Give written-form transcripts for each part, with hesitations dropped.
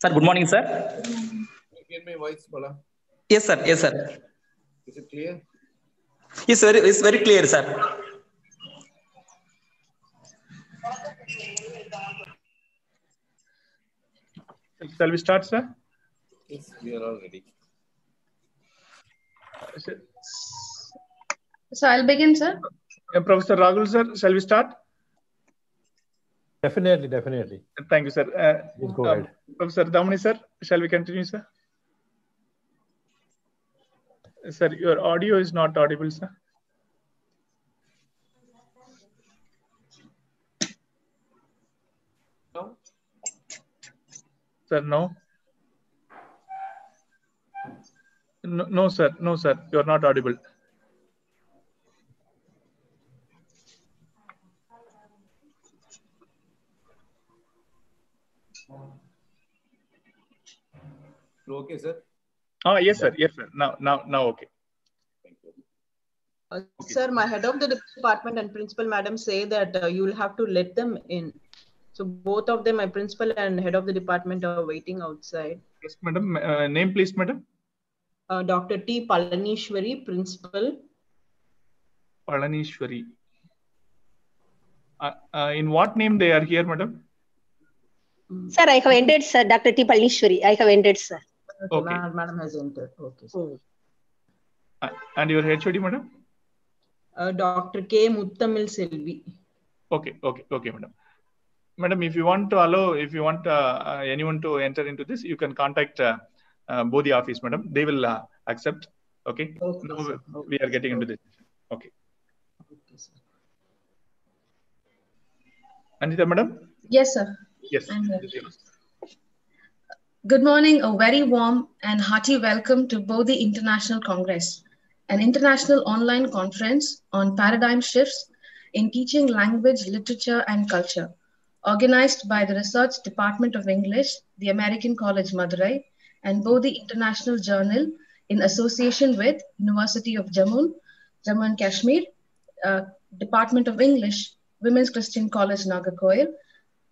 Sir, good morning, sir. You hear my voice, Bala? Yes, sir. Yes, sir. Is it clear? Yes, sir. It's very clear, sir. Shall we start, sir? Yes, we are all ready. So I'll begin, sir. Professor Rahul, sir, shall we start? Definitely, definitely. Thank you, sir. Go ahead. Professor Davamani, sir, shall we continue, sir? Sir, your audio is not audible, sir. No. Sir, no. No, no, sir. No, sir. You are not audible. Okay, sir. Oh, yes, sir. Yes, sir. Now, okay. Thank you. Okay. Sir, my head of the department and principal madam say that you will have to let them in. So both of them, my principal and head of the department, are waiting outside. Yes, madam. Name, please, madam. Dr. T. Palaneeswari, principal. Palaneeswari. In what name they are here, madam? Sir, I have entered, sir. Dr. T. Palaneeswari, I have entered, sir. Okay. Madam has entered. Okay. So, and your HOD, madam? Dr. K. Muthamil Selvi. Okay, madam. Madam, if you want to allow, if you want anyone to enter into this, you can contact Bodhi office, madam. They will accept. Okay. Okay, no, we are getting into this. Okay. Okay, sir. Anita, madam? Yes, sir. Yes. Good morning. A very warm and hearty welcome to Bodhi International Congress, an international online conference on paradigm shifts in teaching language, literature, and culture, organized by the Research Department of English, the American College Madurai, and Bodhi International Journal in association with University of Jammu and Kashmir, Department of English, Women's Christian College Nagercoil,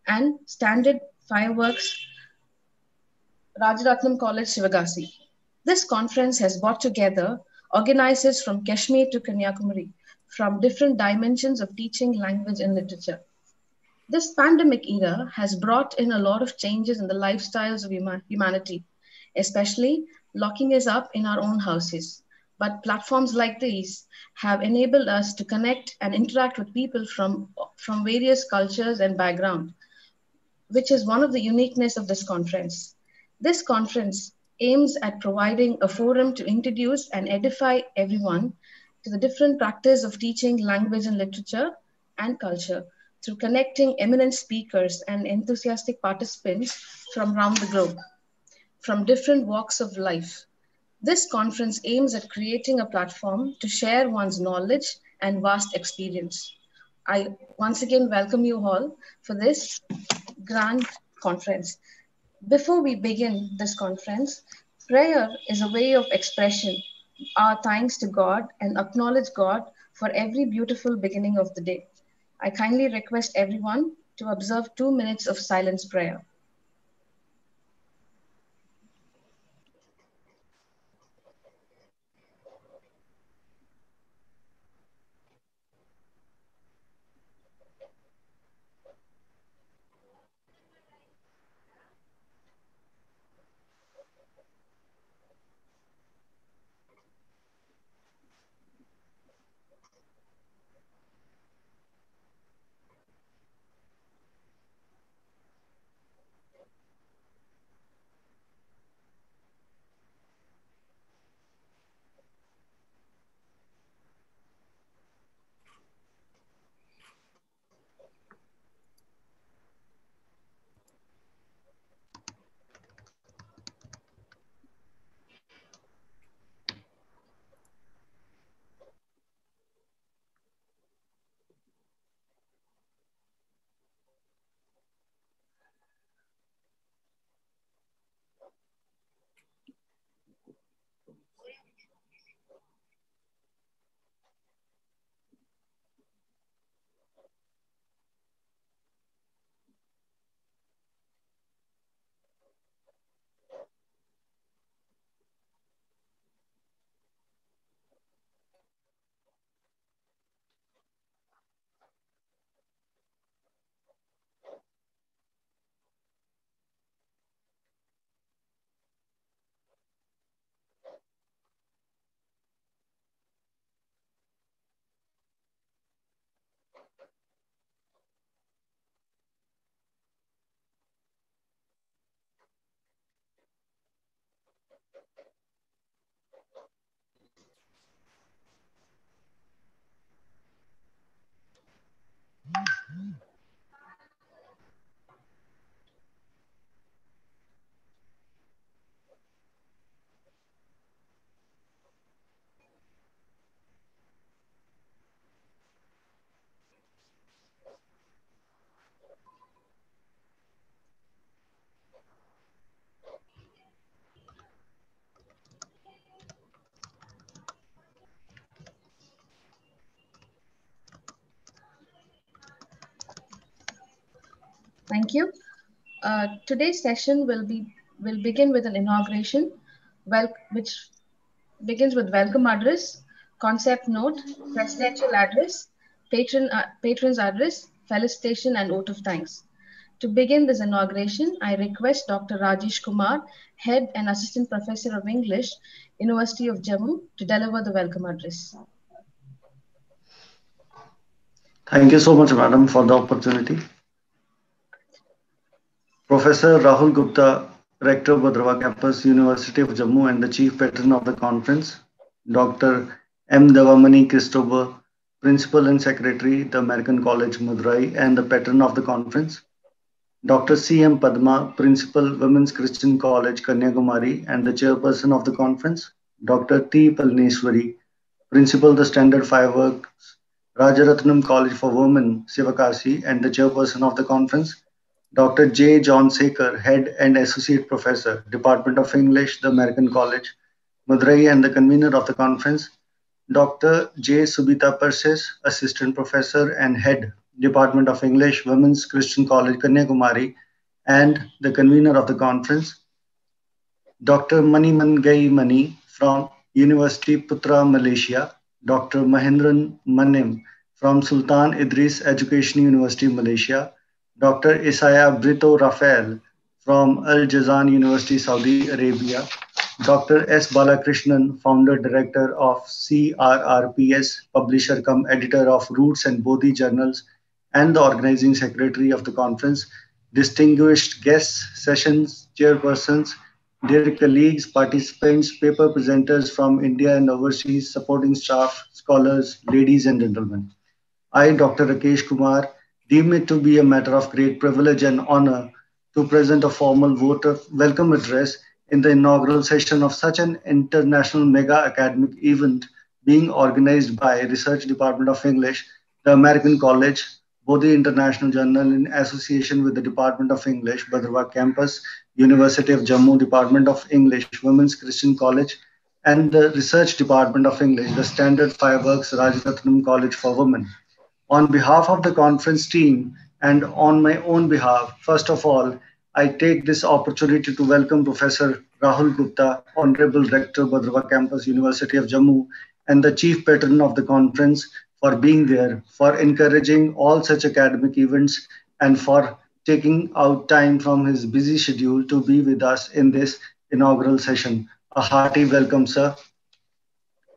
and Standard Fireworks Rajaratnam College, Shivagasi. This conference has brought together organizers from Kashmir to Kanyakumari from different dimensions of teaching language and literature. This pandemic era has brought in a lot of changes in the lifestyles of humanity, especially locking us up in our own houses. But platforms like these have enabled us to connect and interact with people from various cultures and backgrounds, which is one of the uniqueness of this conference. This conference aims at providing a forum to introduce and edify everyone to the different practice of teaching language and literature and culture through connecting eminent speakers and enthusiastic participants from around the globe, from different walks of life. This conference aims at creating a platform to share one's knowledge and vast experience. I once again welcome you all for this grand conference. Before we begin this conference, prayer is a way of expression, our thanks to God, and acknowledge God for every beautiful beginning of the day. I kindly request everyone to observe 2 minutes of silence prayer. Thank you. Today's session will begin with an inauguration, which begins with welcome address, concept note, presidential address, patron's address, felicitation, and oath of thanks. To begin this inauguration, I request Dr. Rakesh Kumar, Head and Assistant Professor of English, University of Jammu, to deliver the welcome address. Thank you so much, madam, for the opportunity. Professor Rahul Gupta, Rector of Bhaderwah Campus, University of Jammu and the Chief Patron of the Conference. Dr. M. Davamani Christober, Principal and Secretary, the American College Madurai and the Patron of the Conference. Dr. C. M. Padma, Principal, Women's Christian College, Kanyakumari and the Chairperson of the Conference. Dr. T. Palaneeswari, Principal, the Standard Fireworks Rajaratnam College for Women, Sivakasi and the Chairperson of the Conference. Dr. J. John Sekar, Head and Associate Professor, Department of English, the American College Madurai and the Convener of the Conference. Dr. J. Subitha Persis, Assistant Professor and Head, Department of English, Women's Christian College, Kanyakumari and the Convener of the Conference. Dr. Manimangai Mani from University Putra Malaysia. Dr. Mahendran Maniam from Sultan Idris Education University, Malaysia. Dr. Isaiah Brito Rafael from Al Jazan University, Saudi Arabia. Dr. S. Balakrishnan, Founder Director of CRRPS, Publisher cum Editor of Roots and Bodhi Journals, and the Organizing Secretary of the Conference. Distinguished guests, sessions, chairpersons, dear colleagues, participants, paper presenters from India and overseas, supporting staff, scholars, ladies and gentlemen. I, Dr. Rakesh Kumar, deem it to be a matter of great privilege and honor to present a formal vote of welcome address in the inaugural session of such an international mega academic event being organized by Research Department of English, the American College, Bodhi International Journal in association with the Department of English, Bhaderwah Campus, University of Jammu, Department of English, Women's Christian College, and the Research Department of English, the Standard Fireworks Rajaratnam College for Women. On behalf of the conference team and on my own behalf, first of all, I take this opportunity to welcome Professor Rahul Gupta, Honorable Rector, Bhaderwah Campus, University of Jammu, and the Chief Patron of the conference for being there, for encouraging all such academic events, and for taking out time from his busy schedule to be with us in this inaugural session. A hearty welcome, sir.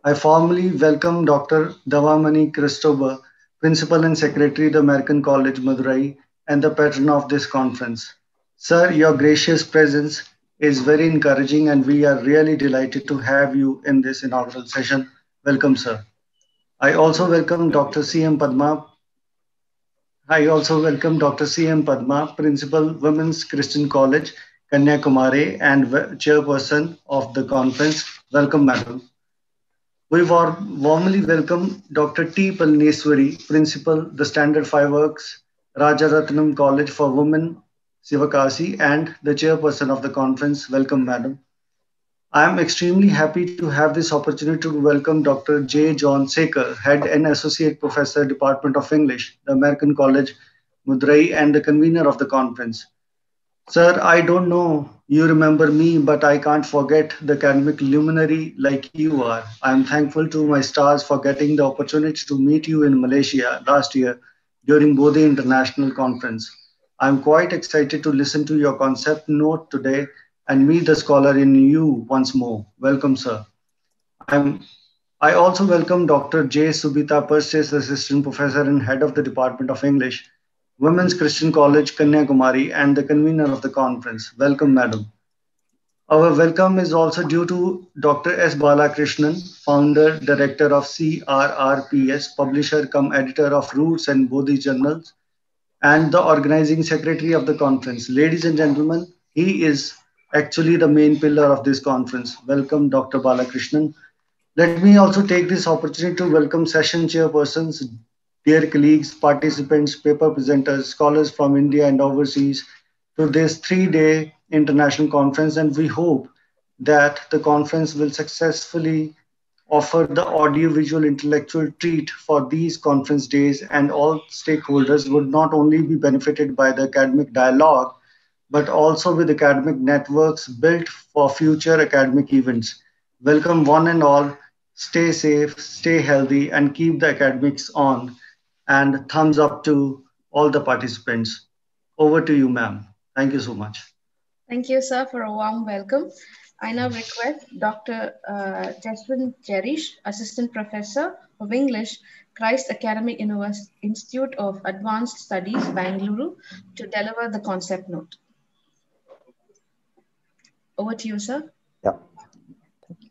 I formally welcome Dr. Davamani Christober, Principal and Secretary of the American College Madurai and the patron of this conference. Sir, your gracious presence is very encouraging and we are really delighted to have you in this inaugural session. Welcome, sir. I also welcome Dr. C. M. Padma. Principal, Women's Christian College, Kanyakumari and Chairperson of the conference. Welcome, madam. We warmly welcome Dr. T. Palaneeswari, Principal, the Standard Fireworks Rajaratnam College for Women, Sivakasi, and the Chairperson of the Conference. Welcome, Madam. I am extremely happy to have this opportunity to welcome Dr. J. John Sekar, Head and Associate Professor, Department of English, the American College, Madurai, and the Convener of the Conference. Sir, I don't know you remember me, but I can't forget the academic luminary like you are. I am thankful to my stars for getting the opportunity to meet you in Malaysia last year during Bodhi International Conference. I'm quite excited to listen to your concept note today and meet the scholar in you once more. Welcome, sir. I also welcome Dr. J. Subitha Persis, Assistant Professor and Head of the Department of English, Women's Christian College, Kanyakumari, and the convener of the conference. Welcome, madam. Our welcome is also due to Dr. S. Balakrishnan, founder, director of CRRPS, publisher cum editor of Roots and Bodhi journals, and the organizing secretary of the conference. Ladies and gentlemen, he is actually the main pillar of this conference. Welcome, Dr. Balakrishnan. Let me also take this opportunity to welcome session chairpersons, dear colleagues, participants, paper presenters, scholars from India and overseas to this three-day international conference, and we hope that the conference will successfully offer the audiovisual intellectual treat for these conference days, and all stakeholders would not only be benefited by the academic dialogue, but also with academic networks built for future academic events. Welcome one and all, stay safe, stay healthy, and keep the academics on. And thumbs up to all the participants. Over to you, ma'am. Thank you so much. Thank you, sir, for a warm welcome. I now request Dr. Jaswin Jerish, Assistant Professor of English, Christ Academic Institute of Advanced Studies, Bangalore, to deliver the concept note. Over to you, sir. Yeah. Thank you.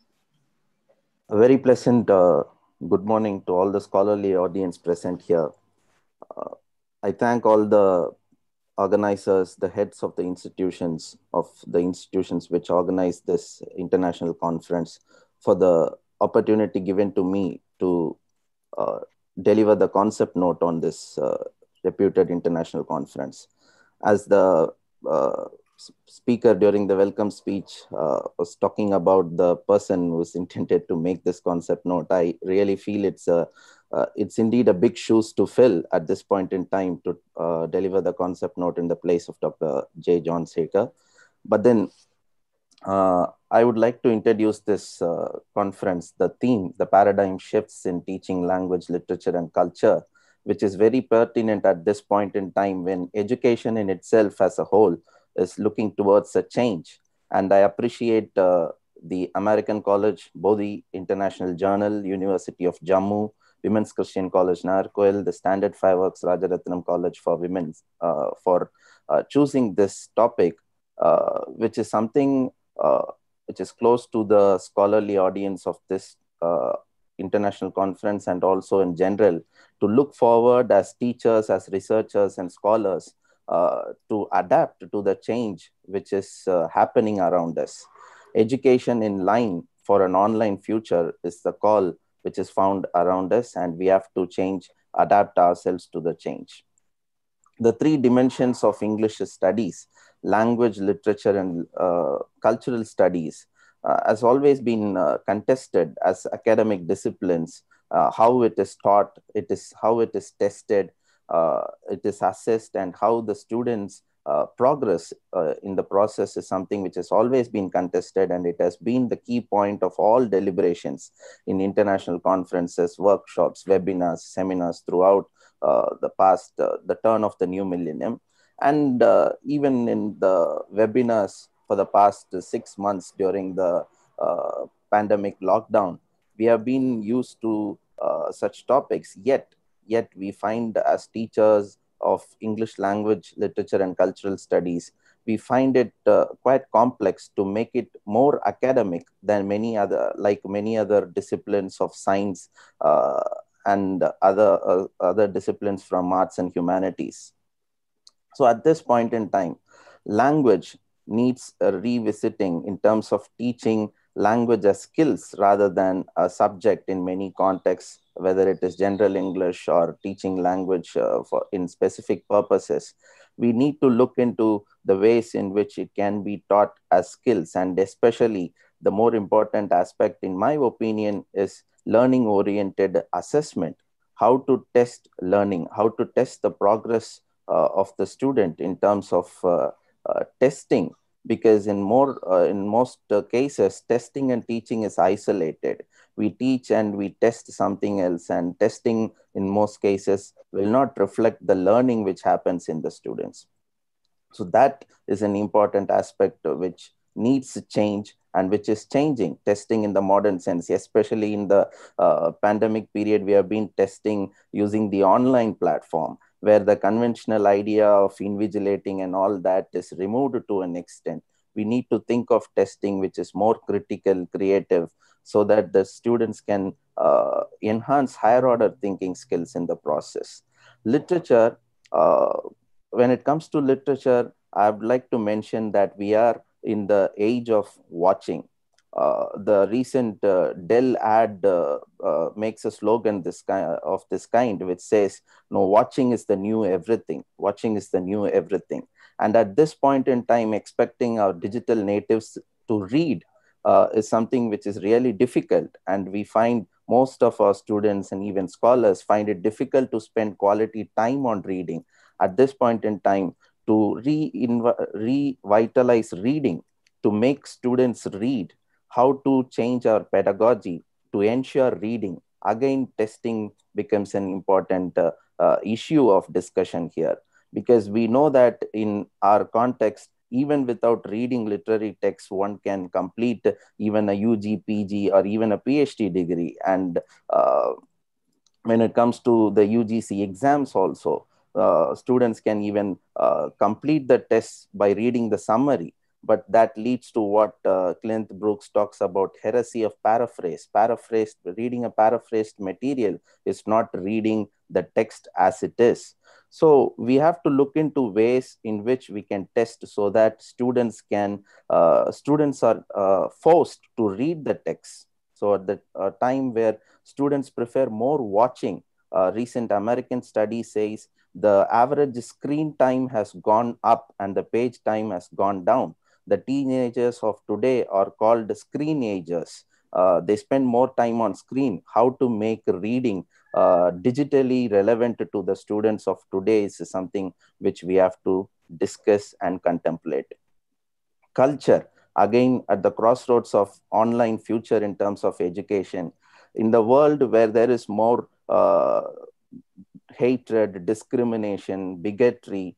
A very pleasant good morning to all the scholarly audience present here. I thank all the organizers, the heads of the institutions, which organize this international conference, for the opportunity given to me to deliver the concept note on this reputed international conference. As the speaker during the welcome speech was talking about the person who's intended to make this concept note, I really feel it's indeed a big shoes to fill at this point in time to deliver the concept note in the place of Dr. J. John Sekar. But then I would like to introduce this conference, the theme, the paradigm shifts in teaching language, literature, and culture, which is very pertinent at this point in time when education in itself as a whole is looking towards a change. And I appreciate the American College, Bodhi International Journal, University of Jammu, Women's Christian College Nagercoil, the Standard Fireworks Rajaratnam College for Women for choosing this topic, which is something which is close to the scholarly audience of this international conference, and also in general, to look forward as teachers, as researchers and scholars to adapt to the change which is happening around us. Education in line for an online future is the call which is found around us, and we have to change, adapt ourselves to the change. The three dimensions of English studies, language, literature, and cultural studies has always been contested as academic disciplines, how it is taught, how it is tested, it is assessed, and how the students progress in the process is something which has always been contested, and it has been the key point of all deliberations in international conferences, workshops, webinars, seminars throughout the turn of the new millennium. And even in the webinars for the past 6 months during the pandemic lockdown, we have been used to such topics, yet we find as teachers of English language, literature, and cultural studies, we find it quite complex to make it more academic than many other disciplines of science and other disciplines from arts and humanities. So at this point in time, language needs a revisiting in terms of teaching language as skills rather than a subject in many contexts, whether it is general English or teaching language in specific purposes. We need to look into the ways in which it can be taught as skills, and especially the more important aspect, in my opinion, is learning-oriented assessment, how to test learning, how to test the progress of the student in terms of testing, because in most cases, testing and teaching is isolated. We teach and we test something else, and testing in most cases will not reflect the learning which happens in the students. So that is an important aspect which needs change and which is changing. Testing in the modern sense, especially in the pandemic period, we have been testing using the online platform, where the conventional idea of invigilating and all that is removed to an extent. we need to think of testing which is more critical, creative, so that the students can enhance higher order thinking skills in the process. Literature, when it comes to literature, I would like to mention that we are in the age of watching. The recent Dell ad makes a slogan of this kind, which says, "No, watching is the new everything. Watching is the new everything." And at this point in time, expecting our digital natives to read is something which is really difficult. And we find most of our students and even scholars find it difficult to spend quality time on reading. At this point in time, to revitalize reading, to make students read, how to change our pedagogy to ensure reading. Again, testing becomes an important issue of discussion here, because we know that in our context, even without reading literary texts, one can complete even a UG, PG, or even a PhD degree. And when it comes to the UGC exams also, students can even complete the tests by reading the summary. But that leads to what Clint Brooks talks about, heresy of paraphrase. Reading a paraphrased material is not reading the text as it is. So we have to look into ways in which we can test so that students can, students are forced to read the text. So at the time where students prefer more watching, recent American study says the average screen time has gone up and the page time has gone down. The teenagers of today are called screenagers. They spend more time on screen. How to make reading digitally relevant to the students of today is something which we have to discuss and contemplate. Culture, again, at the crossroads of online future in terms of education. In the world where there is more hatred, discrimination, bigotry,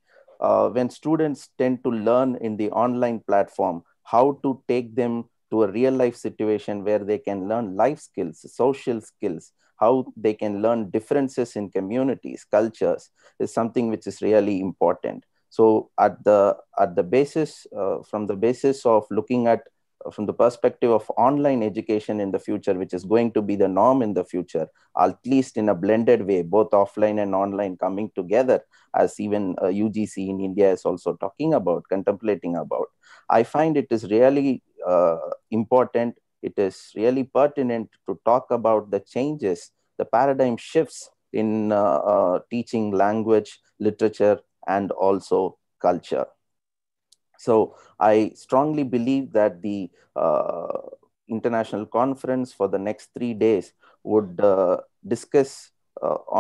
when students tend to learn in the online platform, how to take them to a real life situation where they can learn life skills, social skills, how they can learn differences in communities, cultures, is something which is really important. So at the basis, from the basis of looking at, from the perspective of online education in the future, which is going to be the norm in the future, at least in a blended way, both offline and online coming together, as even UGC in India is also talking about, contemplating about. I find it is really important, it is really pertinent to talk about the changes, the paradigm shifts in teaching language, literature, and also culture. So I strongly believe that the international conference for the next 3 days would discuss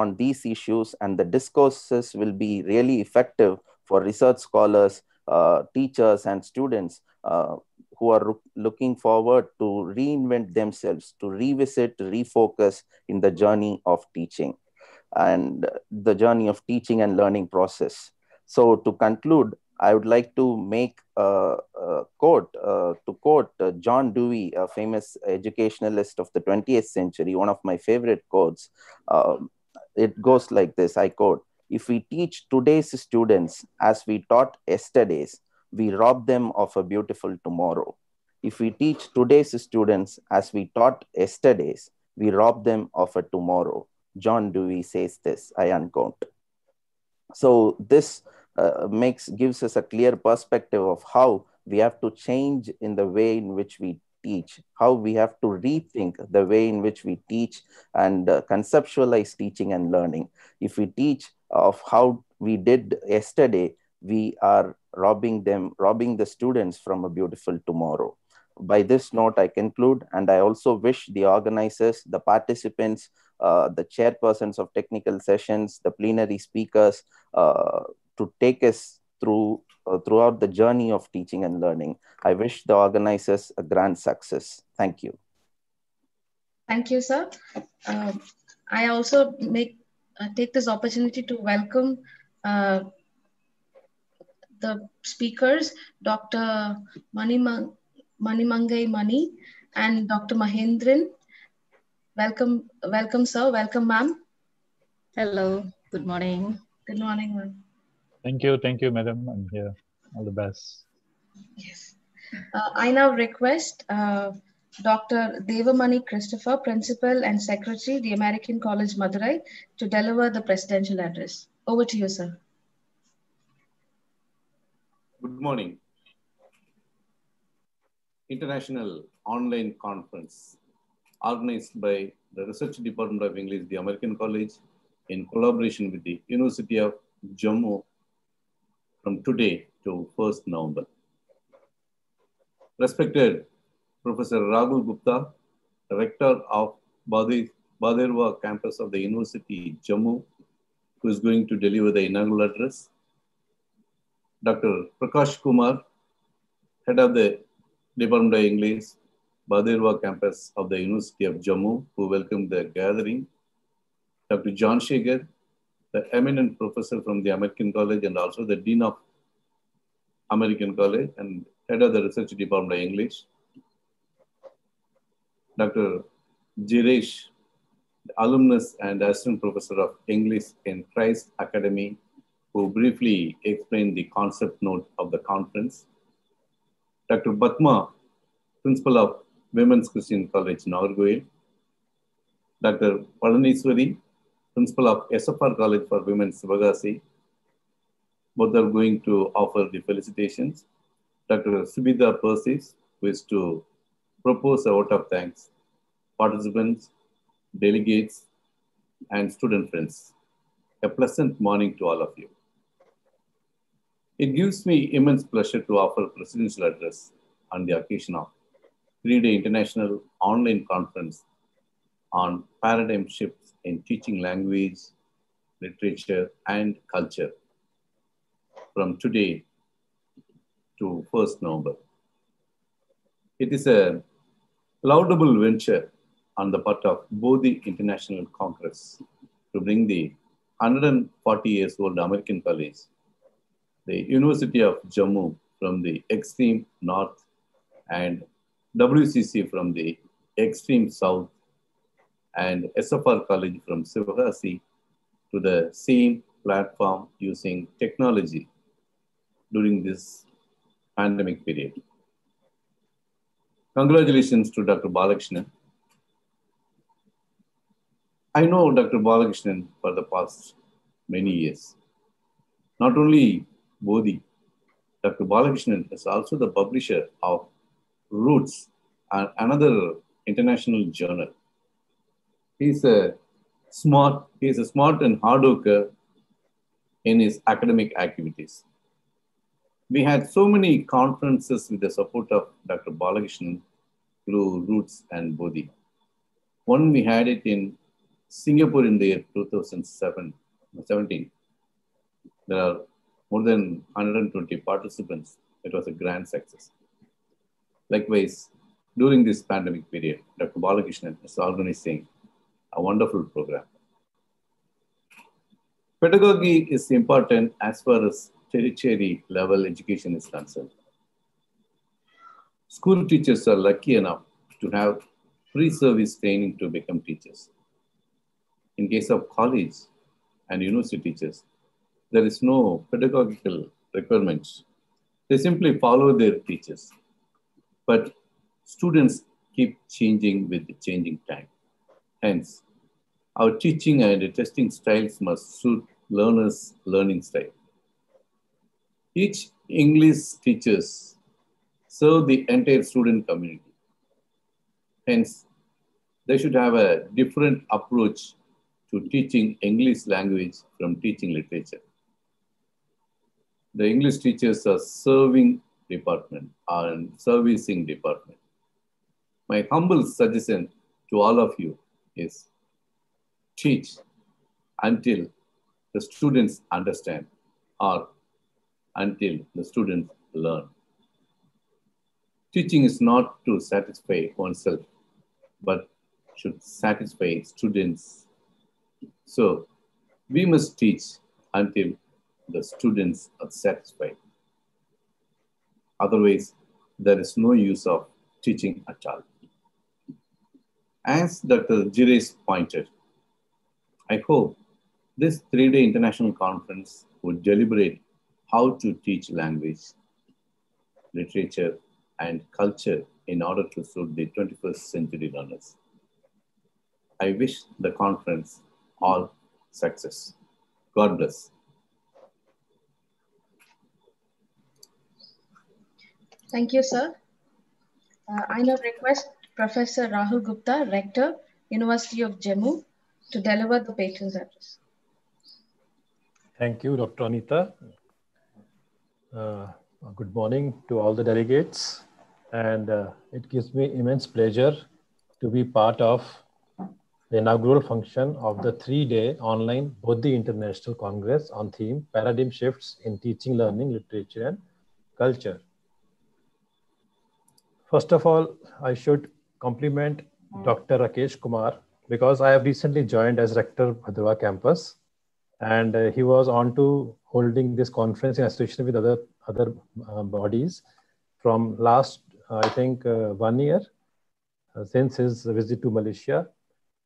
on these issues, and the discourses will be really effective for research scholars, teachers, and students who are looking forward to reinvent themselves, to revisit, refocus in the journey of teaching and the journey of teaching and learning process. So to conclude, I would like to make a quote, to quote John Dewey, a famous educationalist of the 20th century, one of my favorite quotes. It goes like this, I quote, "If we teach today's students as we taught yesterday's, we rob them of a beautiful tomorrow. If we teach today's students as we taught yesterday's, we rob them of a tomorrow." John Dewey says this, I unquote. So this gives us a clear perspective of how we have to change in the way in which we teach, how we have to rethink the way in which we teach and conceptualize teaching and learning. If we teach of how we did yesterday, we are robbing the students from a beautiful tomorrow. By this note, I conclude, and I also wish the organizers, the participants, the chairpersons of technical sessions, the plenary speakers, to take us through throughout the journey of teaching and learning. I wish the organizers a grand success. Thank you. Thank you, sir. I also take this opportunity to welcome the speakers, Dr. Manimangai Mani and Dr. Mahendran. Welcome, sir. Welcome, ma'am. Hello. Good morning. Good morning, ma'am. Thank you, madam. I'm here. All the best. Yes. I now request Dr. Devamani Christober, Principal and Secretary, the American College Madurai, to deliver the presidential address. Over to you, sir. Good morning. International online conference organized by the Research Department of English, the American College, in collaboration with the University of Jammu from today to 1st November. Respected Professor Rahul Gupta, Rector of Bhaderwah Campus of the University Jammu, who is going to deliver the inaugural address. Dr. Rakesh Kumar, Head of the Department of English, Bhaderwah Campus of the University of Jammu, who welcomed the gathering. Dr. John Sekar, the eminent professor from the American College and also the Dean of American College and Head of the Research Department of English. Dr. Jiresh, the alumnus and assistant professor of English in Christ Academy, who briefly explained the concept note of the conference. Dr. Padma, principal of Women's Christian College Nagercoil. Dr. Palaneeswari, principal of SFR College for Women Sivagasi. Both are going to offer the felicitations. Dr. Subitha Persis, who is to propose a vote of thanks, participants, delegates, and student friends. A pleasant morning to all of you. It gives me immense pleasure to offer presidential address on the occasion of three-day international online conference on paradigm shifts in teaching language, literature, and culture from today to 1st November. It is a laudable venture on the part of Bodhi International Congress to bring the 140 years old American College, the University of Jammu from the extreme north and WCC from the extreme south and SFR College from Sivagasi to the same platform using technology during this pandemic period. Congratulations to Dr. Balakrishnan. I know Dr. Balakrishnan for the past many years. Not only Bodhi, Dr. Balakrishnan is also the publisher of Roots and another international journal. He is a smart and hard worker in his academic activities. We had so many conferences with the support of Dr. Balakrishnan through Roots and Bodhi. One we had it in Singapore in the year 2017. There are more than 120 participants. It was a grand success. Likewise, during this pandemic period, Dr. Balakrishnan is organizing a wonderful program. Pedagogy is important as far as tertiary level education is concerned. School teachers are lucky enough to have pre-service training to become teachers. In case of college and university teachers, there is no pedagogical requirements. They simply follow their teachers. But students keep changing with the changing time. Hence, our teaching and testing styles must suit learners' learning style. Each English teachers serve the entire student community. Hence, they should have a different approach to teaching English language from teaching literature. The English teachers are serving department and servicing department. My humble suggestion to all of you is teach until the students understand or until the students learn. Teaching is not to satisfy oneself, but should satisfy students. So we must teach until the students are satisfied. Otherwise, there is no use of teaching at all. As Dr. Jiresh pointed, I hope this three-day international conference would deliberate how to teach language, literature, and culture in order to suit the 21st century learners. I wish the conference all success. God bless. Thank you, sir. I now request Professor Rahul Gupta, Rector, University of Jammu, to deliver the patron's address. Thank you, Dr. Anita. Good morning to all the delegates. And it gives me immense pleasure to be part of the inaugural function of the three-day online Bodhi International Congress on theme Paradigm Shifts in Teaching, Learning, Literature and Culture. First of all, I should compliment Dr. Rakesh Kumar because I have recently joined as Rector Bhaderwah Campus, and he was on to holding this conference in association with other bodies from last, I think, 1 year since his visit to Malaysia.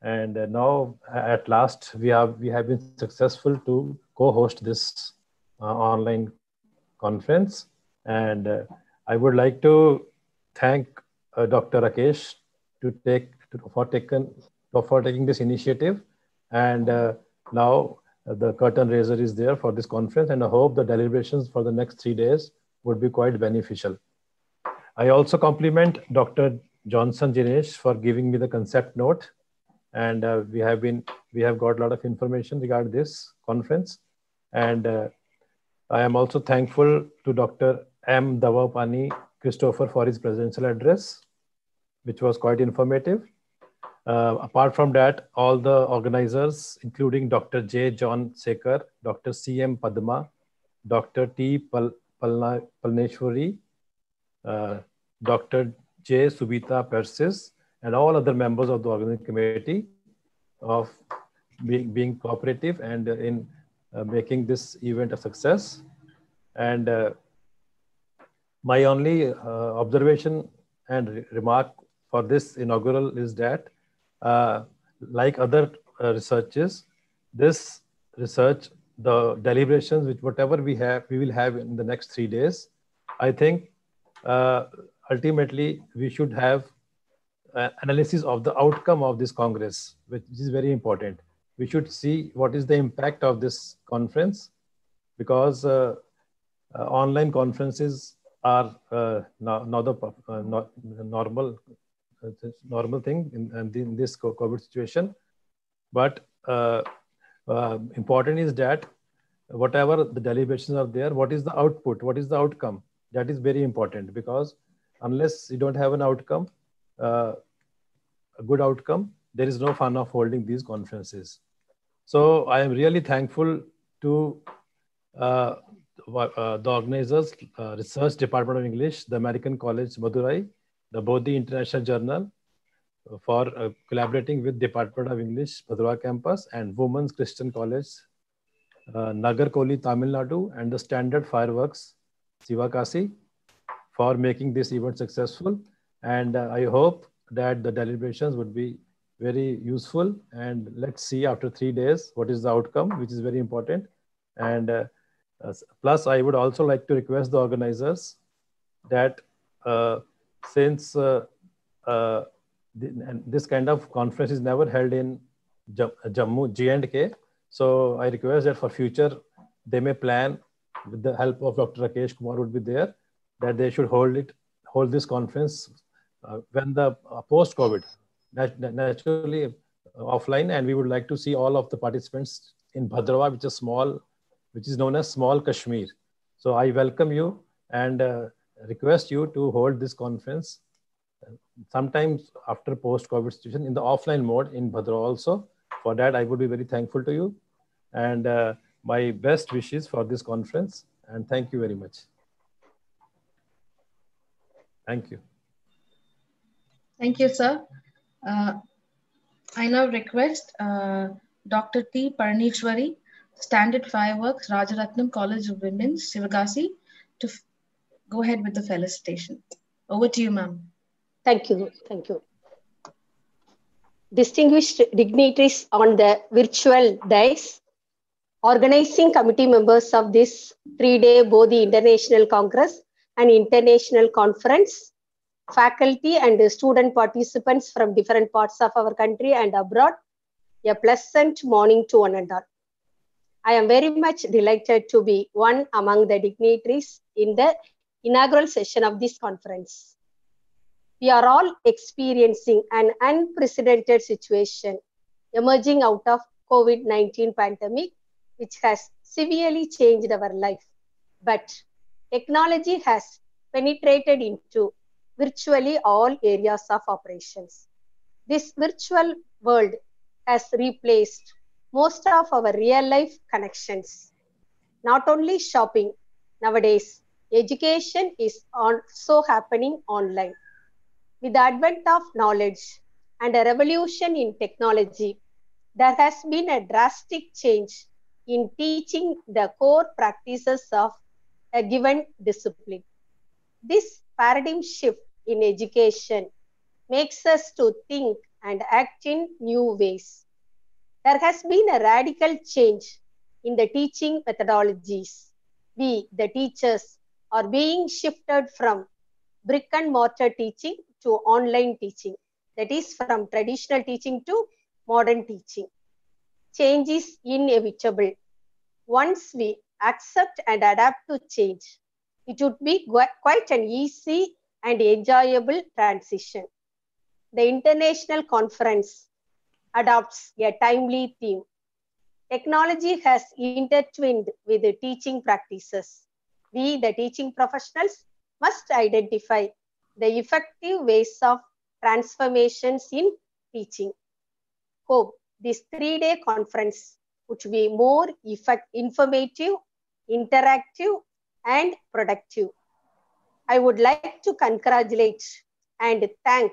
And now at last, we have been successful to co-host this online conference. And I would like to thank Dr. Rakesh for taking this initiative. And now the curtain raiser is there for this conference, and I hope the deliberations for the next 3 days would be quite beneficial. I also compliment Dr. Johnson Jinesh for giving me the concept note. And we have got a lot of information regarding this conference. And I am also thankful to Dr. M. Davamani Christober for his presidential address, which was quite informative. Apart from that, all the organizers, including Dr. J. John Sekar, Dr. C. M. Padma, Dr. T. Palaneeswari, Dr. J. Subitha Persis, and all other members of the organizing committee of being cooperative and in making this event a success. And my only observation and remark for this inaugural is that like other researches, this research, the deliberations, which whatever we will have in the next 3 days, I think ultimately we should have analysis of the outcome of this Congress, which is very important. We should see what is the impact of this conference, because online conferences are not the normal thing in this COVID situation. But important is that whatever the deliberations are there, what is the output, what is the outcome? That is very important, because unless you don't have an outcome, a good outcome, there is no fun of holding these conferences. So I am really thankful to the organizers, Research Department of English, the American College Madurai, the Bodhi International Journal for collaborating with Department of English, Bhaderwah Campus, and Women's Christian College, Nagercoil, Tamil Nadu, and the Standard Fireworks Rajaratnam for making this event successful. And I hope that the deliberations would be very useful. And let's see after 3 days, what is the outcome, which is very important. And plus, I would also like to request the organizers that since this kind of conference is never held in Jammu, J&K, so I request that for future, they may plan with the help of Dr. Rakesh Kumar would be there, that they should hold this conference when the post-COVID, naturally offline, and we would like to see all of the participants in Bhaderwah, which is known as small Kashmir. So I welcome you and request you to hold this conference sometimes after post-COVID situation in the offline mode in Bhaderwah also. For that, I would be very thankful to you, and my best wishes for this conference. And thank you very much. Thank you. Thank you, sir. I now request Dr. T. Palaneeswari, Standard Fireworks Rajaratnam College of Women, Sivagasi, to go ahead with the felicitation. Over to you, ma'am. Thank you. Thank you. Distinguished dignitaries on the virtual dais, organizing committee members of this three-day Bodhi International Congress and International Conference, faculty and student participants from different parts of our country and abroad, a pleasant morning to one and all. I am very much delighted to be one among the dignitaries in the inaugural session of this conference. We are all experiencing an unprecedented situation emerging out of COVID-19 pandemic, which has severely changed our life. But technology has penetrated into virtually all areas of operations. This virtual world has replaced most of our real life connections. Not only shopping, nowadays education is also happening online. With the advent of knowledge and a revolution in technology, there has been a drastic change in teaching the core practices of a given discipline. This paradigm shift in education makes us to think and act in new ways. There has been a radical change in the teaching methodologies. We, the teachers, are being shifted from brick and mortar teaching to online teaching. That is, from traditional teaching to modern teaching. Change is inevitable. Once we accept and adapt to change, it would be quite an easy and enjoyable transition. The International Conference adopts a timely theme. Technology has intertwined with the teaching practices. We, the teaching professionals, must identify the effective ways of transformations in teaching. Hope this three-day conference would be more informative, interactive, and productive. I would like to congratulate and thank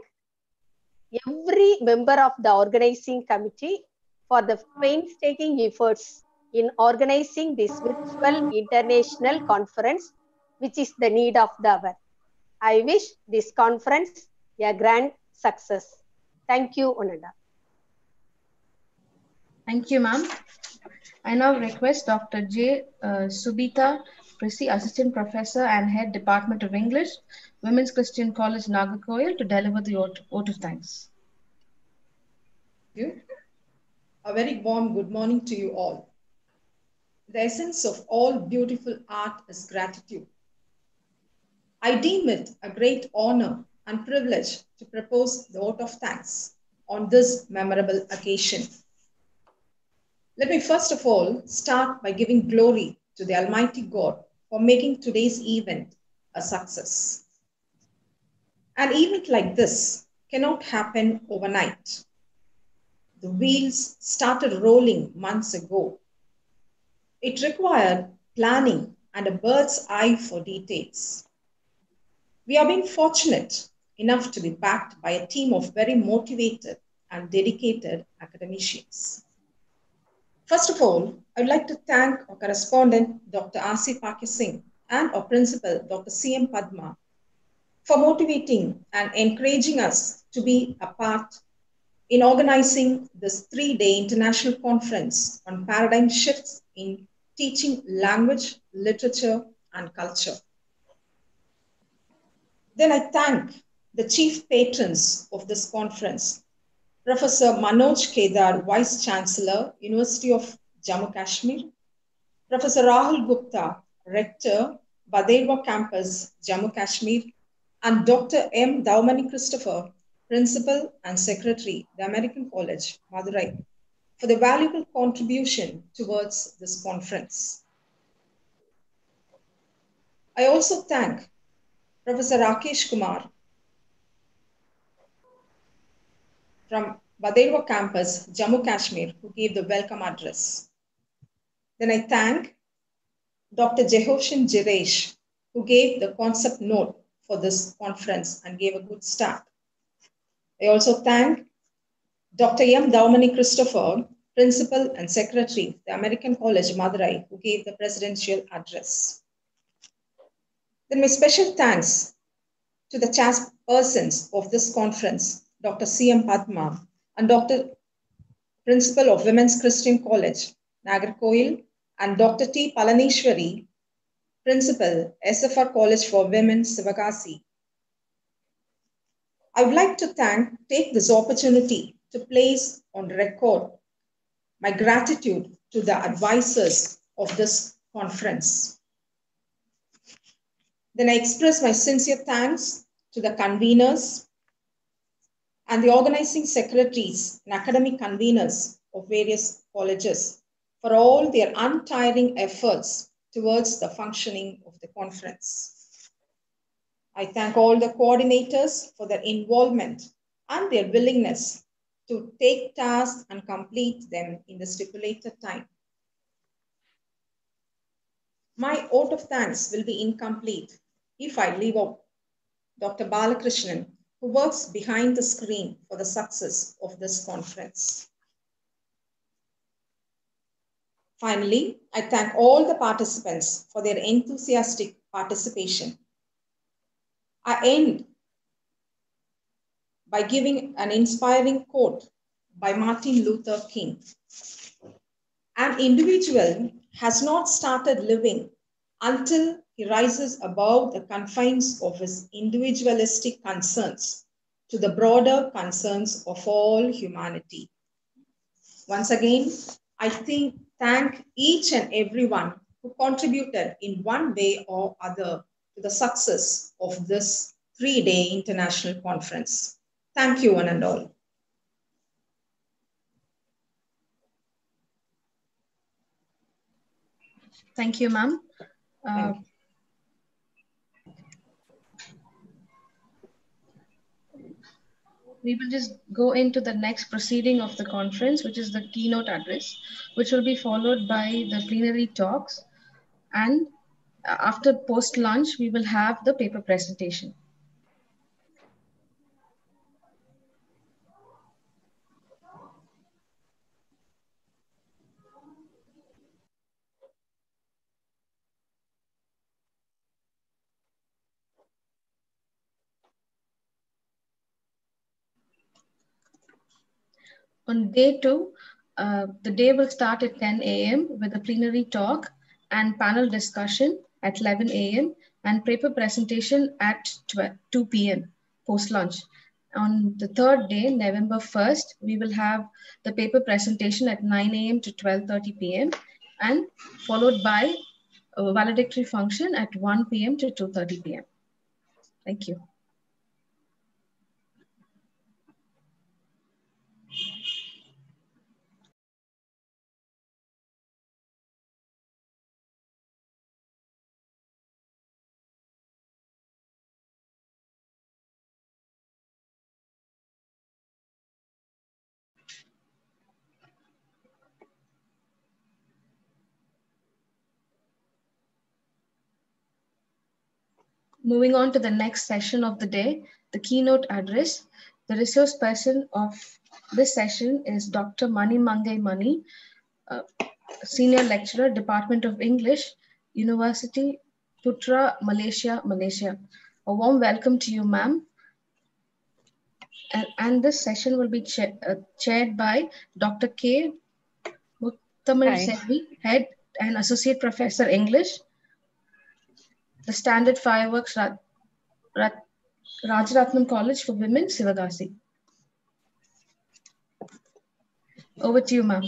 every member of the organizing committee for the painstaking efforts in organizing this virtual international conference, which is the need of the hour. I wish this conference a grand success. Thank you, Onanda. Thank you, ma'am. I now request Dr. J. Subitha Persis, Assistant Professor and Head Department of English, Women's Christian College Nagercoil, to deliver the vote of thanks. Thank you. A very warm good morning to you all. The essence of all beautiful art is gratitude. I deem it a great honor and privilege to propose the vote of thanks on this memorable occasion. Let me first of all start by giving glory to the Almighty God for making today's event a success. An event like this cannot happen overnight. The wheels started rolling months ago. It required planning and a bird's eye for details. We have been fortunate enough to be backed by a team of very motivated and dedicated academicians. First of all, I would like to thank our correspondent, Dr. Asif Pakising, and our principal, Dr. C. M. Padma, for motivating and encouraging us to be a part in organizing this three-day international conference on paradigm shifts in teaching language, literature, and culture. Then I thank the chief patrons of this conference, Professor Manoj Kedar, Vice Chancellor, University of Jammu Kashmir; Professor Rahul Gupta, Rector, Bhaderwah Campus, Jammu Kashmir; and Dr. M. Davamani Christober, Principal and Secretary, the American College Madurai, for the valuable contribution towards this conference. I also thank Professor Rakesh Kumar from Bhaderwah Campus, Jammu Kashmir, who gave the welcome address. Then I thank Dr. Jehoshin Jiresh, who gave the concept note for this conference and gave a good start. I also thank Dr. M. Davamani Christober, Principal and Secretary, the American College Madurai, who gave the presidential address. Then my special thanks to the chairpersons of this conference, Dr. C. M. Padma, and Dr. Principal of Women's Christian College, Nagercoil, and Dr. T. Palaneeswari, Principal, SFR College for Women, Sivagasi, I would like to take this opportunity to place on record my gratitude to the advisors of this conference. Then I express my sincere thanks to the conveners and the organizing secretaries and academic conveners of various colleges for all their untiring efforts towards the functioning of the conference. I thank all the coordinators for their involvement and their willingness to take tasks and complete them in the stipulated time. My vote of thanks will be incomplete if I leave out Dr. Balakrishnan, who works behind the screen for the success of this conference. Finally, I thank all the participants for their enthusiastic participation. I end by giving an inspiring quote by Martin Luther King. An individual has not started living until he rises above the confines of his individualistic concerns to the broader concerns of all humanity. Once again, I thank each and everyone who contributed in one way or other to the success of this three-day international conference. Thank you, one and all. Thank you, ma'am. We will just go into the next proceeding of the conference, which is the keynote address, which will be followed by the plenary talks. And after post-lunch, we will have the paper presentation. On day two, the day will start at 10 a.m. with a plenary talk and panel discussion at 11 a.m. and paper presentation at 2 p.m. post-lunch. On the third day, November 1st, we will have the paper presentation at 9 a.m. to 12:30 p.m. and followed by a valedictory function at 1 p.m. to 2:30 p.m. Thank you. Moving on to the next session of the day, the keynote address. The resource person of this session is Dr. Manimangai Mani, Senior Lecturer, Department of English, University Putra Malaysia, Malaysia. A warm welcome to you, ma'am. And this session will be chaired by Dr. K. Muthamil Selvi, Head and Associate Professor, English. The Standard Fireworks Rajaratnam College for Women, Sivagasi. Over to you, ma'am.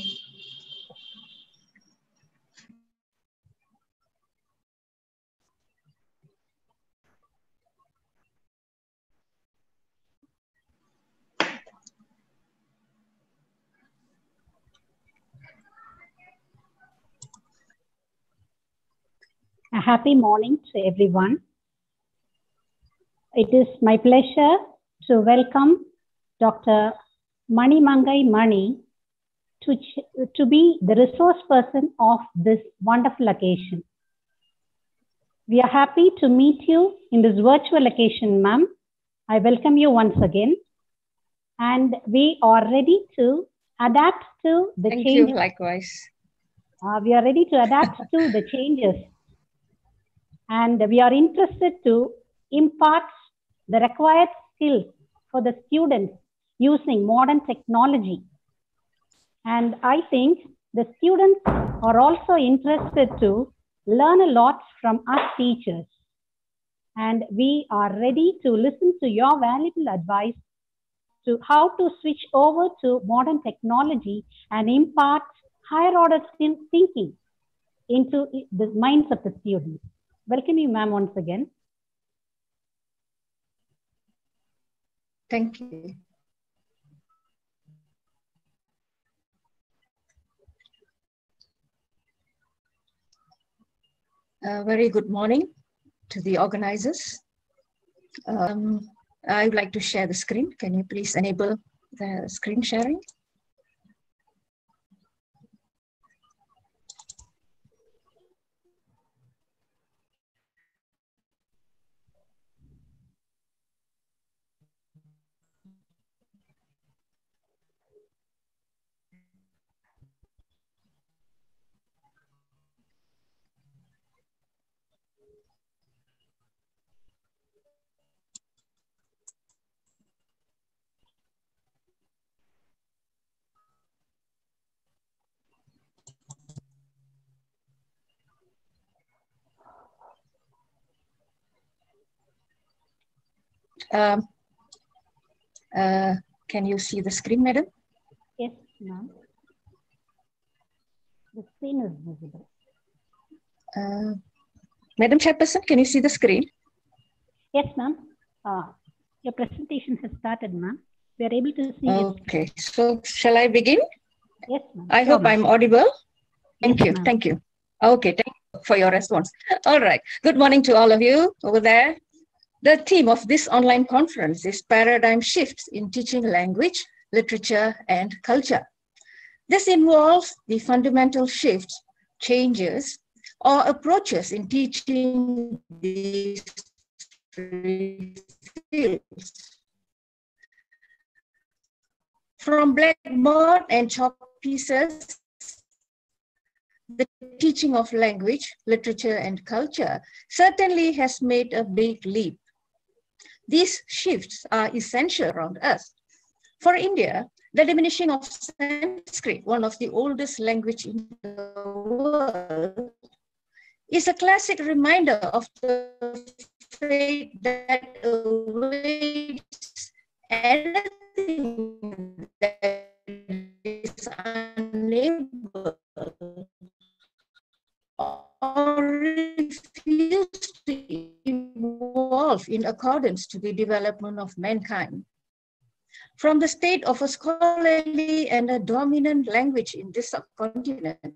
A happy morning to everyone. It is my pleasure to welcome Dr. Manimangai Mani to be the resource person of this wonderful occasion. We are happy to meet you in this virtual occasion, ma'am. I welcome you once again. And we are ready to adapt to the changes. Thank you, likewise. We are ready to adapt to the changes. And we are interested to impart the required skills for the students using modern technology. And I think the students are also interested to learn a lot from us teachers. and we are ready to listen to your valuable advice to how to switch over to modern technology and impart higher order thinking into the minds of the students. Welcome you, ma'am, once again. Thank you. Very good morning to the organizers. I would like to share the screen. Can you please enable the screen sharing? Can you see the screen, madam? Yes, ma'am. The screen is visible. Madam Chairperson, can you see the screen? Yes, ma'am. Your presentation has started, ma'am. We are able to see it. Okay, so shall I begin? Yes, ma'am. I hope I'm audible. Thank you. Thank you. Okay, thank you for your response. All right. Good morning to all of you over there. The theme of this online conference is Paradigm Shifts in Teaching Language, Literature, and Culture. This involves the fundamental shifts, changes, or approaches in teaching these three fields. From blackboard and chalk pieces, the teaching of language, literature, and culture certainly has made a big leap. These shifts are essential around us. For India, the diminishing of Sanskrit, one of the oldest languages in the world, is a classic reminder of the fate that awaits anything that is unable or refuse to evolve in accordance to the development of mankind. From the state of a scholarly and a dominant language in this subcontinent,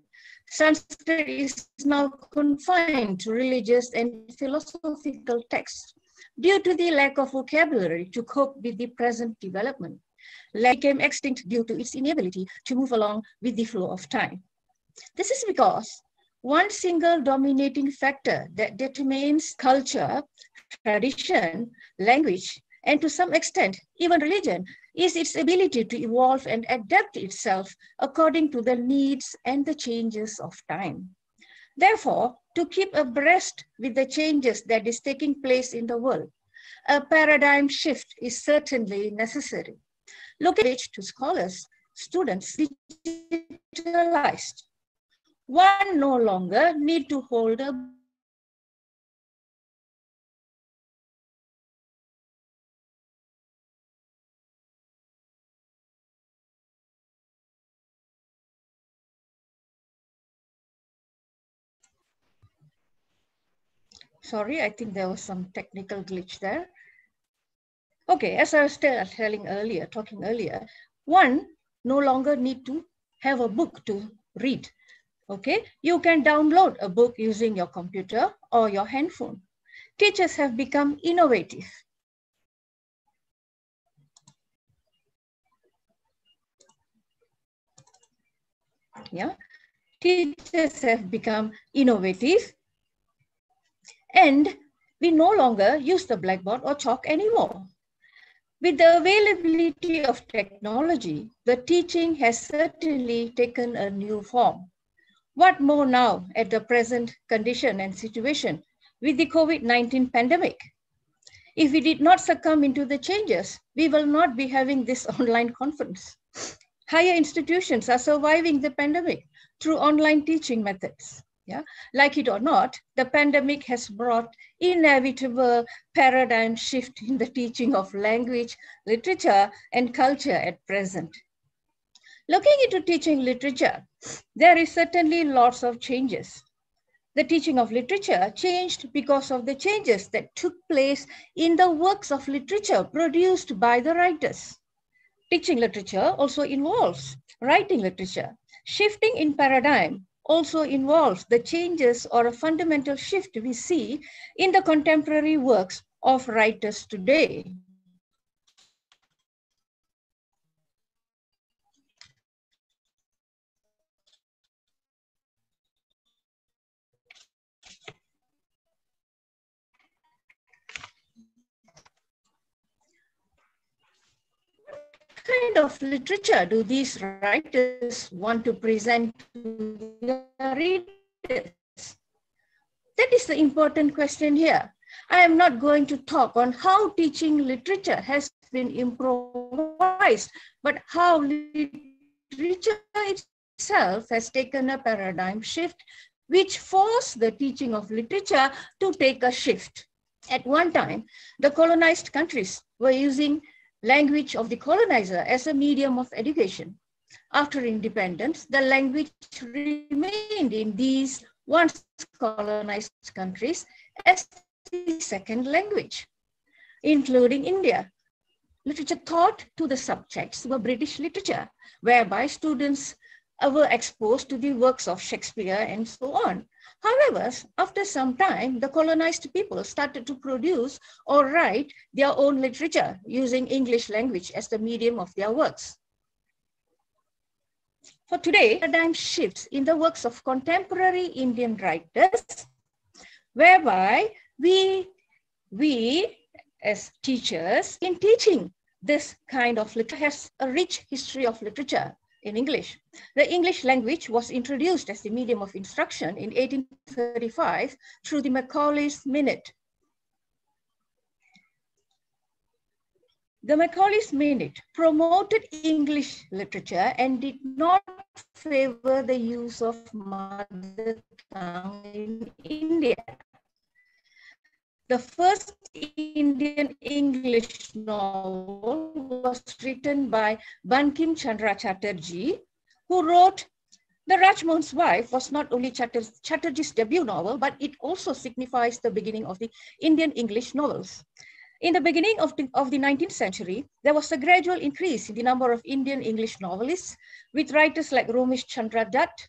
Sanskrit is now confined to religious and philosophical texts due to the lack of vocabulary to cope with the present development. Language became extinct due to its inability to move along with the flow of time. This is because one single dominating factor that determines culture, tradition, language, and to some extent, even religion, is its ability to evolve and adapt itself according to the needs and the changes of time. Therefore, to keep abreast with the changes that is taking place in the world, a paradigm shift is certainly necessary. Looking at which to scholars, students digitalized. One no longer need to hold a Sorry, I think there was some technical glitch there. Okay, as I was talking earlier, one no longer need to have a book to read. Okay, you can download a book using your computer or your handphone. Teachers have become innovative. And we no longer use the blackboard or chalk anymore. With the availability of technology, the teaching has certainly taken a new form. What more now at the present condition and situation with the COVID-19 pandemic? If we did not succumb into the changes, we will not be having this online conference. Higher institutions are surviving the pandemic through online teaching methods. Yeah, like it or not, the pandemic has brought inevitable paradigm shift in the teaching of language, literature, and culture at present. Looking into teaching literature, there is certainly lots of changes. The teaching of literature changed because of the changes that took place in the works of literature produced by the writers. Teaching literature also involves writing literature. Shifting in paradigm also involves the changes or a fundamental shift we see in the contemporary works of writers today. What kind of literature do these writers want to present to their readers? That is the important question here. I am not going to talk on how teaching literature has been improvised, but how literature itself has taken a paradigm shift, which forced the teaching of literature to take a shift. At one time, the colonized countries were using language of the colonizer as a medium of education. After independence, the language remained in these once colonized countries as the second language, including India. Literature taught to the subjects were British literature, whereby students were exposed to the works of Shakespeare and so on. However, after some time, the colonized people started to produce or write their own literature using English language as the medium of their works. For today, paradigm shifts in the works of contemporary Indian writers, whereby we as teachers in teaching this kind of literature has a rich history of literature. In English, the English language was introduced as the medium of instruction in 1835 through the Macaulay's Minute. The Macaulay's Minute promoted English literature and did not favor the use of mother tongue in India. The first Indian English novel was written by Bankim Chandra Chatterjee, who wrote The Rajmohn's Wife was not only Chatterjee's debut novel, but it also signifies the beginning of the Indian English novels. In the beginning of the 19th century, there was a gradual increase in the number of Indian English novelists, with writers like Romesh Chandra Dutt,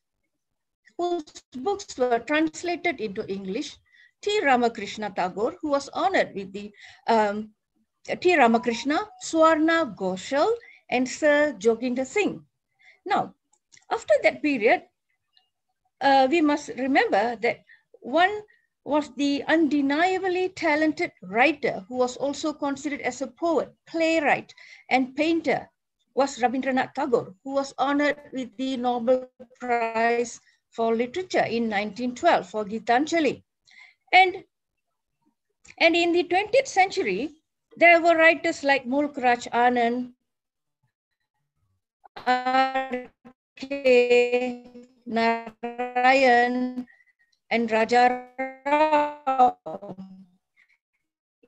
whose books were translated into English, T. Ramakrishna Tagore, who was honored with the T. Ramakrishna, Swarna Ghoshal, and Sir Joginder Singh. Now, after that period, we must remember that one was the undeniably talented writer who was also considered as a poet, playwright, and painter was Rabindranath Tagore, who was honored with the Nobel Prize for Literature in 1912 for Gitanjali. And in the 20th century, there were writers like Mulk Raj Anand, R.K. Narayan, and Raja Rao.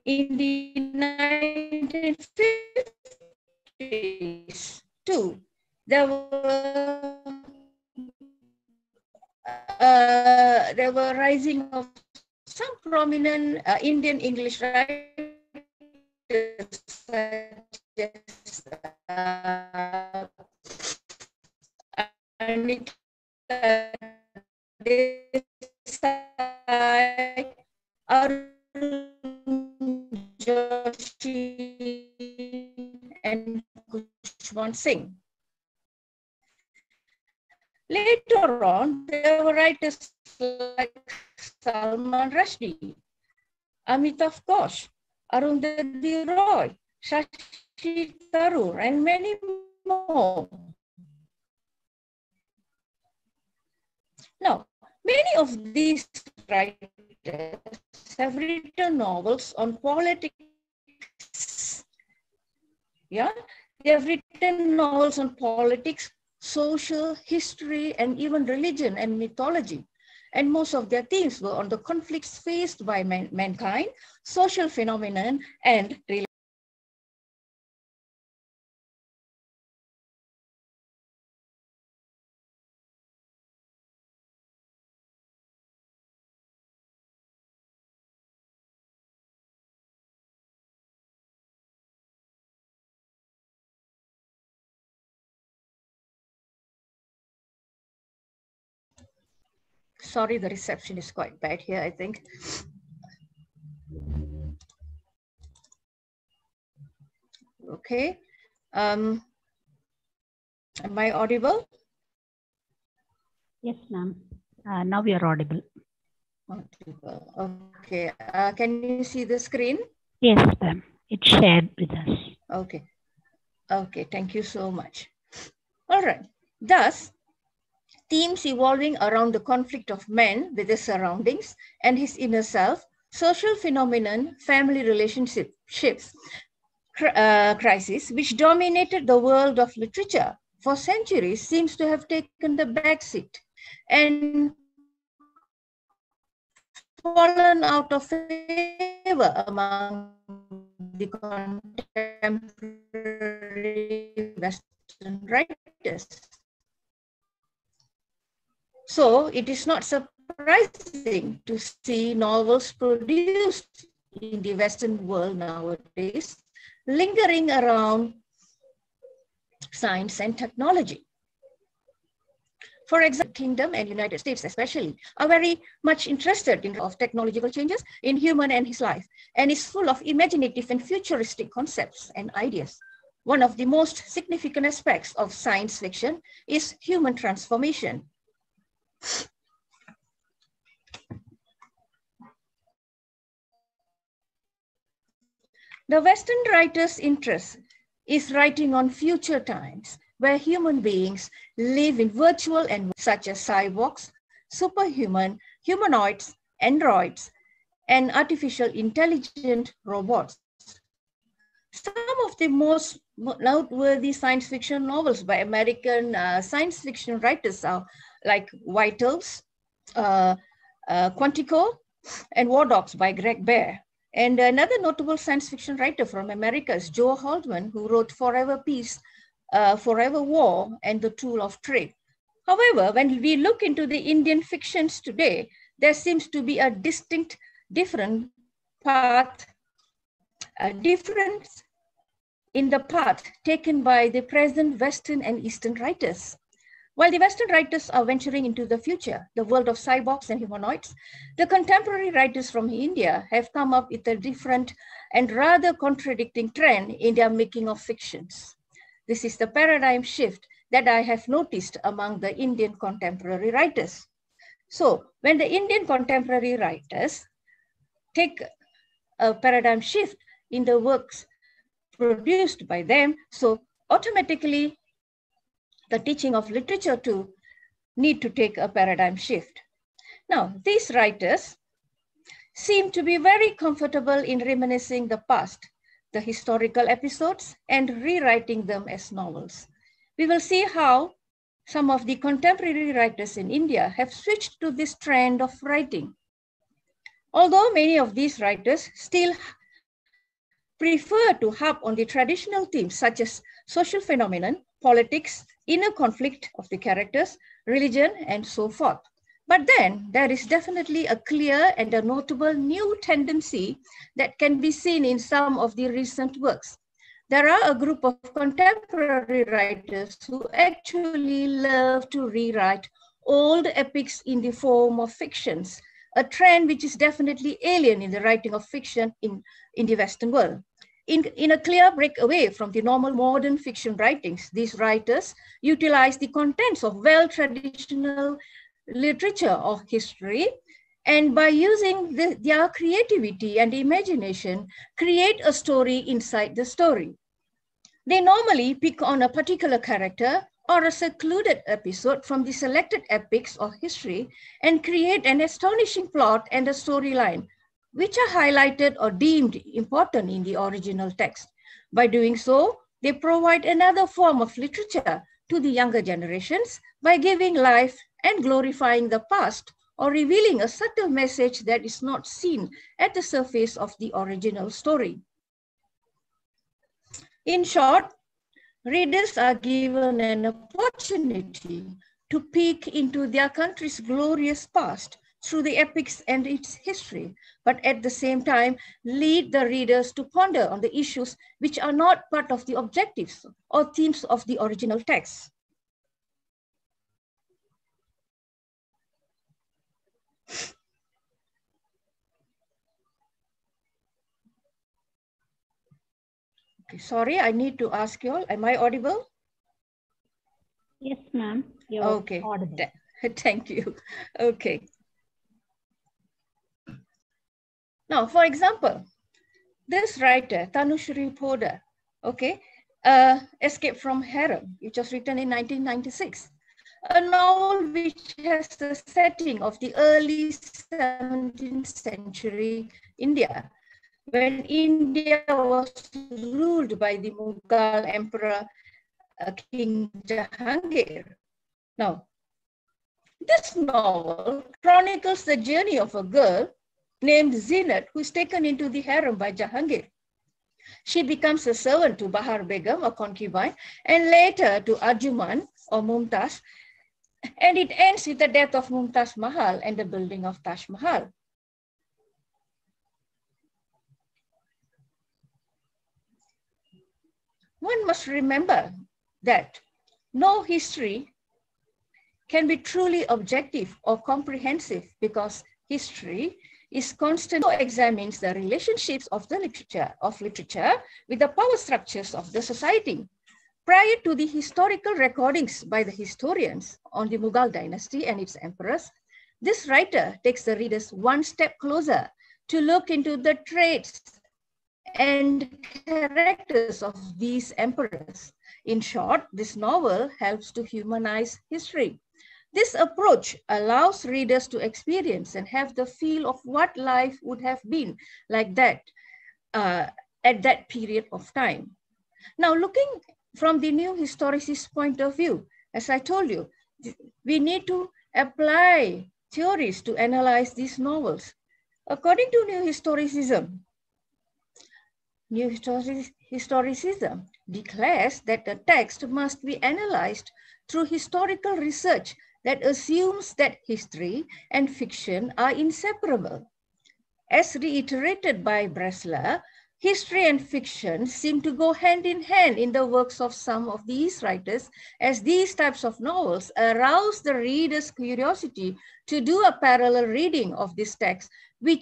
In the 1950s, too, there were rising of some prominent Indian English writers such as Anita Desai, Arun Joshi, and Kushwant Singh. Later on, there were writers like Salman Rushdie, Amitav Ghosh, Arundhati Roy, Shashi Tharoor, and many more. Now, many of these writers have written novels on politics. Yeah, they have written novels on politics, social history, and even religion and mythology. and most of their themes were on the conflicts faced by mankind, social phenomenon, and relations. Sorry, the reception is quite bad here, I think. Okay. Am I audible? Yes, ma'am. Now we are audible. Okay. Can you see the screen? Yes, ma'am. It's shared with us. Okay. Okay. Thank you so much. All right. Thus, themes evolving around the conflict of man with his surroundings and his inner self, social phenomenon, family relationships, crisis, which dominated the world of literature for centuries, seems to have taken the backseat and fallen out of favor among the contemporary Western writers. So it is not surprising to see novels produced in the Western world nowadays lingering around science and technology. For example, Kingdom and United States especially are very much interested in technological changes in human and his life, and is full of imaginative and futuristic concepts and ideas. One of the most significant aspects of science fiction is human transformation. The Western writer's interest is writing on future times where human beings live in virtual environments such as cyborgs, superhuman, humanoids, androids, and artificial intelligent robots. Some of the most noteworthy science fiction novels by American science fiction writers are like Vitals, Quantico, and War Dogs by Greg Bear. And another notable science fiction writer from America is Joe Haldeman, who wrote Forever Peace, Forever War, and The Tool of Trade. However, when we look into the Indian fictions today, there seems to be a distinct different path, a difference in the path taken by the present Western and Eastern writers. While the Western writers are venturing into the future, the world of cyborgs and humanoids, the contemporary writers from India have come up with a different and rather contradicting trend in their making of fictions. This is the paradigm shift that I have noticed among the Indian contemporary writers. So when the Indian contemporary writers take a paradigm shift in the works produced by them, so automatically the teaching of literature too need to take a paradigm shift. Now, these writers seem to be very comfortable in reminiscing the past, the historical episodes, and rewriting them as novels. We will see how some of the contemporary writers in India have switched to this trend of writing. Although many of these writers still prefer to harp on the traditional themes such as social phenomenon, politics, inner conflict of the characters, religion, and so forth. But then there is definitely a clear and a notable new tendency that can be seen in some of the recent works. There are a group of contemporary writers who actually love to rewrite old epics in the form of fictions, a trend which is definitely alien in the writing of fiction in the Western world. In a clear breakaway from the normal modern fiction writings, these writers utilize the contents of well-traditional literature or history, and by using their creativity and imagination, create a story inside the story. They normally pick on a particular character or a secluded episode from the selected epics or history and create an astonishing plot and a storyline, which are highlighted or deemed important in the original text. By doing so, they provide another form of literature to the younger generations by giving life and glorifying the past or revealing a subtle message that is not seen at the surface of the original story. In short, readers are given an opportunity to peek into their country's glorious past through the epics and its history, but at the same time, lead the readers to ponder on the issues which are not part of the objectives or themes of the original text. Okay, sorry, I need to ask you all, am I audible? Yes, ma'am. Okay, audible. Thank you. Okay. Now, for example, this writer, Tanushree Poddar, okay, Escape from Harem, which was written in 1996, a novel which has the setting of the early 17th century India, when India was ruled by the Mughal Emperor King Jahangir. Now, this novel chronicles the journey of a girl named Zinat, who is taken into the harem by Jahangir. She becomes a servant to Bahar Begum, a concubine, and later to Arjuman or Mumtaz, and it ends with the death of Mumtaz Mahal and the building of Taj Mahal. One must remember that no history can be truly objective or comprehensive, because history is constantly examines the relationships of the literature with the power structures of the society. Prior to the historical recordings by the historians on the Mughal dynasty and its emperors, this writer takes the readers one step closer to look into the traits and characters of these emperors. In short, this novel helps to humanize history. This approach allows readers to experience and have the feel of what life would have been like that at that period of time. Now, looking from the new historicist point of view, as I told you, we need to apply theories to analyze these novels. According to new historicism declares that the text must be analyzed through historical research that assumes that history and fiction are inseparable. As reiterated by Bresler, history and fiction seem to go hand in hand in the works of some of these writers, as these types of novels arouse the reader's curiosity to do a parallel reading of this text with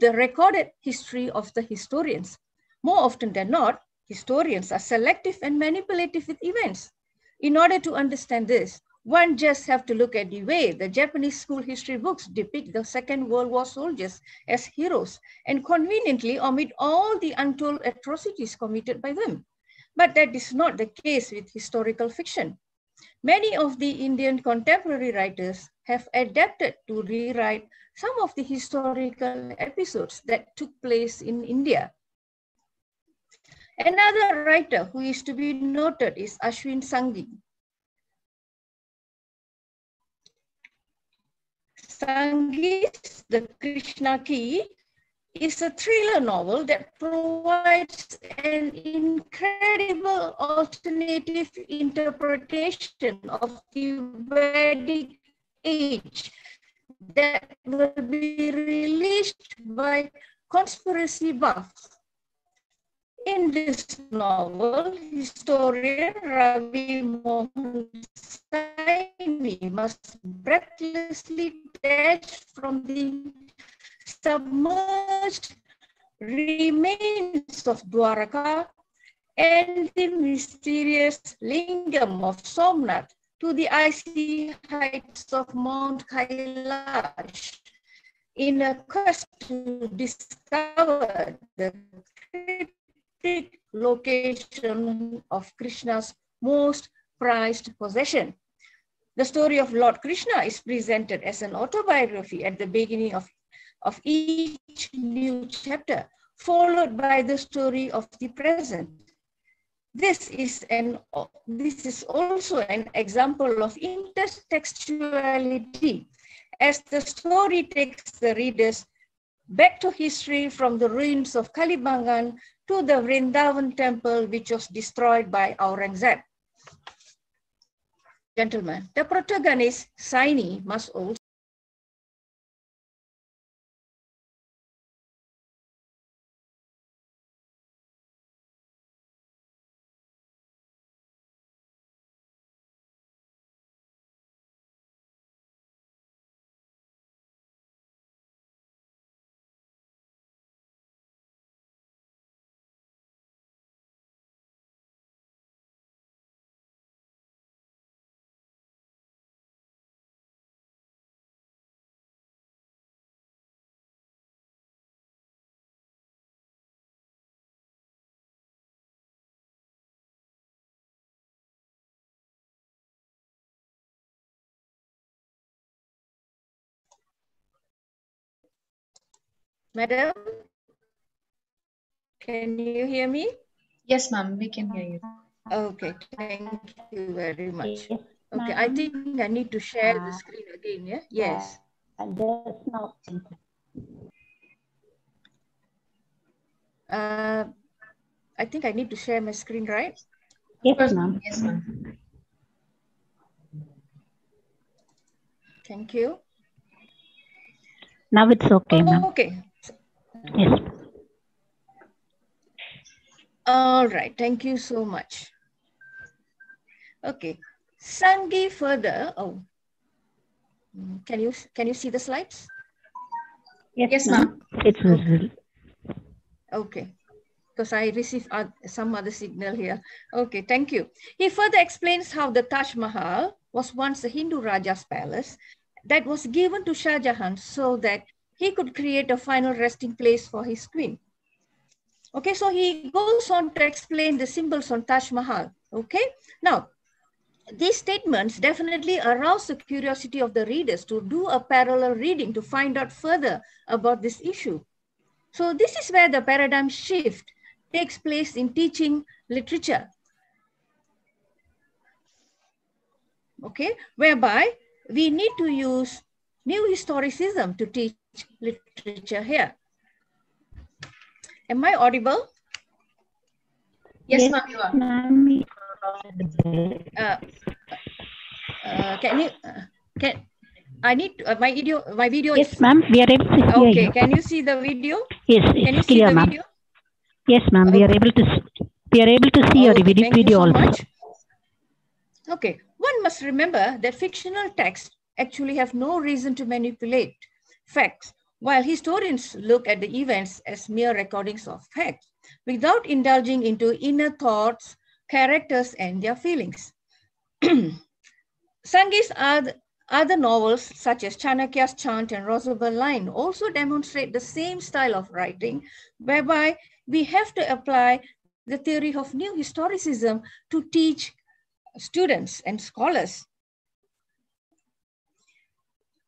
the recorded history of the historians. More often than not, historians are selective and manipulative with events. In order to understand this, one just have to look at the way the Japanese school history books depict the Second World War soldiers as heroes and conveniently omit all the untold atrocities committed by them. But that is not the case with historical fiction. Many of the Indian contemporary writers have adapted to rewrite some of the historical episodes that took place in India. Another writer who is to be noted is Ashwin Sanghi. Sanghi's The Krishna Key is a thriller novel that provides an incredible alternative interpretation of the Vedic age that will be released by conspiracy buffs. In this novel, historian Ravi Mohan Saini must breathlessly dash from the submerged remains of Dwaraka and the mysterious lingam of Somnath to the icy heights of Mount Kailash in a quest to discover the location of Krishna's most prized possession. The story of Lord Krishna is presented as an autobiography at the beginning of each new chapter, followed by the story of the present. This is also an example of intertextuality, as the story takes the readers back to history, from the ruins of Kalibangan to the Vrindavan temple, which was destroyed by Aurangzeb. Gentlemen, the protagonist, Saini, must also Madam, can you hear me? Yes, ma'am, we can hear you. Okay, thank you very much. Yes, okay, I think I need to share the screen again, yeah? Yes. I think I need to share my screen, right? Yes, ma'am. Yes, ma'am. Thank you. Now it's okay, ma'am. Okay. Yes. All right. Thank you so much. Okay. Sangi further. Oh, can you see the slides? Yes, yes, ma'am. It's visible. Okay. Because I received some other signal here. Okay. Thank you. He further explains how the Taj Mahal was once a Hindu Raja's palace that was given to Shah Jahan so that he could create a final resting place for his queen. Okay, so he goes on to explain the symbols on Taj Mahal. Okay, now these statements definitely arouse the curiosity of the readers to do a parallel reading to find out further about this issue. So this is where the paradigm shift takes place in teaching literature. Okay, whereby we need to use new historicism to teach literature here. Am I audible? Yes, yes, ma'am, you are. My video yes, is... ma'am, we are able to hear you. Okay, can you see the video? Yes, can you see the video? Yes, ma'am, okay. we are able to see your video also. Much. Okay. One must remember that fictional texts actually have no reason to manipulate facts, while historians look at the events as mere recordings of facts, without indulging into inner thoughts, characters, and their feelings. Sanghis other novels, such as Chanakya's Chant and Rosabelle Line, also demonstrate the same style of writing, whereby we have to apply the theory of new historicism to teach students and scholars.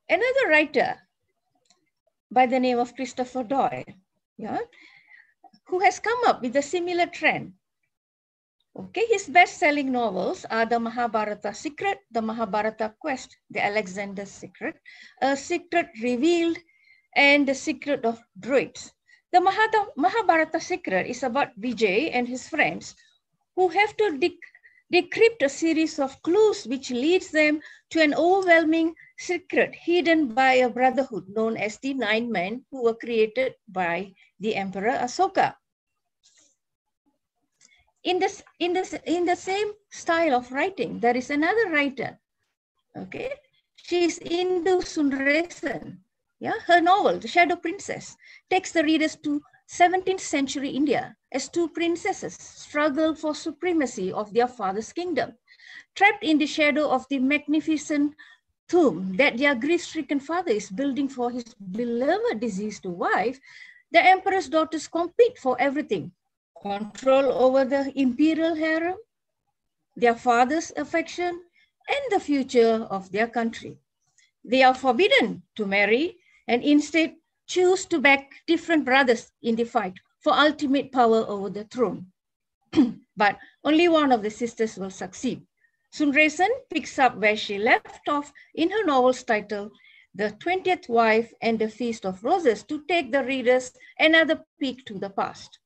Another writer by the name of Christopher Doyle, yeah, who has come up with a similar trend. Okay, his best-selling novels are The Mahabharata Secret, The Mahabharata Quest, The Alexander Secret, A Secret Revealed, and The Secret of Druids. The Mahabharata Secret is about Vijay and his friends who have to decrypt a series of clues which leads them to an overwhelming secret hidden by a brotherhood known as the Nine Men, who were created by the Emperor Asoka. In the same style of writing, there is another writer. Okay, she is Indu Sundaresan. Yeah, her novel, The Shadow Princess, takes the readers to 17th century India, as two princesses struggle for supremacy of their father's kingdom, trapped in the shadow of the magnificent tomb that their grief-stricken father is building for his beloved deceased wife. The emperor's daughters compete for everything: control over the imperial harem, their father's affection, and the future of their country. They are forbidden to marry and instead choose to back different brothers in the fight for ultimate power over the throne. But only one of the sisters will succeed. Sundaresan picks up where she left off in her novel's title, The 20th Wife and the Feast of Roses to take the readers another peek to the past.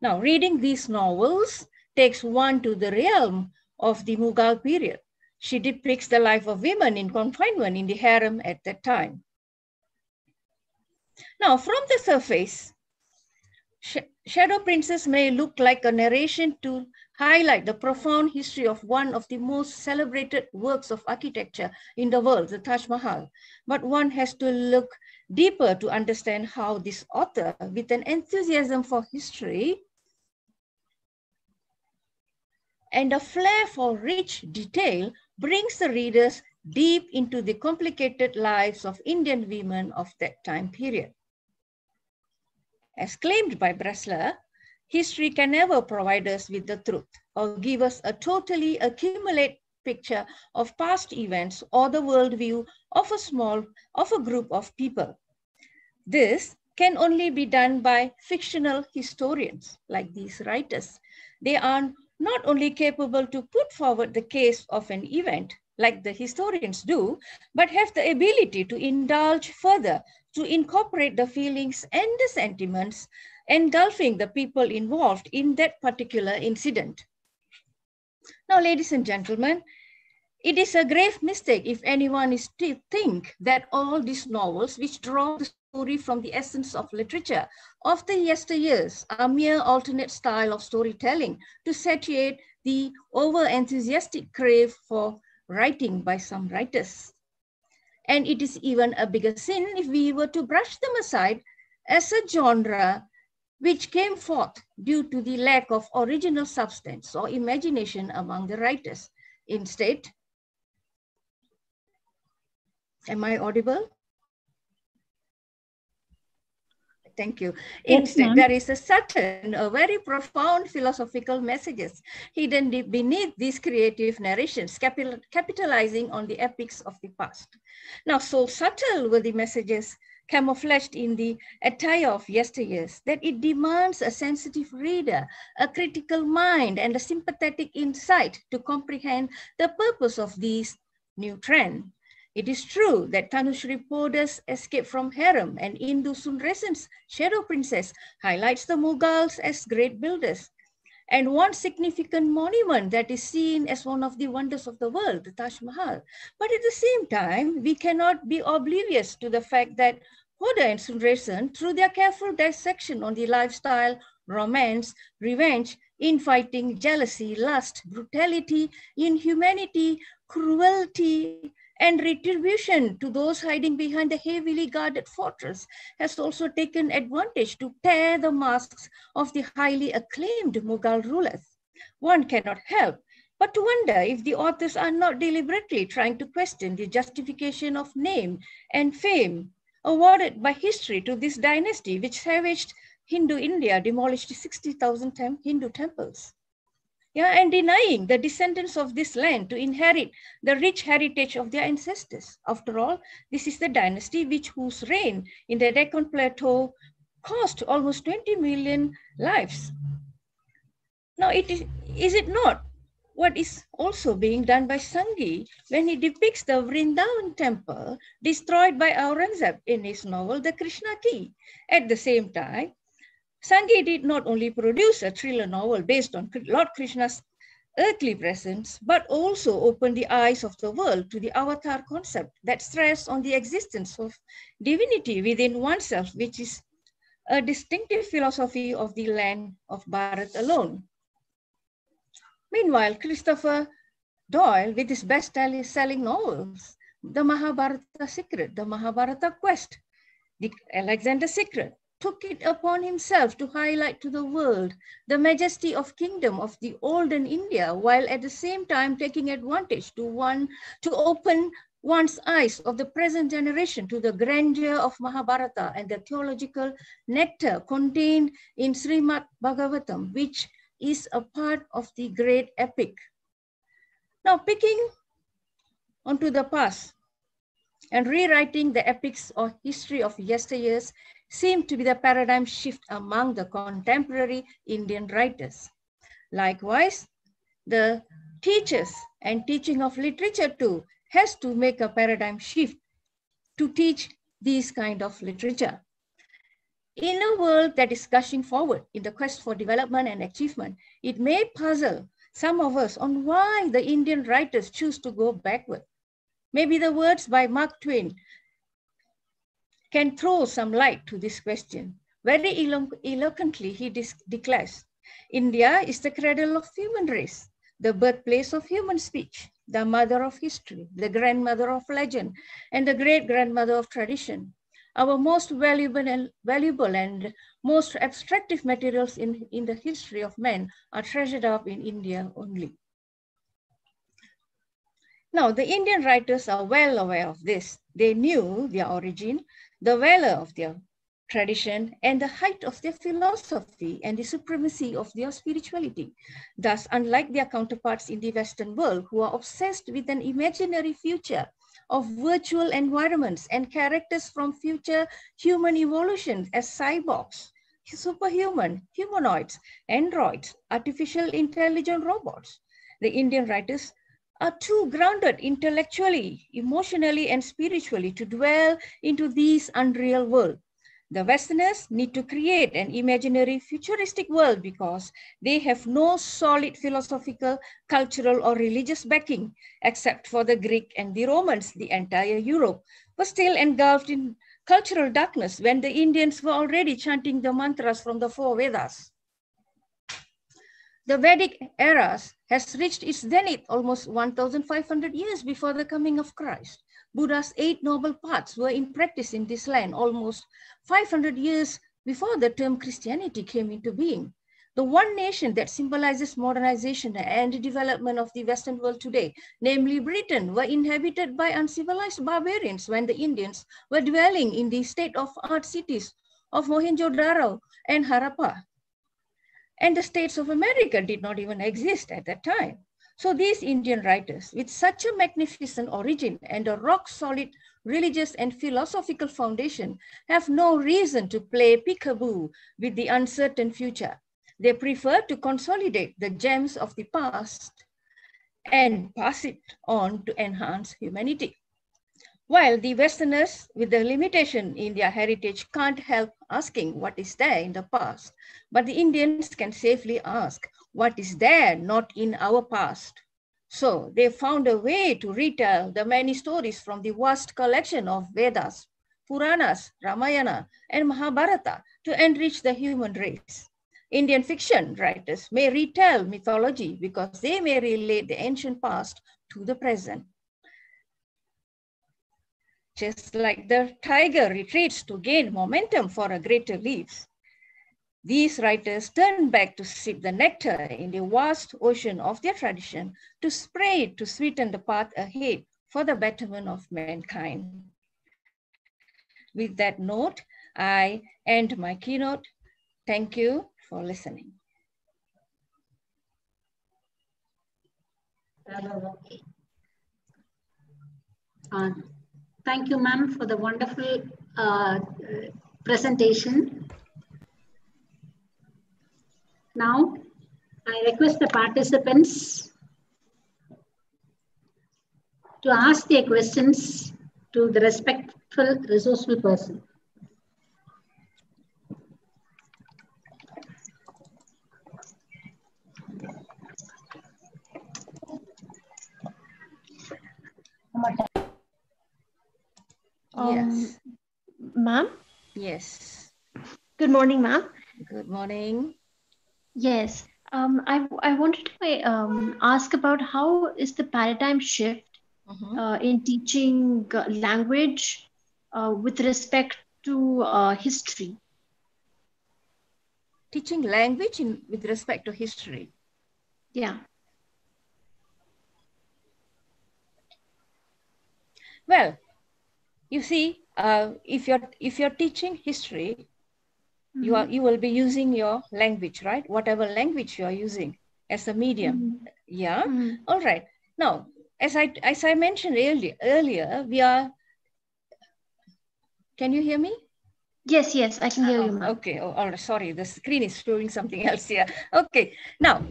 Now, reading these novels takes one to the realm of the Mughal period. She depicts the life of women in confinement in the harem at that time. Now, from the surface, Shadow Princess may look like a narration to highlight the profound history of one of the most celebrated works of architecture in the world, the Taj Mahal. But one has to look deeper to understand how this author, with an enthusiasm for history and a flair for rich detail, brings the readers deep into the complicated lives of Indian women of that time period. As claimed by Bressler, history can never provide us with the truth or give us a totally accumulated picture of past events or the worldview of a group of people. This can only be done by fictional historians like these writers. They are not only capable to put forward the case of an event like the historians do, but have the ability to indulge further, to incorporate the feelings and the sentiments engulfing the people involved in that particular incident. Now, ladies and gentlemen, it is a grave mistake if anyone is to think that all these novels, which draw the story from the essence of literature of the yesteryears, are mere alternate style of storytelling to satiate the over-enthusiastic crave for writing by some writers. And it is even a bigger sin if we were to brush them aside as a genre which came forth due to the lack of original substance or imagination among the writers. Instead, am I audible? Thank you. Instead, yes, there is a certain, a very profound philosophical messages hidden beneath these creative narrations, capitalizing on the epics of the past. Now, so subtle were the messages camouflaged in the attire of yesteryears that it demands a sensitive reader, a critical mind, and a sympathetic insight to comprehend the purpose of these new trends. It is true that Tanushree Podar's Escape from Harem and Indu Sundaresan's Shadow Princess highlights the Mughals as great builders. And one significant monument that is seen as one of the wonders of the world, the Taj Mahal. But at the same time, we cannot be oblivious to the fact that Podar and Sundaresan, through their careful dissection on the lifestyle, romance, revenge, infighting, jealousy, lust, brutality, inhumanity, cruelty, and retribution to those hiding behind the heavily guarded fortress, has also taken advantage to tear the masks of the highly acclaimed Mughal rulers. One cannot help but to wonder if the authors are not deliberately trying to question the justification of name and fame awarded by history to this dynasty which savaged Hindu India, demolished 60,000 Hindu temples. Yeah, and denying the descendants of this land to inherit the rich heritage of their ancestors. After all, this is the dynasty whose reign in the Deccan Plateau cost almost 20 million lives. Now, is it not what is also being done by Sanghi when he depicts the Vrindavan temple destroyed by Aurangzeb in his novel, The Krishna Key? At the same time, Sanghi did not only produce a thriller novel based on Lord Krishna's earthly presence, but also opened the eyes of the world to the avatar concept that stressed on the existence of divinity within oneself, which is a distinctive philosophy of the land of Bharat alone. Meanwhile, Christopher Doyle, with his best-selling novels, The Mahabharata Secret, The Mahabharata Quest, The Alexander Secret, took it upon himself to highlight to the world the majesty of kingdom of the olden India, while at the same time taking advantage to open one's eyes of the present generation to the grandeur of Mahabharata and the theological nectar contained in Srimad Bhagavatam, which is a part of the great epic. Now, picking onto the past and rewriting the epics or history of yesteryears seemed to be the paradigm shift among the contemporary Indian writers. Likewise, the teachers and teaching of literature too has to make a paradigm shift to teach these kind of literature. In a world that is gushing forward in the quest for development and achievement, it may puzzle some of us on why the Indian writers choose to go backward. Maybe the words by Mark Twain can throw some light to this question. Very eloquently, he declares, India is the cradle of human race, the birthplace of human speech, the mother of history, the grandmother of legend, and the great-grandmother of tradition. Our most valuable and most abstractive materials in the history of man are treasured up in India only. Now, the Indian writers are well aware of this. They knew their origin, the valor of their tradition, and the height of their philosophy and the supremacy of their spirituality. Thus, unlike their counterparts in the Western world, who are obsessed with an imaginary future of virtual environments and characters from future human evolutions as cyborgs, superhuman, humanoids, androids, artificial intelligent robots, the Indian writers are too grounded intellectually, emotionally, and spiritually to dwell into these unreal world. The Westerners need to create an imaginary futuristic world because they have no solid philosophical, cultural, or religious backing, except for the Greek and the Romans. The entire Europe was still engulfed in cultural darkness when the Indians were already chanting the mantras from the 4 Vedas. The Vedic era has reached its zenith almost 1,500 years before the coming of Christ. Buddha's 8 noble paths were in practice in this land almost 500 years before the term Christianity came into being. The one nation that symbolizes modernization and development of the Western world today, namely Britain, were inhabited by uncivilized barbarians when the Indians were dwelling in the state-of-art cities of Mohenjo-Daro and Harappa. And the states of America did not even exist at that time. So these Indian writers, with such a magnificent origin and a rock-solid religious and philosophical foundation, have no reason to play peekaboo with the uncertain future. They prefer to consolidate the gems of the past and pass it on to enhance humanity. While the Westerners, with the limitation in their heritage, can't help asking what is there in the past, but the Indians can safely ask, what is there not in our past? So they found a way to retell the many stories from the vast collection of Vedas, Puranas, Ramayana, and Mahabharata to enrich the human race. Indian fiction writers may retell mythology because they may relate the ancient past to the present. Just like the tiger retreats to gain momentum for a greater leap, these writers turn back to sip the nectar in the vast ocean of their tradition, to spray it to sweeten the path ahead for the betterment of mankind. With that note, I end my keynote. Thank you for listening. Thank you, ma'am, for the wonderful presentation. Now, I request the participants to ask their questions to the respectful, resourceful person. Yes. Ma'am? Yes. Good morning, ma'am. Good morning. Yes, I wanted to ask about how is the paradigm shift in teaching language with respect to history? Teaching language with respect to history? Yeah. Well, you see, if you're teaching history, you will be using your language, right? Whatever language you are using as a medium. Yeah. All right. Now, as I mentioned earlier, we are. Can you hear me? Yes. Yes, I can hear you. Okay. Oh, all right. Sorry, the screen is showing something else here. Okay. Now,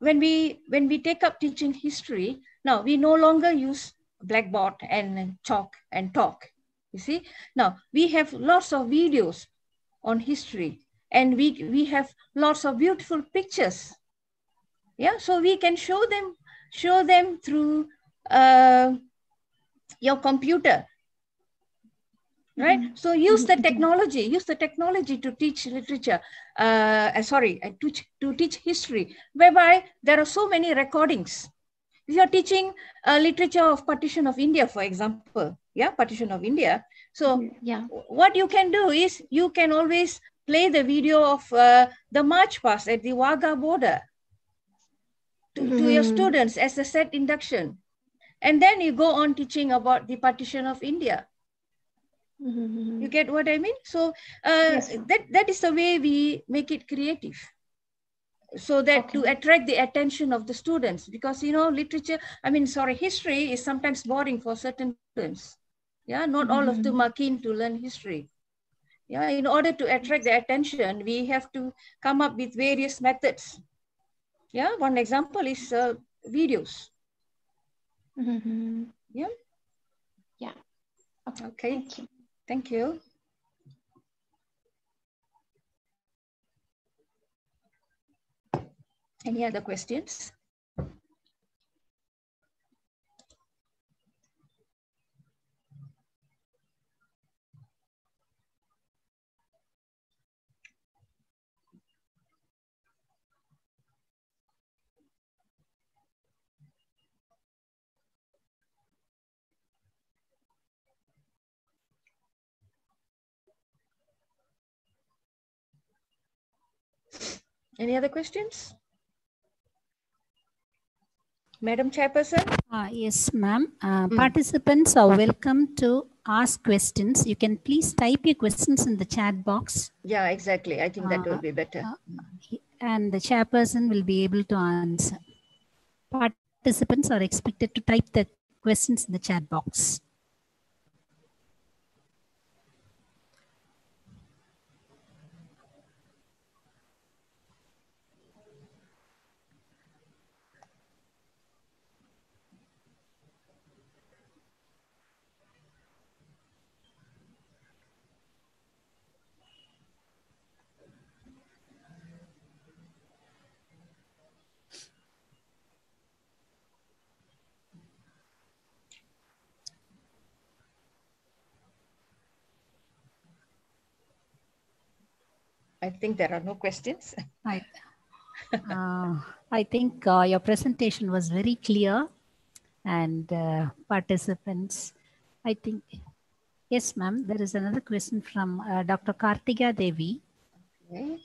when we take up teaching history, now we no longer use blackboard and chalk and talk, you see. Now, we have lots of videos on history, and we have lots of beautiful pictures. Yeah, so we can show them through your computer, right? Mm-hmm. So use the technology to teach literature, to teach history, whereby there are so many recordings. If you're teaching literature of partition of India, for example, yeah, partition of India. So yeah, what you can do is you can always play the video of the march past at the Wagah border to your students as a set induction. And then you go on teaching about the partition of India. Mm-hmm. You get what I mean? So yes, that is the way we make it creative, so that to attract the attention of the students, because, you know, history is sometimes boring for certain students. Yeah, not all of them are keen to learn history. Yeah, in order to attract the attention, we have to come up with various methods. Yeah, one example is videos. Mm-hmm. Yeah. Yeah. Okay. Thank you. Thank you. Any other questions? Any other questions? Madam Chairperson? Yes, ma'am. Participants are welcome to ask questions. You can please type your questions in the chat box. Yeah, exactly. I think that will be better. And the chairperson will be able to answer. Participants are expected to type their questions in the chat box. I think there are no questions. I think your presentation was very clear, and participants, I think, yes, ma'am, there is another question from Dr. Kartiga Devi. Okay.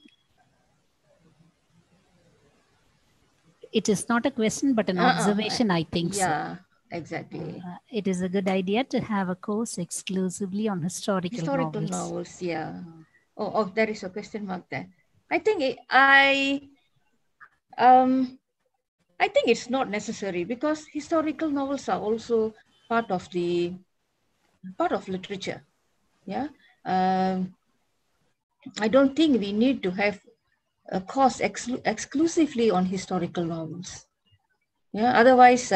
It is not a question, but an observation, I think. Yeah, so. Exactly. It is a good idea to have a course exclusively on historical novels. Yeah. Oh, there is a question mark there. I think I think it's not necessary, because historical novels are also part of literature. Yeah, I don't think we need to have a course exclusively on historical novels. Yeah, otherwise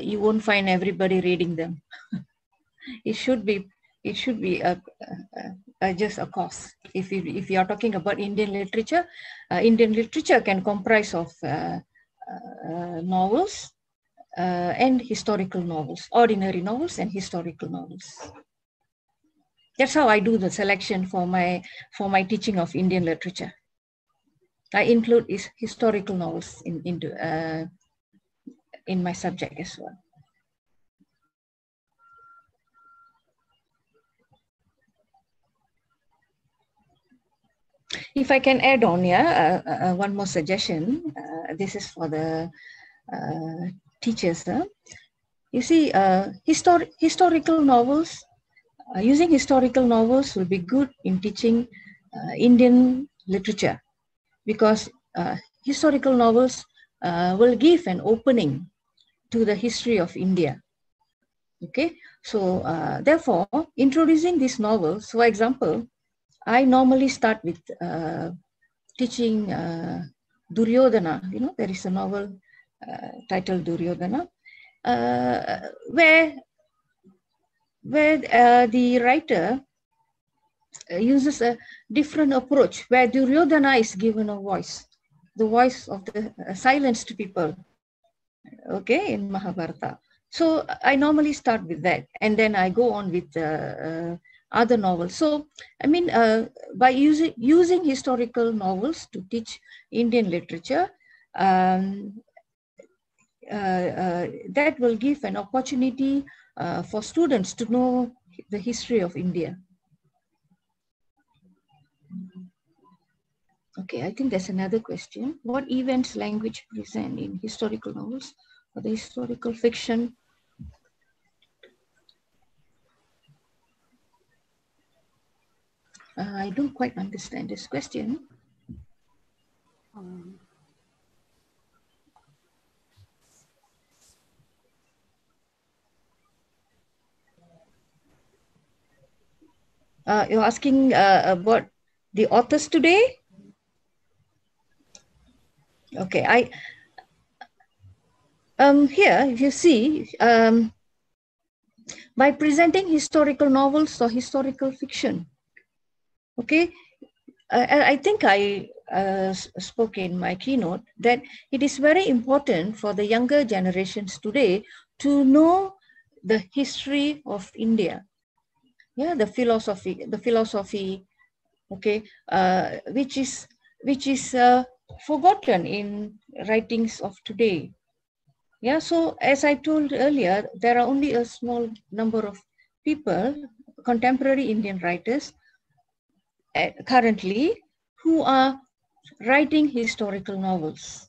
you won't find everybody reading them. It should be just a course. If you are talking about Indian literature can comprise of novels and historical novels, ordinary novels and historical novels. That's how I do the selection for my teaching of Indian literature. I include historical novels in my subject as well. If I can add on, yeah, one more suggestion. This is for the teachers. You see, using historical novels will be good in teaching Indian literature, because historical novels will give an opening to the history of India. Okay, so therefore, introducing these novels, for example, I normally start with teaching Duryodhana. You know, there is a novel titled Duryodhana. where the writer uses a different approach, where Duryodhana is given a voice, the voice of the silenced people, okay, in Mahabharata. So I normally start with that, and then I go on with other novels. So I mean, by using historical novels to teach Indian literature, that will give an opportunity for students to know the history of India. Okay, I think there's another question. What events language present in historical novels or the historical fiction? I don't quite understand this question. You're asking about the authors today? Okay, here, if you see, by presenting historical novels or historical fiction, okay, I think I spoke in my keynote that it is very important for the younger generations today to know the history of India. Yeah, the philosophy, okay, which is forgotten in writings of today. Yeah, so as I told earlier, there are only a small number of people, contemporary Indian writers currently, who are writing historical novels.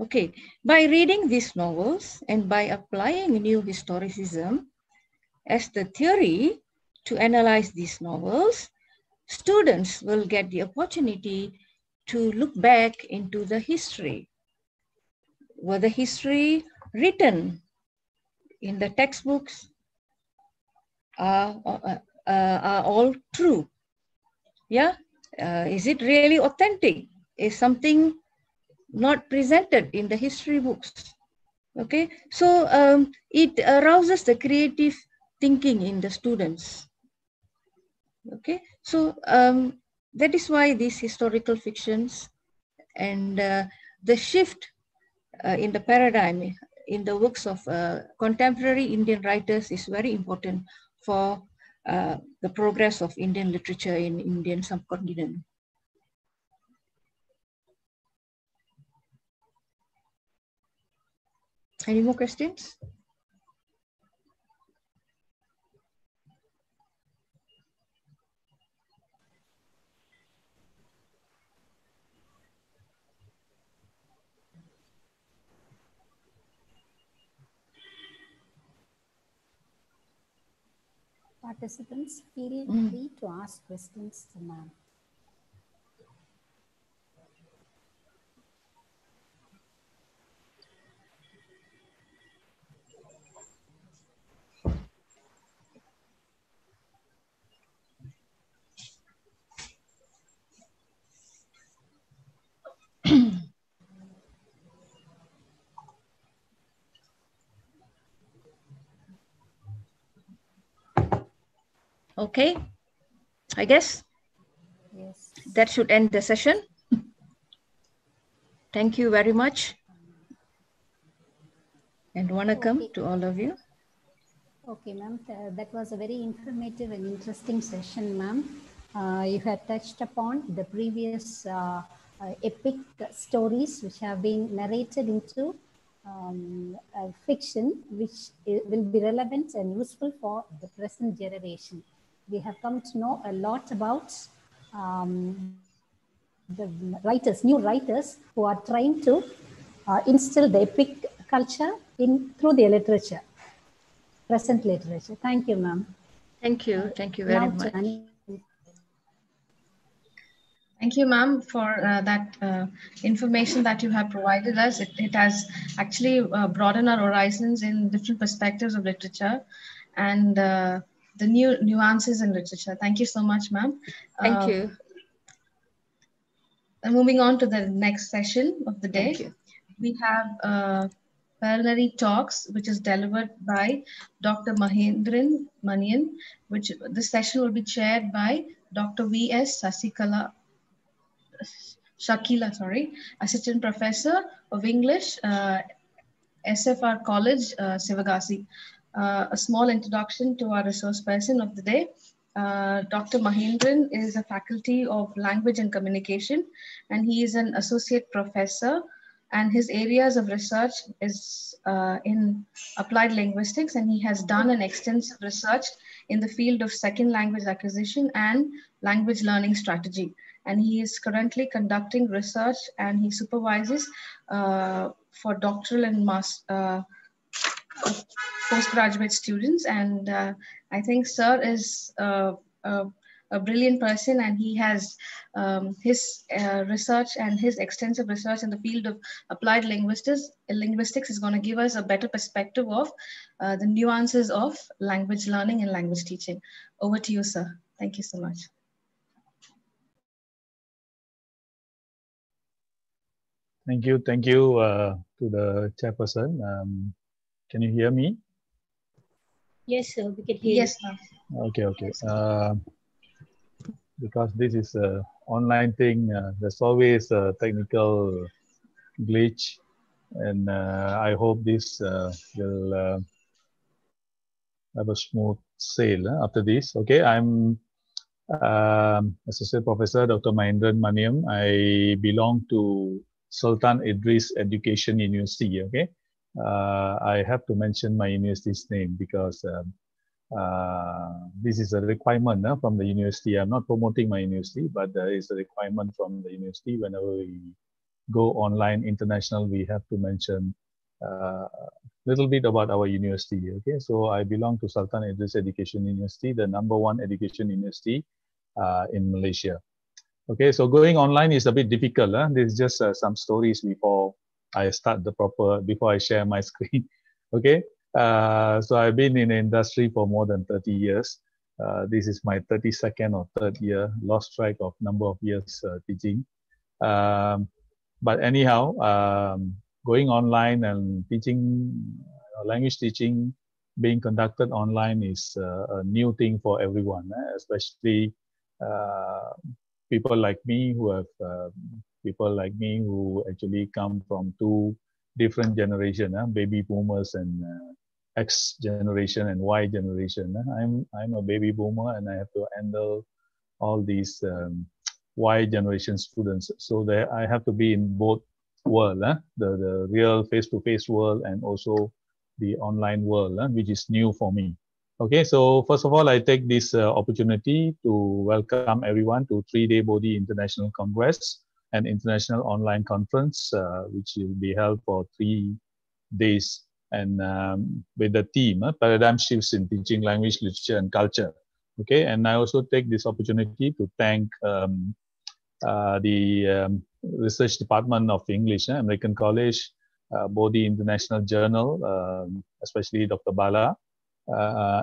Okay, by reading these novels and by applying new historicism as the theory to analyze these novels, students will get the opportunity to look back into the history. Were the history written in the textbooks are all true? Yeah, is it really authentic? Is something not presented in the history books? Okay, so it arouses the creative thinking in the students. Okay, so that is why these historical fictions and the shift in the paradigm in the works of contemporary Indian writers is very important for the progress of Indian literature in Indian subcontinent. Any more questions? Participants, feel free to ask questions to ma'am. Okay, I guess yes, that should end the session. Thank you very much. And vanakkam to all of you. Okay, ma'am, that was a very informative and interesting session, ma'am. You have touched upon the previous epic stories which have been narrated into fiction, which will be relevant and useful for the present generation. We have come to know a lot about the writers, new writers who are trying to instill the epic culture in through their literature, present literature. Thank you, ma'am. Thank you. Thank you very much. Thank you, ma'am, for that information that you have provided us. It has actually broadened our horizons in different perspectives of literature and the new nuances in literature. Thank you so much, ma'am. Thank you. And moving on to the next session of the day, we have Parallel talks, which is delivered by Dr. Mahendran Maniam, which this session will be chaired by Dr. V.S. Shakila, Assistant Professor of English, SFR College, Sivagasi. A small introduction to our resource person of the day. Dr. Mahendran is a faculty of language and communication, and he is an associate professor, and his areas of research is in applied linguistics, and he has done an extensive research in the field of second language acquisition and language learning strategy. And he is currently conducting research, and he supervises for doctoral and postgraduate students. And I think sir is a brilliant person, and he has his research and his extensive research in the field of applied linguistics is going to give us a better perspective of the nuances of language learning and language teaching. Over to you, sir. Thank you so much. Thank you to the chairperson. Can you hear me? Yes, sir, we can hear you. Yes, sir. Okay. Because this is an online thing, there's always a technical glitch. And I hope this will have a smooth sail after this. Okay, I'm Associate Professor Dr. Mahendran Maniam. I belong to Sultan Idris Education University. Okay, I have to mention my university's name because this is a requirement from the university. I'm not promoting my university, but there is a requirement from the university. Whenever we go online international, we have to mention a little bit about our university. Okay, so I belong to Sultan Idris Education University, the #1 education university in Malaysia. Okay, so going online is a bit difficult. There's just some stories before I start the proper, before I share my screen. Okay, so I've been in the industry for more than 30 years. This is my 32nd or 3rd year, lost track of number of years teaching. But anyhow, going online and teaching, language teaching being conducted online is a new thing for everyone, especially people like me who have who actually come from two different generations, baby boomers and X generation and Y generation. I'm a baby boomer, and I have to handle all these Y generation students. So there, I have to be in both world, the real face-to-face world and also the online world, which is new for me. Okay, so first of all, I take this opportunity to welcome everyone to 3-day Bodhi International Congress, an international online conference which will be held for 3 days, and with the theme Paradigm Shifts in Teaching Language, Literature and Culture. Okay, and I also take this opportunity to thank the Research Department of English, American College, Bodhi International Journal, especially Dr. Bala,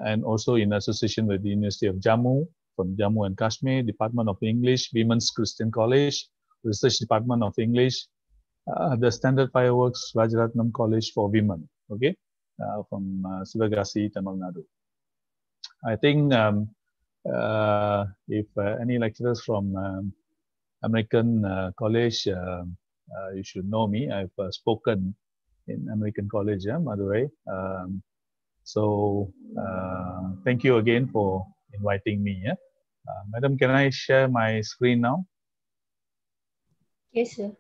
and also in association with the University of Jammu, from Jammu and Kashmir, Department of English, Women's Christian College, Research Department of English, the Standard Fireworks Rajaratnam College for Women, okay, from Sivagasi, Tamil Nadu. I think if any lecturers from American College, you should know me. I've spoken in American College, Madurai. So thank you again for inviting me. Yeah? Madam, can I share my screen now? Yes, sir.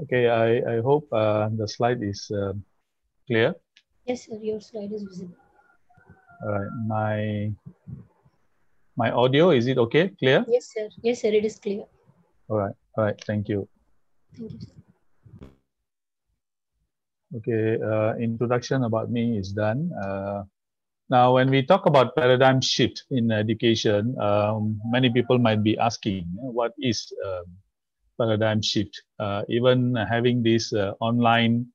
Okay, I hope the slide is clear. Yes, sir, your slide is visible. All right, my audio, is it okay, clear? Yes, sir. Yes, sir, it is clear. All right, thank you. Thank you, sir. Okay, introduction about me is done. Now, when we talk about paradigm shift in education, many people might be asking, what is paradigm shift? Even having this online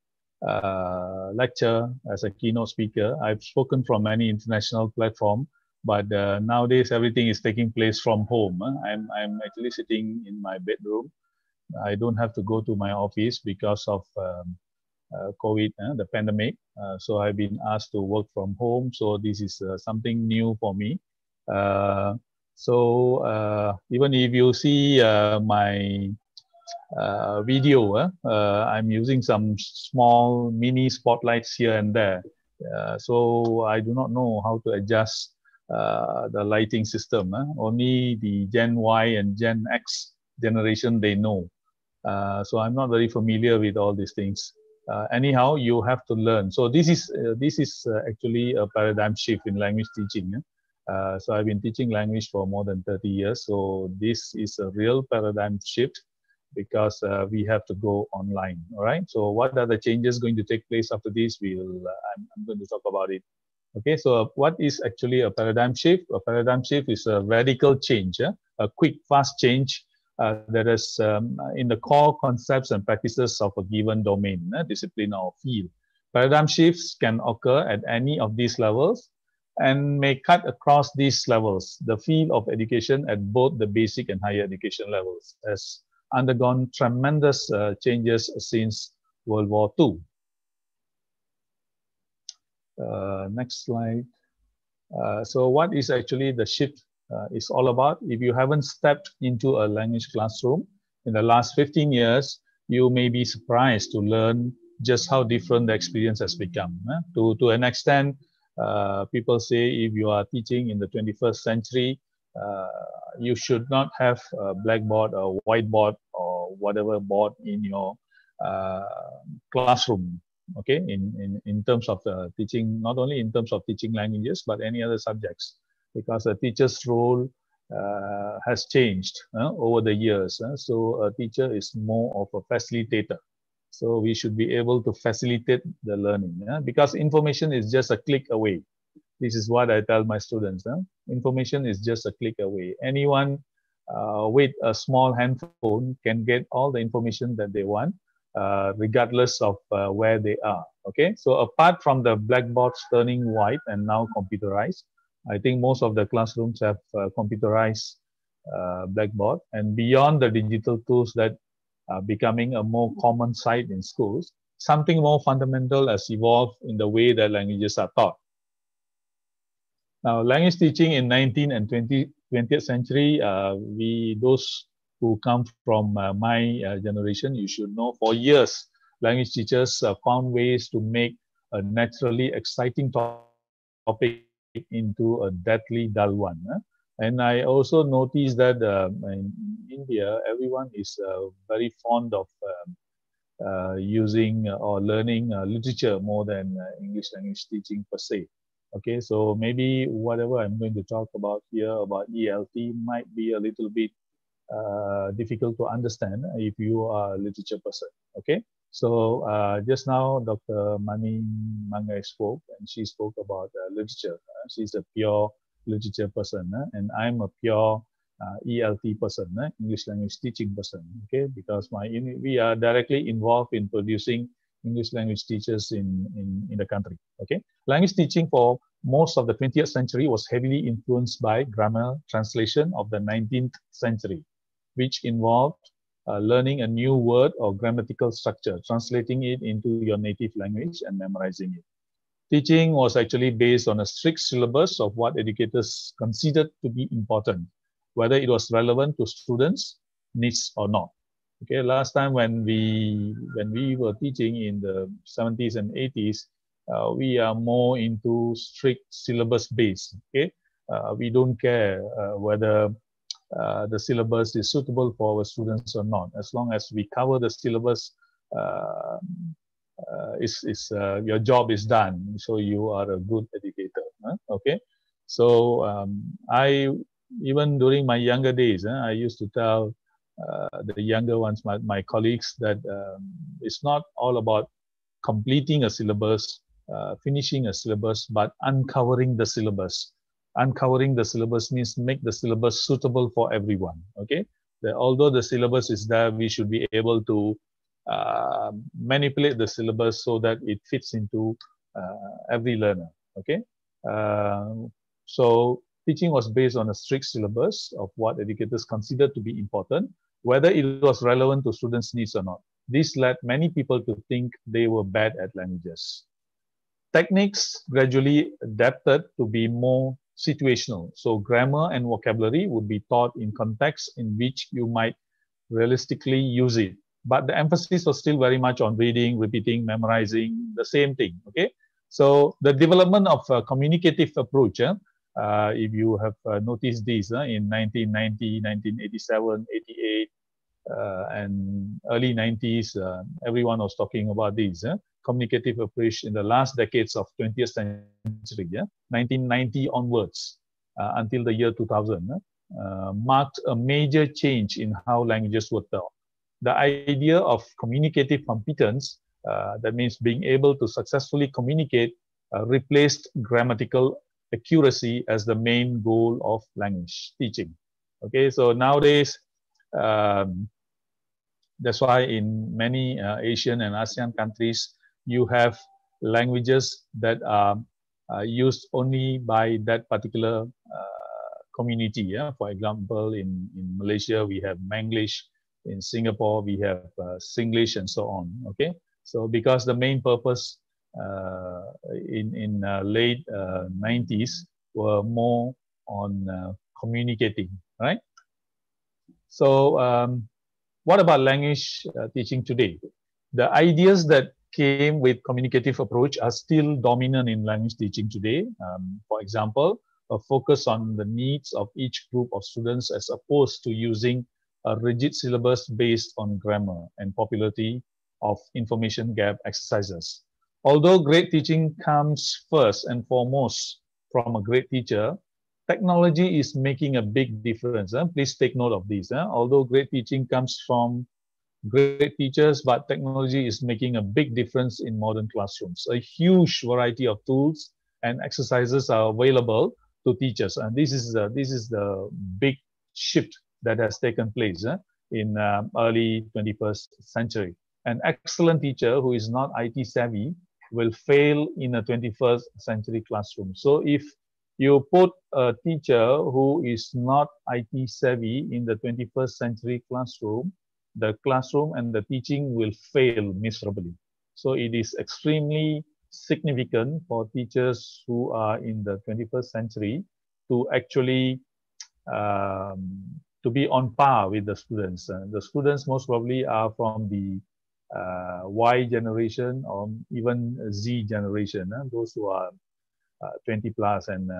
lecture, as a keynote speaker. I've spoken from many international platforms, but nowadays everything is taking place from home. I'm actually sitting in my bedroom. I don't have to go to my office because of COVID, the pandemic. So I've been asked to work from home. So this is something new for me. So even if you see my video, I'm using some small mini spotlights here and there. So I do not know how to adjust the lighting system. Only the Gen Y and Gen X generation, they know. So I'm not very familiar with all these things. Anyhow, you have to learn. So this is actually a paradigm shift in language teaching. So I've been teaching language for more than 30 years. So this is a real paradigm shift because we have to go online. All right. So what are the changes going to take place after this? I'm going to talk about it. Okay. So what is actually a paradigm shift? A paradigm shift is a radical change, a quick, fast change that is in the core concepts and practices of a given domain, discipline or field. Paradigm shifts can occur at any of these levels and may cut across these levels. The field of education at both the basic and higher education levels has undergone tremendous changes since World War II. Next slide. So what is actually the shift is all about? If you haven't stepped into a language classroom in the last 15 years, you may be surprised to learn just how different the experience has become. To an extent, people say if you are teaching in the 21st century, you should not have a blackboard or whiteboard or whatever board in your classroom. Okay, in terms of teaching, not only in terms of teaching languages, but any other subjects, because a teacher's role has changed over the years. So a teacher is more of a facilitator. So we should be able to facilitate the learning because information is just a click away. This is what I tell my students. Information is just a click away. Anyone with a small handphone can get all the information that they want regardless of where they are. Okay. So apart from the blackboards turning white and now computerized, I think most of the classrooms have computerized blackboard, and beyond the digital tools that are becoming a more common sight in schools, something more fundamental has evolved in the way that languages are taught. Now, language teaching in 19th and 20th century, those who come from my generation, you should know, for years, language teachers found ways to make a naturally exciting topic into a deathly dull one. And I also noticed that in India, everyone is very fond of using or learning literature more than English language teaching per se. Okay, so maybe whatever I'm going to talk about here about ELT might be a little bit difficult to understand if you are a literature person. Okay, so just now Dr. Manimangai spoke, and she spoke about literature. She's a pure literature person, and I'm a pure ELT person, English language teaching person. Okay, because we are directly involved in producing English language teachers in the country. Okay, language teaching for most of the 20th century was heavily influenced by grammar translation of the 19th century, which involved learning a new word or grammatical structure, translating it into your native language and memorizing it. Teaching was actually based on a strict syllabus of what educators considered to be important, whether it was relevant to students' needs or not. Okay, last time when we were teaching in the 70s and 80s, we are more into strict syllabus based. Okay, we don't care whether the syllabus is suitable for our students or not, as long as we cover the syllabus. Your job is done, so you are a good educator. Okay, so I even during my younger days, I used to tell the younger ones, my colleagues, that it's not all about completing a syllabus, finishing a syllabus, but uncovering the syllabus. Uncovering the syllabus means make the syllabus suitable for everyone. Okay, although the syllabus is there, we should be able to manipulate the syllabus so that it fits into every learner. Okay, so teaching was based on a strict syllabus of what educators considered to be important, whether it was relevant to students' needs or not. This led many people to think they were bad at languages. Techniques gradually adapted to be more situational. So grammar and vocabulary would be taught in contexts in which you might realistically use it. But the emphasis was still very much on reading, repeating, memorizing, the same thing. Okay, so the development of a communicative approach, if you have noticed this in 1990, 1987, 88, and early 90s, everyone was talking about these communicative approach in the last decades of 20th century, 1990 onwards until the year 2000, marked a major change in how languages were taught. The idea of communicative competence, that means being able to successfully communicate, replaced grammatical accuracy as the main goal of language teaching. Okay, so nowadays, that's why in many Asian and ASEAN countries, you have languages that are used only by that particular community. Yeah? For example, in Malaysia, we have Manglish. In Singapore, we have Singlish and so on. Okay, so because the main purpose in late 90s were more on communicating, right? So what about language teaching today? The ideas that came with communicative approach are still dominant in language teaching today. For example, a focus on the needs of each group of students as opposed to using a rigid syllabus based on grammar and popularity of information gap exercises. Although great teaching comes first and foremost from a great teacher, technology is making a big difference. Please take note of this. Although great teaching comes from great teachers, but technology is making a big difference in modern classrooms. A huge variety of tools and exercises are available to teachers. And this is the big shift that has taken place in early 21st century. An excellent teacher who is not IT savvy will fail in a 21st century classroom. So if you put a teacher who is not IT savvy in the 21st century classroom, the classroom and the teaching will fail miserably. So it is extremely significant for teachers who are in the 21st century to actually to be on par with the students. The students most probably are from the Y generation or even Z generation, those who are 20 plus and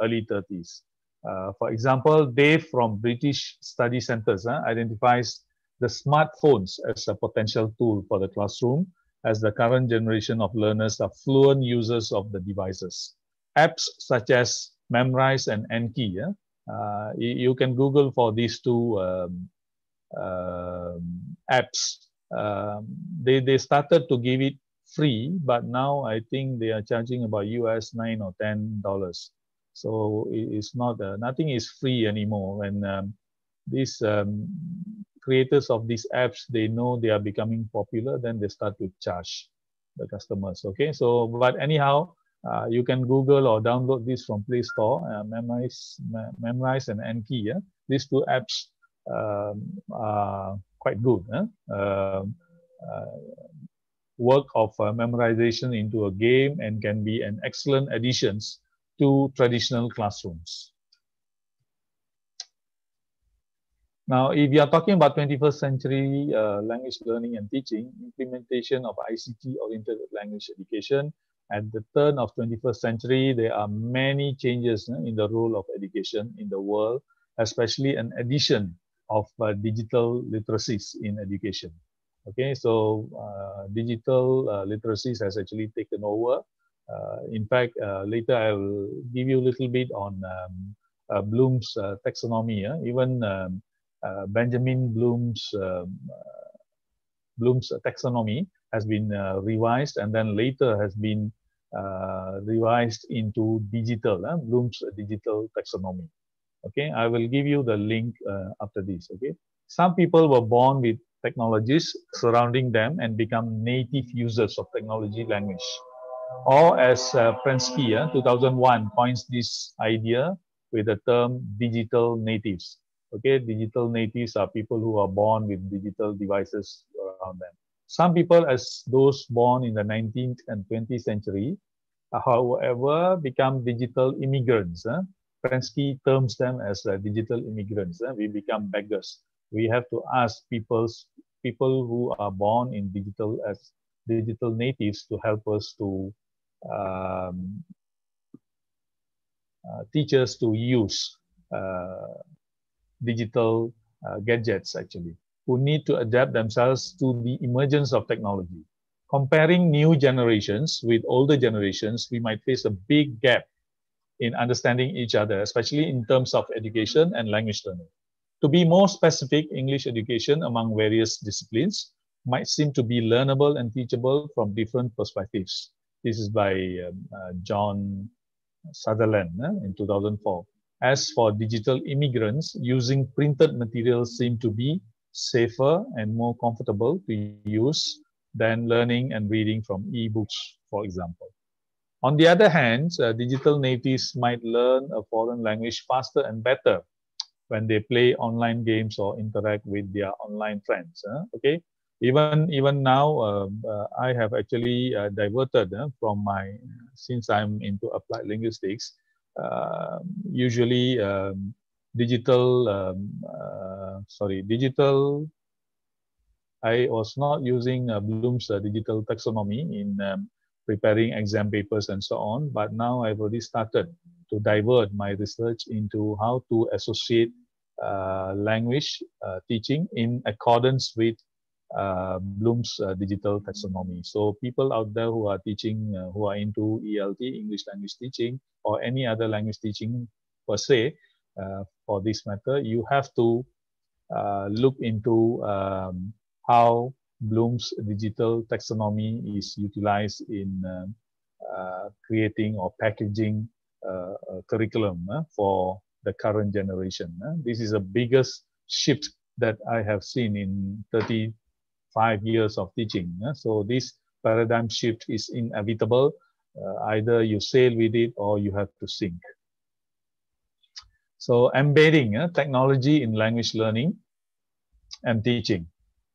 early 30s. For example, Dave from British Study Centers identifies the smartphones as a potential tool for the classroom, as the current generation of learners are fluent users of the devices. Apps such as Memrise and Anki, you can Google for these two apps. They started to give it free, but now I think they are charging about US $9 or $10. So it's not nothing is free anymore. And these creators of these apps, they know they are becoming popular, then they start to charge the customers. Okay, so but anyhow, you can Google or download this from Play Store. Memrise and Anki. Yeah? These two apps are quite good. Work of memorization into a game and can be an excellent additions to traditional classrooms. Now, if you are talking about 21st century language learning and teaching, implementation of ICT-oriented language education, at the turn of 21st century, there are many changes in the role of education in the world, especially an addition of digital literacies in education. Okay, so digital literacies has actually taken over. In fact, later I will give you a little bit on Bloom's taxonomy. Even Benjamin Bloom's taxonomy has been revised and then later has been revised into digital, Bloom's digital taxonomy. Okay, I will give you the link after this. Okay, some people were born with technologies surrounding them and become native users of technology language. Or as Prensky, 2001, coins this idea with the term digital natives. Okay, digital natives are people who are born with digital devices around them. Some people, as those born in the 19th and 20th century, however, become digital immigrants. Prensky terms them as digital immigrants. We become beggars. We have to ask people who are born in digital as digital natives to help us to teach us to use digital gadgets, actually, who need to adapt themselves to the emergence of technology. Comparing new generations with older generations, we might face a big gap in understanding each other, especially in terms of education and language learning. To be more specific, English education among various disciplines might seem to be learnable and teachable from different perspectives. This is by John Sutherland in 2004. As for digital immigrants, using printed materials seem to be safer and more comfortable to use than learning and reading from e-books, for example. On the other hand, digital natives might learn a foreign language faster and better when they play online games or interact with their online friends. Okay, even now, I have actually diverted from my, since I'm into applied linguistics. Usually, digital. I was not using Bloom's digital taxonomy in preparing exam papers and so on, but now I've already started to divert my research into how to associate language teaching in accordance with Bloom's digital taxonomy. So people out there who are teaching, who are into ELT, English language teaching, or any other language teaching per se, for this matter, you have to look into how Bloom's digital taxonomy is utilized in creating or packaging a curriculum for the current generation. This is the biggest shift that I have seen in 35 years of teaching. So this paradigm shift is inevitable. Either you sail with it or you have to sink. So embedding technology in language learning and teaching.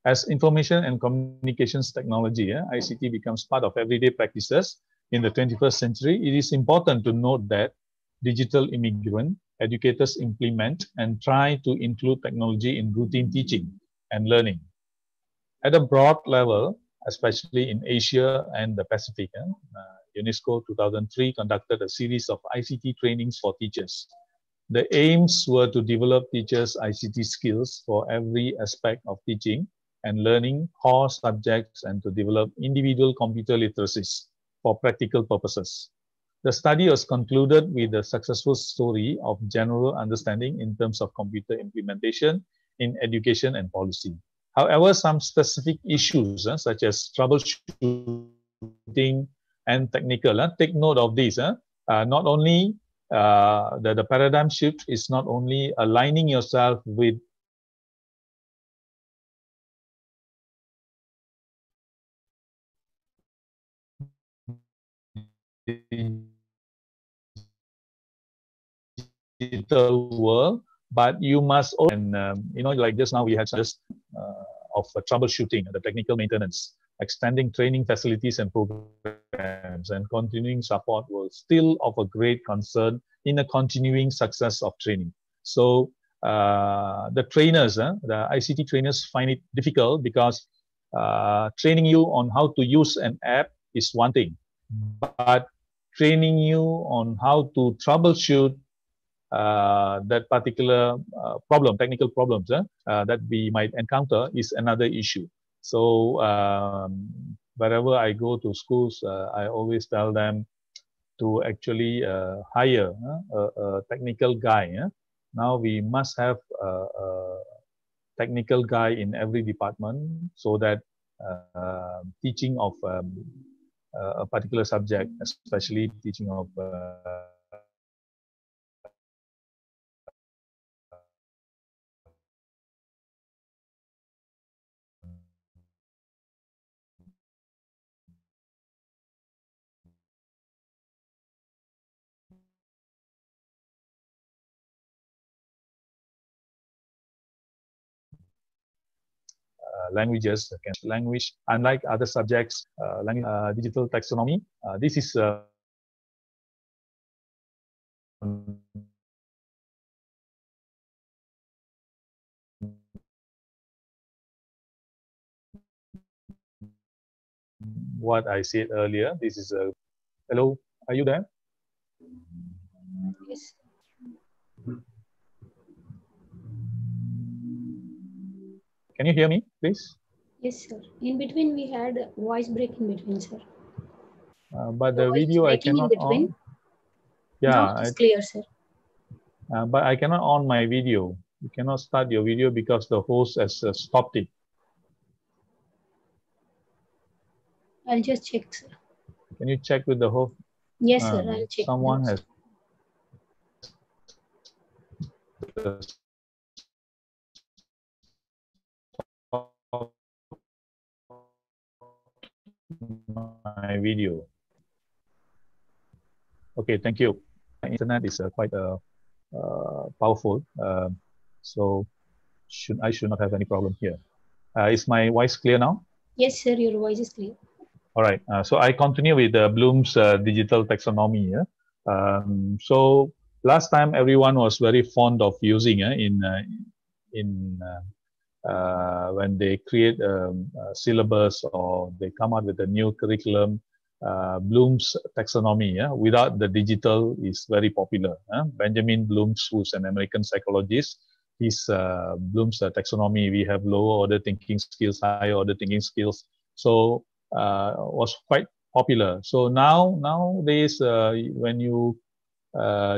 As information and communications technology, ICT becomes part of everyday practices in the 21st century, it is important to note that digital immigrant educators implement and try to include technology in routine teaching and learning. At a broad level, especially in Asia and the Pacific, UNESCO 2003 conducted a series of ICT trainings for teachers. The aims were to develop teachers' ICT skills for every aspect of teaching and learning, core subjects, and to develop individual computer literacies for practical purposes. The study was concluded with a successful story of general understanding in terms of computer implementation in education and policy. However, some specific issues such as troubleshooting and technical, take note of this, not only the paradigm shift is not only aligning yourself with digital world, but you must also, and like just now we had just of troubleshooting, the technical maintenance, extending training facilities and programs, and continuing support were still of a great concern in the continuing success of training. So the trainers, the ICT trainers, find it difficult because training you on how to use an app is one thing, but training you on how to troubleshoot that particular problem, technical problems that we might encounter is another issue. So wherever I go to schools, I always tell them to actually hire a technical guy. Now we must have a technical guy in every department so that teaching of a particular subject, especially teaching of languages, language, unlike other subjects, language, digital taxonomy. This is what I said earlier. This is a hello. Are you there? Yes. Can you hear me, please? Yes, sir. In between, we had a voice break in between, sir. But the video I cannot on. Yeah, it's clear, sir. But I cannot on my video. You cannot start your video because the host has stopped it. I'll just check, sir. Can you check with the host? Yes, sir. I'll check. Someone has. My video. Okay, thank you. Internet is quite powerful, so I should not have any problem here. Is my voice clear now? Yes, sir. Your voice is clear. All right. So I continue with Bloom's digital taxonomy. Yeah? So last time everyone was very fond of using when they create a syllabus or they come up with a new curriculum, Bloom's taxonomy without the digital is very popular. Benjamin Bloom, who's an American psychologist, his Bloom's taxonomy, we have lower order thinking skills, higher order thinking skills. So was quite popular. So nowadays, when you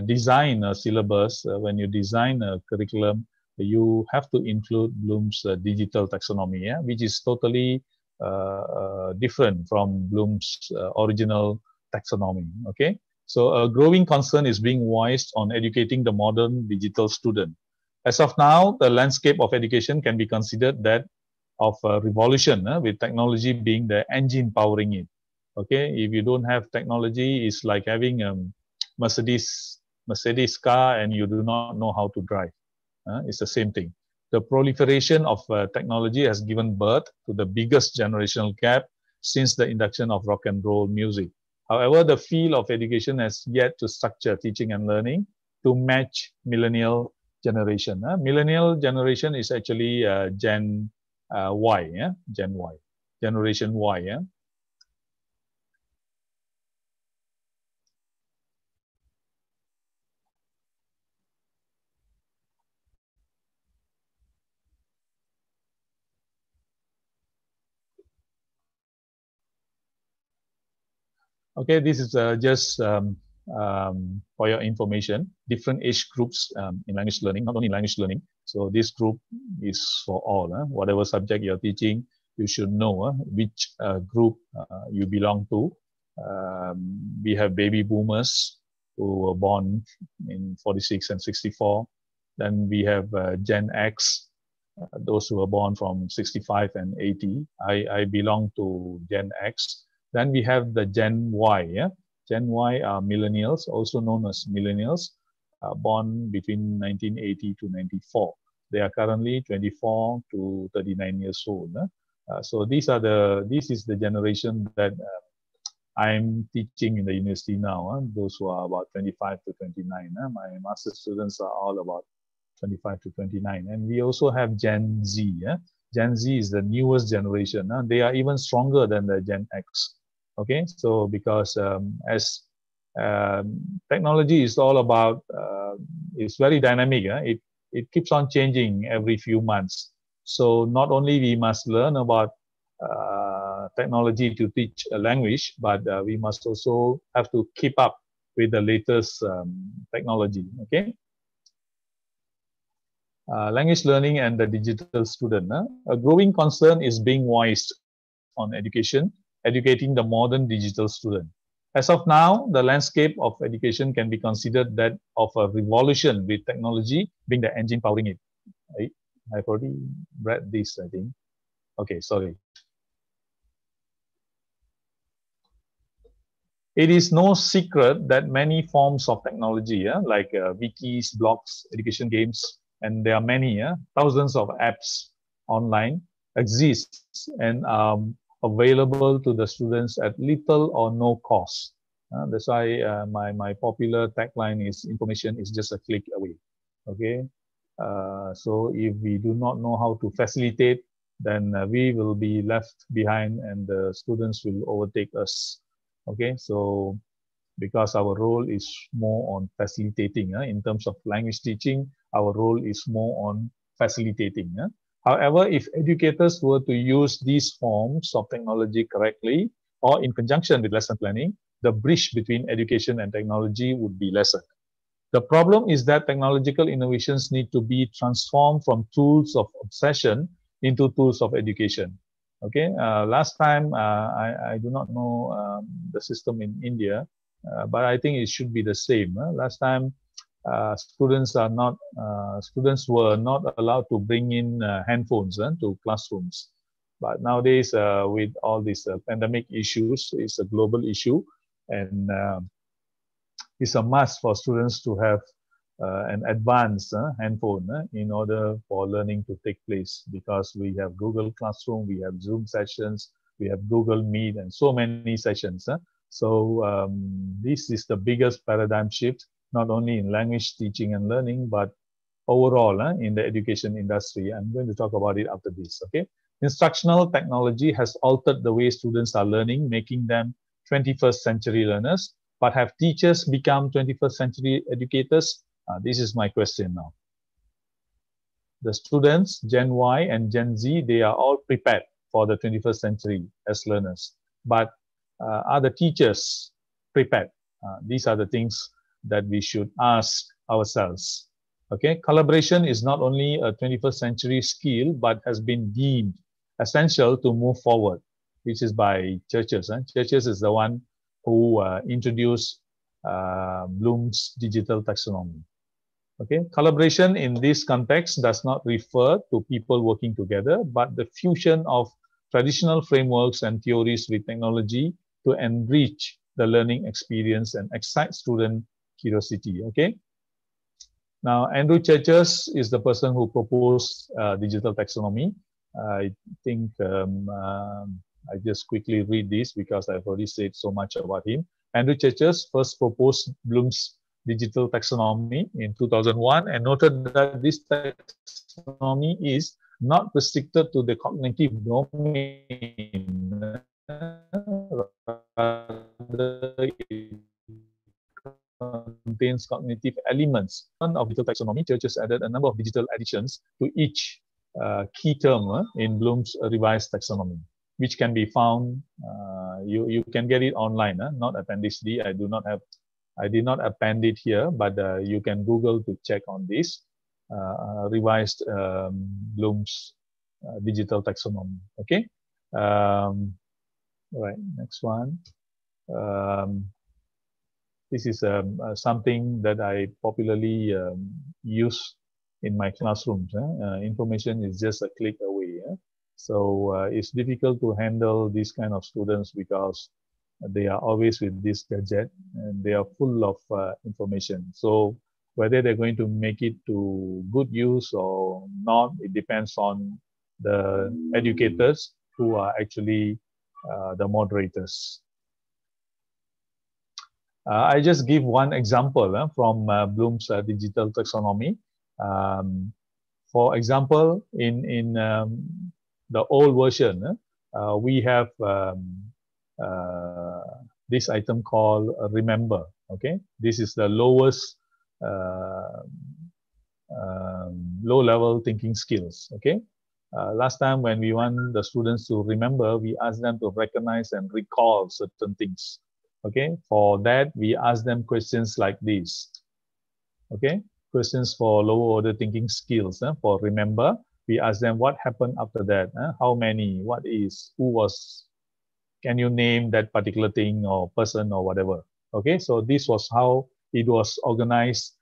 design a syllabus, when you design a curriculum, you have to include Bloom's digital taxonomy, which is totally different from Bloom's original taxonomy. Okay, so a growing concern is being voiced on educating the modern digital student. As of now, the landscape of education can be considered that of a revolution, with technology being the engine powering it. Okay, if you don't have technology, it's like having a Mercedes car and you do not know how to drive. It's the same thing. The proliferation of technology has given birth to the biggest generational gap since the induction of rock and roll music. However, the field of education has yet to structure teaching and learning to match millennial generation. Millennial generation is actually Gen Y, yeah? Gen Y, Generation Y. Yeah? Okay, this is just for your information, different age groups in language learning, not only language learning. So this group is for all. Whatever subject you're teaching, you should know which group you belong to. We have baby boomers who were born in 46 and 64. Then we have Gen X, those who were born from 65 and 80. I belong to Gen X. Then we have the Gen Y. Yeah? Gen Y are millennials, also known as millennials, born between 1980 to 94. They are currently 24 to 39 years old. Huh? So this is the generation that I'm teaching in the university now. Those who are about 25 to 29. My master's students are all about 25 to 29. And we also have Gen Z. Yeah? Gen Z is the newest generation. They are even stronger than the Gen X. Okay, so because technology is all about, it's very dynamic. It keeps on changing every few months. So not only we must learn about technology to teach a language, but we must also have to keep up with the latest technology. Okay. Language learning and the digital student. A growing concern is being voiced on educating the modern digital student. As of now, the landscape of education can be considered that of a revolution with technology being the engine powering it. I've already read this, I think. Okay, sorry. It is no secret that many forms of technology, like wikis, blogs, education games, and there are many, thousands of apps online, exists and available to the students at little or no cost. That's why my popular tagline is information is just a click away. Okay, so if we do not know how to facilitate, then we will be left behind and the students will overtake us. Okay, so because our role is more on facilitating. In terms of language teaching, our role is more on facilitating. However, if educators were to use these forms of technology correctly or in conjunction with lesson planning, the bridge between education and technology would be lessened. The problem is that technological innovations need to be transformed from tools of obsession into tools of education. Okay, last time, I do not know the system in India, but I think it should be the same. Last time, students were not allowed to bring in handphones to classrooms. But nowadays, with all these pandemic issues, it's a global issue, and it's a must for students to have an advanced handphone in order for learning to take place, because we have Google Classroom, we have Zoom sessions, we have Google Meet, and so many sessions. So this is the biggest paradigm shift, not only in language teaching and learning, but overall in the education industry. I'm going to talk about it after this. Okay, instructional technology has altered the way students are learning, making them 21st century learners. But have teachers become 21st century educators? This is my question now. The students, Gen Y and Gen Z, they are all prepared for the 21st century as learners. But are the teachers prepared? These are the things that we should ask ourselves. Okay, collaboration is not only a 21st century skill, but has been deemed essential to move forward, which is by churches. Churches is the one who introduced Bloom's digital taxonomy. Okay, collaboration in this context does not refer to people working together, but the fusion of traditional frameworks and theories with technology to enrich the learning experience and excite student curiosity. Okay. Now, Andrew Churches is the person who proposed digital taxonomy. I think I just quickly read this because I've already said so much about him. Andrew Churches first proposed Bloom's digital taxonomy in 2001 and noted that this taxonomy is not restricted to the cognitive domain. Rather, it contains cognitive elements. One of the taxonomy, Churches added a number of digital additions to each key term in Bloom's revised taxonomy, which can be found, you can get it online, not Appendix D. I did not append it here, but you can Google to check on this revised Bloom's digital taxonomy. Okay, right, next one. This is something that I popularly use in my classrooms. Information is just a click away. So it's difficult to handle these kind of students because they are always with this gadget and they are full of information. So whether they're going to make it to good use or not, it depends on the educators who are actually the moderators. I just give one example from Bloom's digital taxonomy. For example, in the old version, we have this item called remember. Okay, this is the lowest low-level thinking skills. Okay, last time when we want the students to remember, we ask them to recognize and recall certain things. Okay, for that we ask them questions like these. Okay, questions for lower-order thinking skills. For remember, we ask them what happened after that, how many, what is, who was, can you name that particular thing or person or whatever. Okay, so this was how it was organized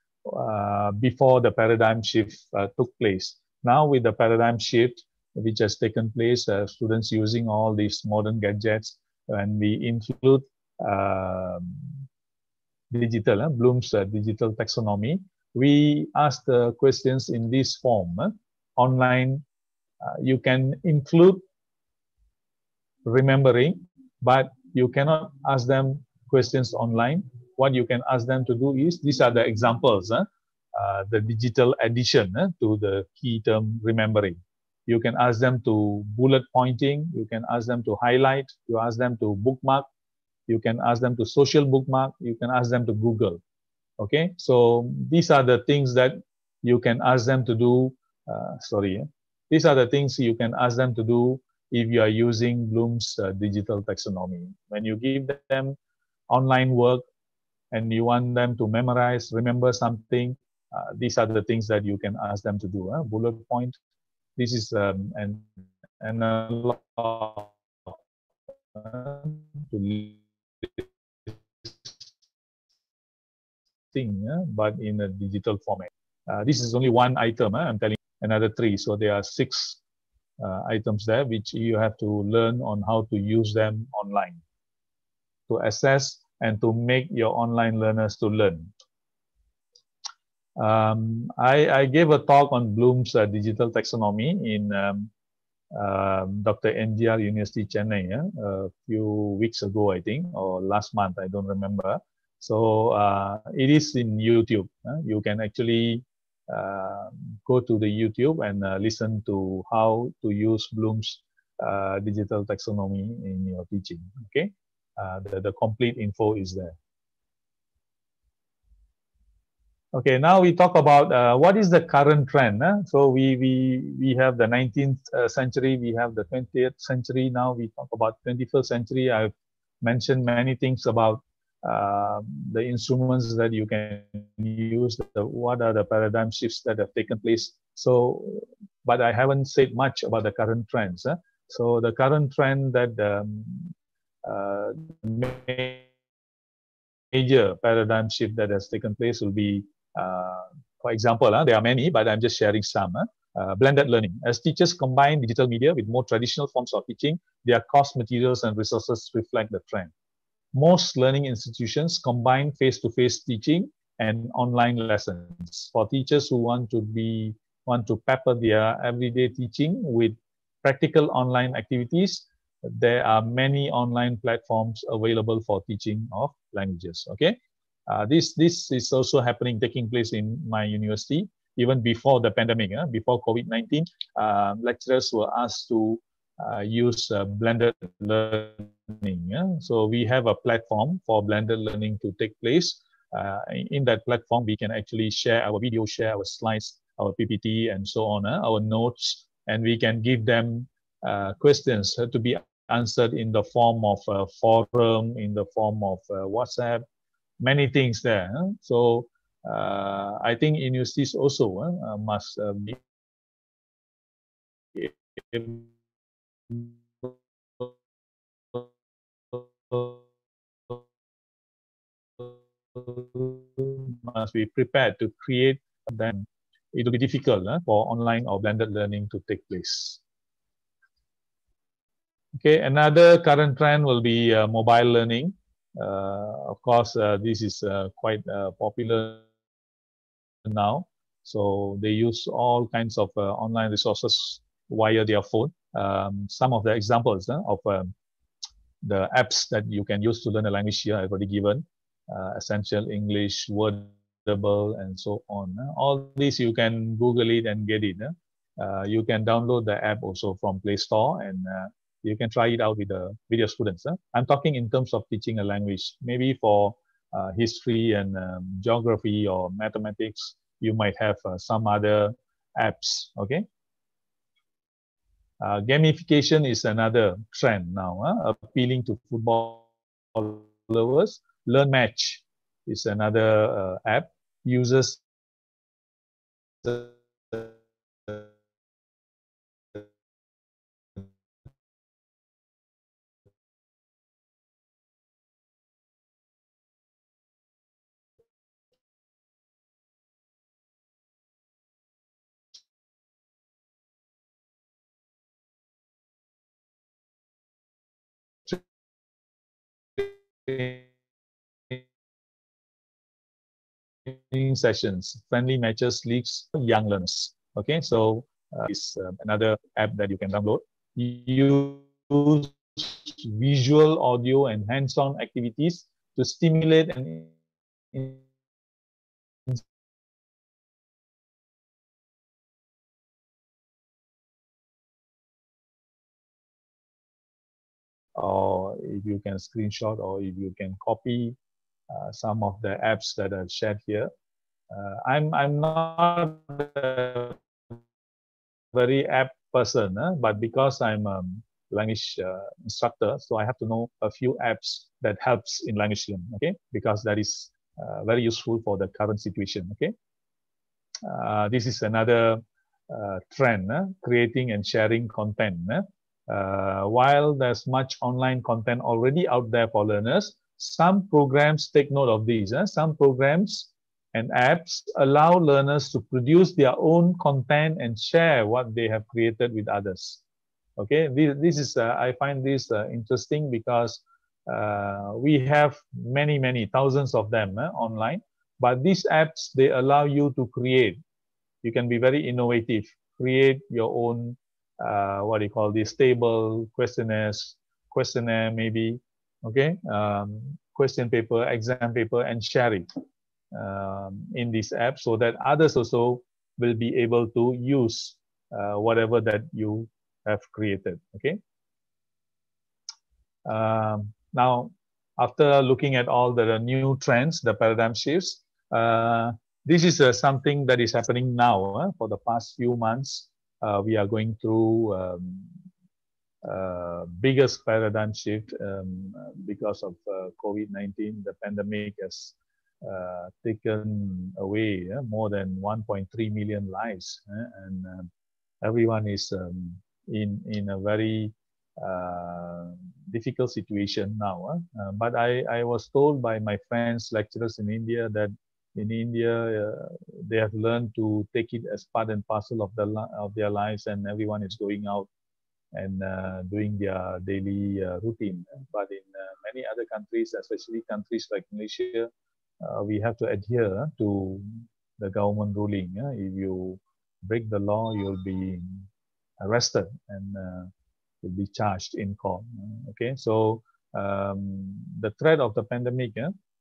before the paradigm shift took place. Now with the paradigm shift which has taken place, students using all these modern gadgets, and we include digital, Bloom's digital taxonomy, we ask the questions in this form. Online You can include remembering, but you cannot ask them questions online. What you can ask them to do is, these are the examples, the digital addition to the key term remembering. You can ask them to bullet pointing, you can ask them to highlight, you ask them to bookmark, you can ask them to social bookmark, you can ask them to Google. Okay, so these are the things that you can ask them to do. These are the things you can ask them to do if you are using Bloom's digital taxonomy. When you give them online work and you want them to memorize, remember something, these are the things that you can ask them to do. Bullet point. This is an analog thing, but in a digital format. This is only one item. I'm telling you, another three. So there are six items there, which you have to learn on how to use them online to assess and to make your online learners to learn. I gave a talk on Bloom's digital taxonomy in Dr. MGR University, Chennai, a few weeks ago, I think, or last month, I don't remember. So it is in YouTube. You can actually go to the YouTube and listen to how to use Bloom's digital taxonomy in your teaching. Okay, the complete info is there. Okay, now we talk about what is the current trend. So we have the 19th century, we have the 20th century. Now we talk about 21st century. I've mentioned many things about the instruments that you can use. What are the paradigm shifts that have taken place? So, but I haven't said much about the current trends. So the current trend that major paradigm shift that has taken place will be, for example, there are many, but I'm just sharing some. Blended learning. As teachers combine digital media with more traditional forms of teaching, their course materials and resources reflect the trend. Most learning institutions combine face-to-face teaching and online lessons. For teachers who want to pepper their everyday teaching with practical online activities, there are many online platforms available for teaching of languages. Okay, this is also happening, taking place in my university even before the pandemic, before COVID-19. Lecturers were asked to use blended learning. So we have a platform for blended learning to take place. In that platform, we can actually share our video, share our slides, our PPT, and so on, our notes, and we can give them questions to be answered in the form of a forum, in the form of WhatsApp, many things there. So I think universities also must be prepared to create them. It will be difficult for online or blended learning to take place. Okay, another current trend will be mobile learning. Of course, this is quite popular now. So they use all kinds of online resources via their phone. Some of the examples of the apps that you can use to learn a language here I've already given. Essential English, Wordable, and so on. All these you can Google it and get it. You can download the app also from Play Store, and you can try it out with your students. I'm talking in terms of teaching a language. Maybe for history and geography or mathematics, you might have some other apps. Okay. Gamification is another trend now, appealing to football lovers. Learn Match is another app. Users sessions, friendly matches, leagues, young learners. Okay, so is another app that you can download. You use visual, audio, and hands-on activities to stimulate and or if you can screenshot or if you can copy some of the apps that I've shared here. I'm not a very app person, but because I'm a language instructor, so I have to know a few apps that helps in language learning, okay? Because that is very useful for the current situation, okay? This is another trend, creating and sharing content. While there's much online content already out there for learners, some programs take note of these. Some programs and apps allow learners to produce their own content and share what they have created with others. Okay, this is I find this interesting because we have many thousands of them online. But these apps, they allow you to create. You can be very innovative, create your own. What do you call this, table, questionnaire maybe, okay, question paper, exam paper, and share it in this app so that others also will be able to use whatever that you have created, okay. Now, after looking at all the new trends, the paradigm shifts, this is something that is happening now for the past few months. We are going through biggest paradigm shift because of COVID-19. The pandemic has taken away more than 1.3 million lives, and everyone is in a very difficult situation now. But I was told by my friends, lecturers in India, that in India, they have learned to take it as part and parcel of their lives, and everyone is going out and doing their daily routine. But in many other countries, especially countries like Malaysia, we have to adhere to the government ruling. If you break the law, you'll be arrested and you'll be charged in court. Okay, so the threat of the pandemic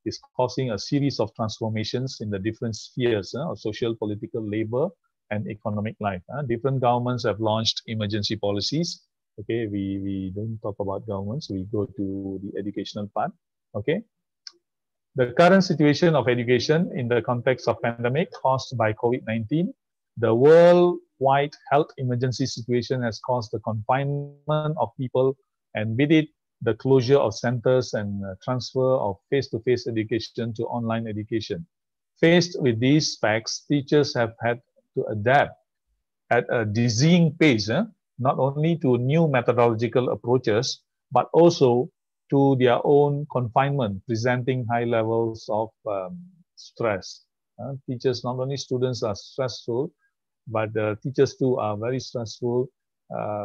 is causing a series of transformations in the different spheres of social, political, labor, and economic life. Different governments have launched emergency policies. Okay, we don't talk about governments, we go to the educational part. Okay, the current situation of education in the context of pandemic caused by COVID-19, the worldwide health emergency situation has caused the confinement of people, and with it, the closure of centers and transfer of face-to-face education to online education. Faced with these facts, teachers have had to adapt at a dizzying pace, not only to new methodological approaches, but also to their own confinement, presenting high levels of stress. Teachers, not only students are stressful, but teachers too are very stressful.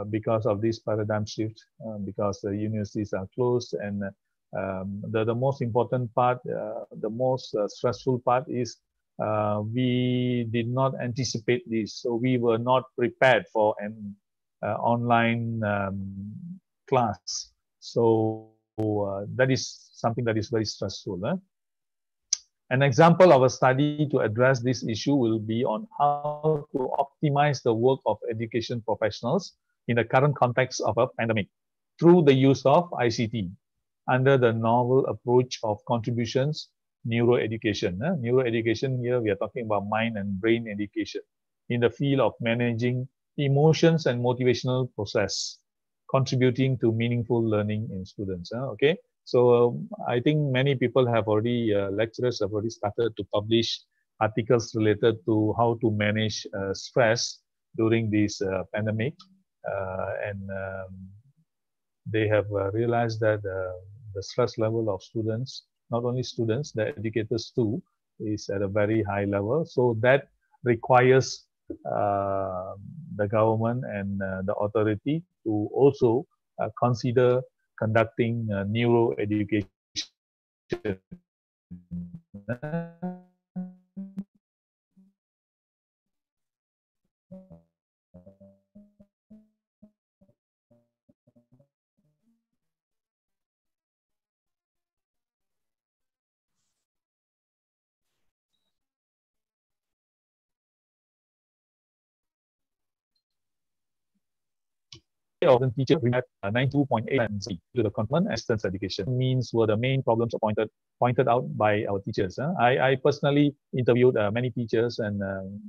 Because of this paradigm shift, because the universities are closed, and the most important part, the most stressful part is we did not anticipate this. So we were not prepared for an online class. So that is something that is very stressful. An example of a study to address this issue will be on how to optimize the work of education professionals in the current context of a pandemic through the use of ICT under the novel approach of contributions, neuroeducation. Neuroeducation, here we are talking about mind and brain education in the field of managing emotions and motivational process, contributing to meaningful learning in students. Okay. So I think many people have already, lecturers have already started to publish articles related to how to manage stress during this pandemic. And they have realized that the stress level of students, not only students, the educators too, is at a very high level. So that requires the government and the authority to also consider conducting neuroeducation often teachers read 92.8 and C to the complement assistance education. Means were the main problems pointed out by our teachers. I personally interviewed many teachers, and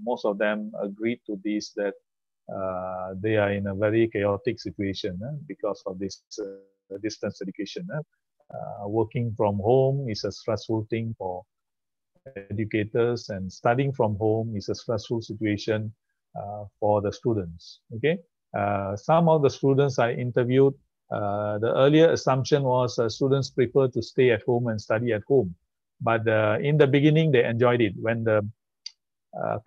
most of them agreed to this, that they are in a very chaotic situation because of this distance education. Working from home is a stressful thing for educators, and studying from home is a stressful situation for the students. Okay, some of the students I interviewed, the earlier assumption was students prefer to stay at home and study at home, but in the beginning they enjoyed it. When the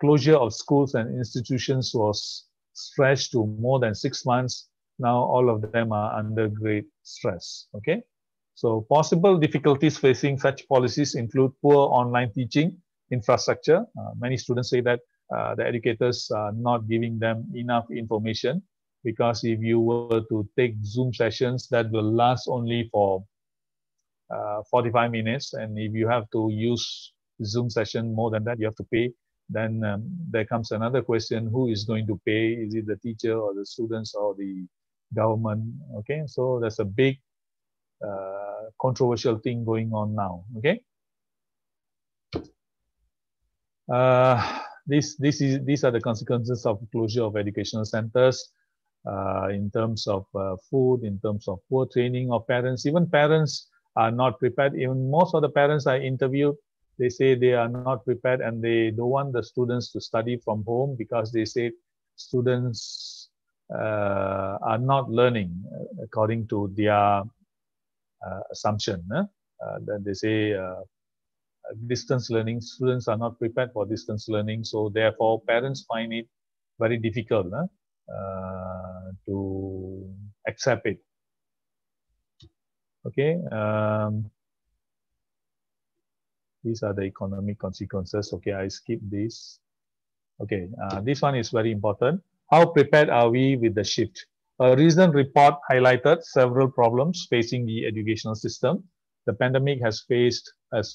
closure of schools and institutions was stretched to more than 6 months, now all of them are under great stress. Okay, so possible difficulties facing such policies include poor online teaching infrastructure. Many students say that the educators are not giving them enough information, because if you were to take Zoom sessions, that will last only for 45 minutes. And if you have to use Zoom session more than that, you have to pay. Then there comes another question, who is going to pay? Is it the teacher or the students or the government? Okay, so that's a big controversial thing going on now. Okay, these are the consequences of closure of educational centers in terms of food, in terms of poor training of parents. Even parents are not prepared. Even most of the parents I interviewed, they say they are not prepared, and they don't want the students to study from home because they say students are not learning according to their assumption. That they say distance learning, students are not prepared for distance learning, so therefore parents find it very difficult to accept it. Okay. These are the economic consequences. Okay, I skip this. Okay, this one is very important. How prepared are we with the shift? A recent report highlighted several problems facing the educational system. The pandemic has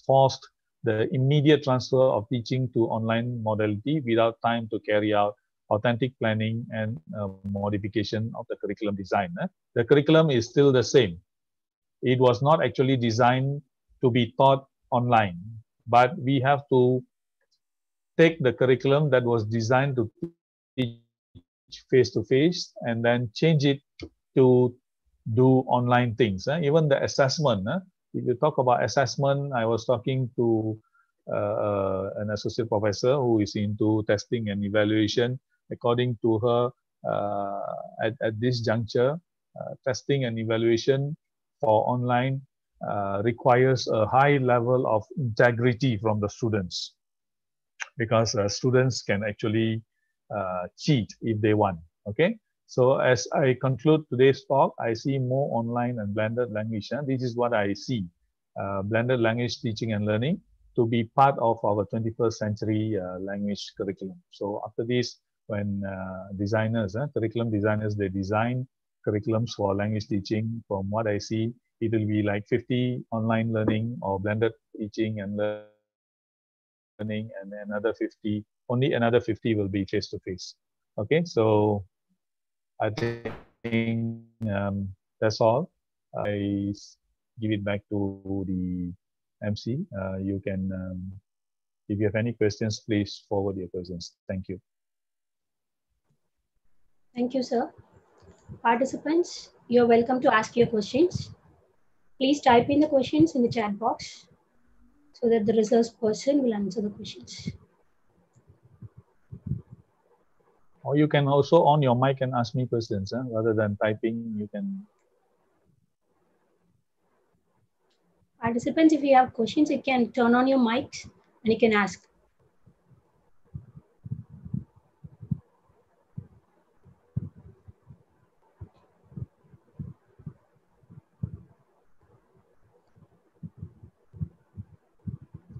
forced the immediate transfer of teaching to online modality without time to carry out authentic planning and modification of the curriculum design. The curriculum is still the same. It was not actually designed to be taught online, but we have to take the curriculum that was designed to teach face-to-face and then change it to do online things. Even the assessment, if you talk about assessment, I was talking to an associate professor who is into testing and evaluation. According to her, at this juncture, testing and evaluation for online requires a high level of integrity from the students, because students can actually cheat if they want. Okay, so as I conclude today's talk, I see more online and blended language. This is what I see, blended language teaching and learning to be part of our 21st century language curriculum. So after this, when designers, curriculum designers, they design curriculums for language teaching, from what I see, it will be like 50 online learning or blended teaching and learning, and another 50, only another 50 will be face-to-face. Okay, so I think that's all. I give it back to the MC. You can, if you have any questions, please forward your questions. Thank you. Thank you, sir. Participants, you're welcome to ask your questions. Please type in the questions in the chat box so that the resource person will answer the questions. Or you can also on your mic and ask me questions, rather than typing. You can. Participants, if you have questions, you can turn on your mics and you can ask.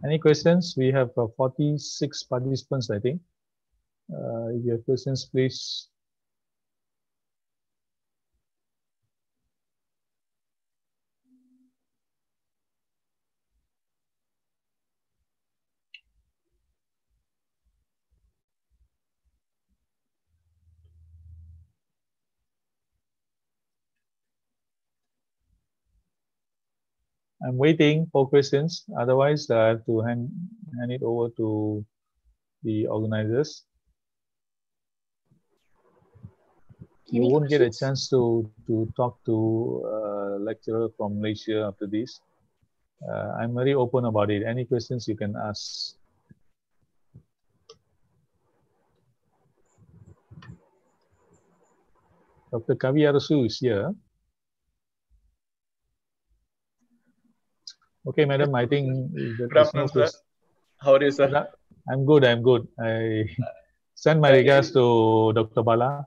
Any questions? We have 46 participants, I think. If you have questions, please. I'm waiting for questions. Otherwise, I have to hand it over to the organizers. You won't get a chance to talk to a lecturer from Malaysia after this. I'm very open about it. Any questions you can ask. Dr. Kavi Arasu is here. Okay, madam, I think... Good afternoon, sir. How are you, sir? I'm good, I'm good. I send my regards to Dr. Bala.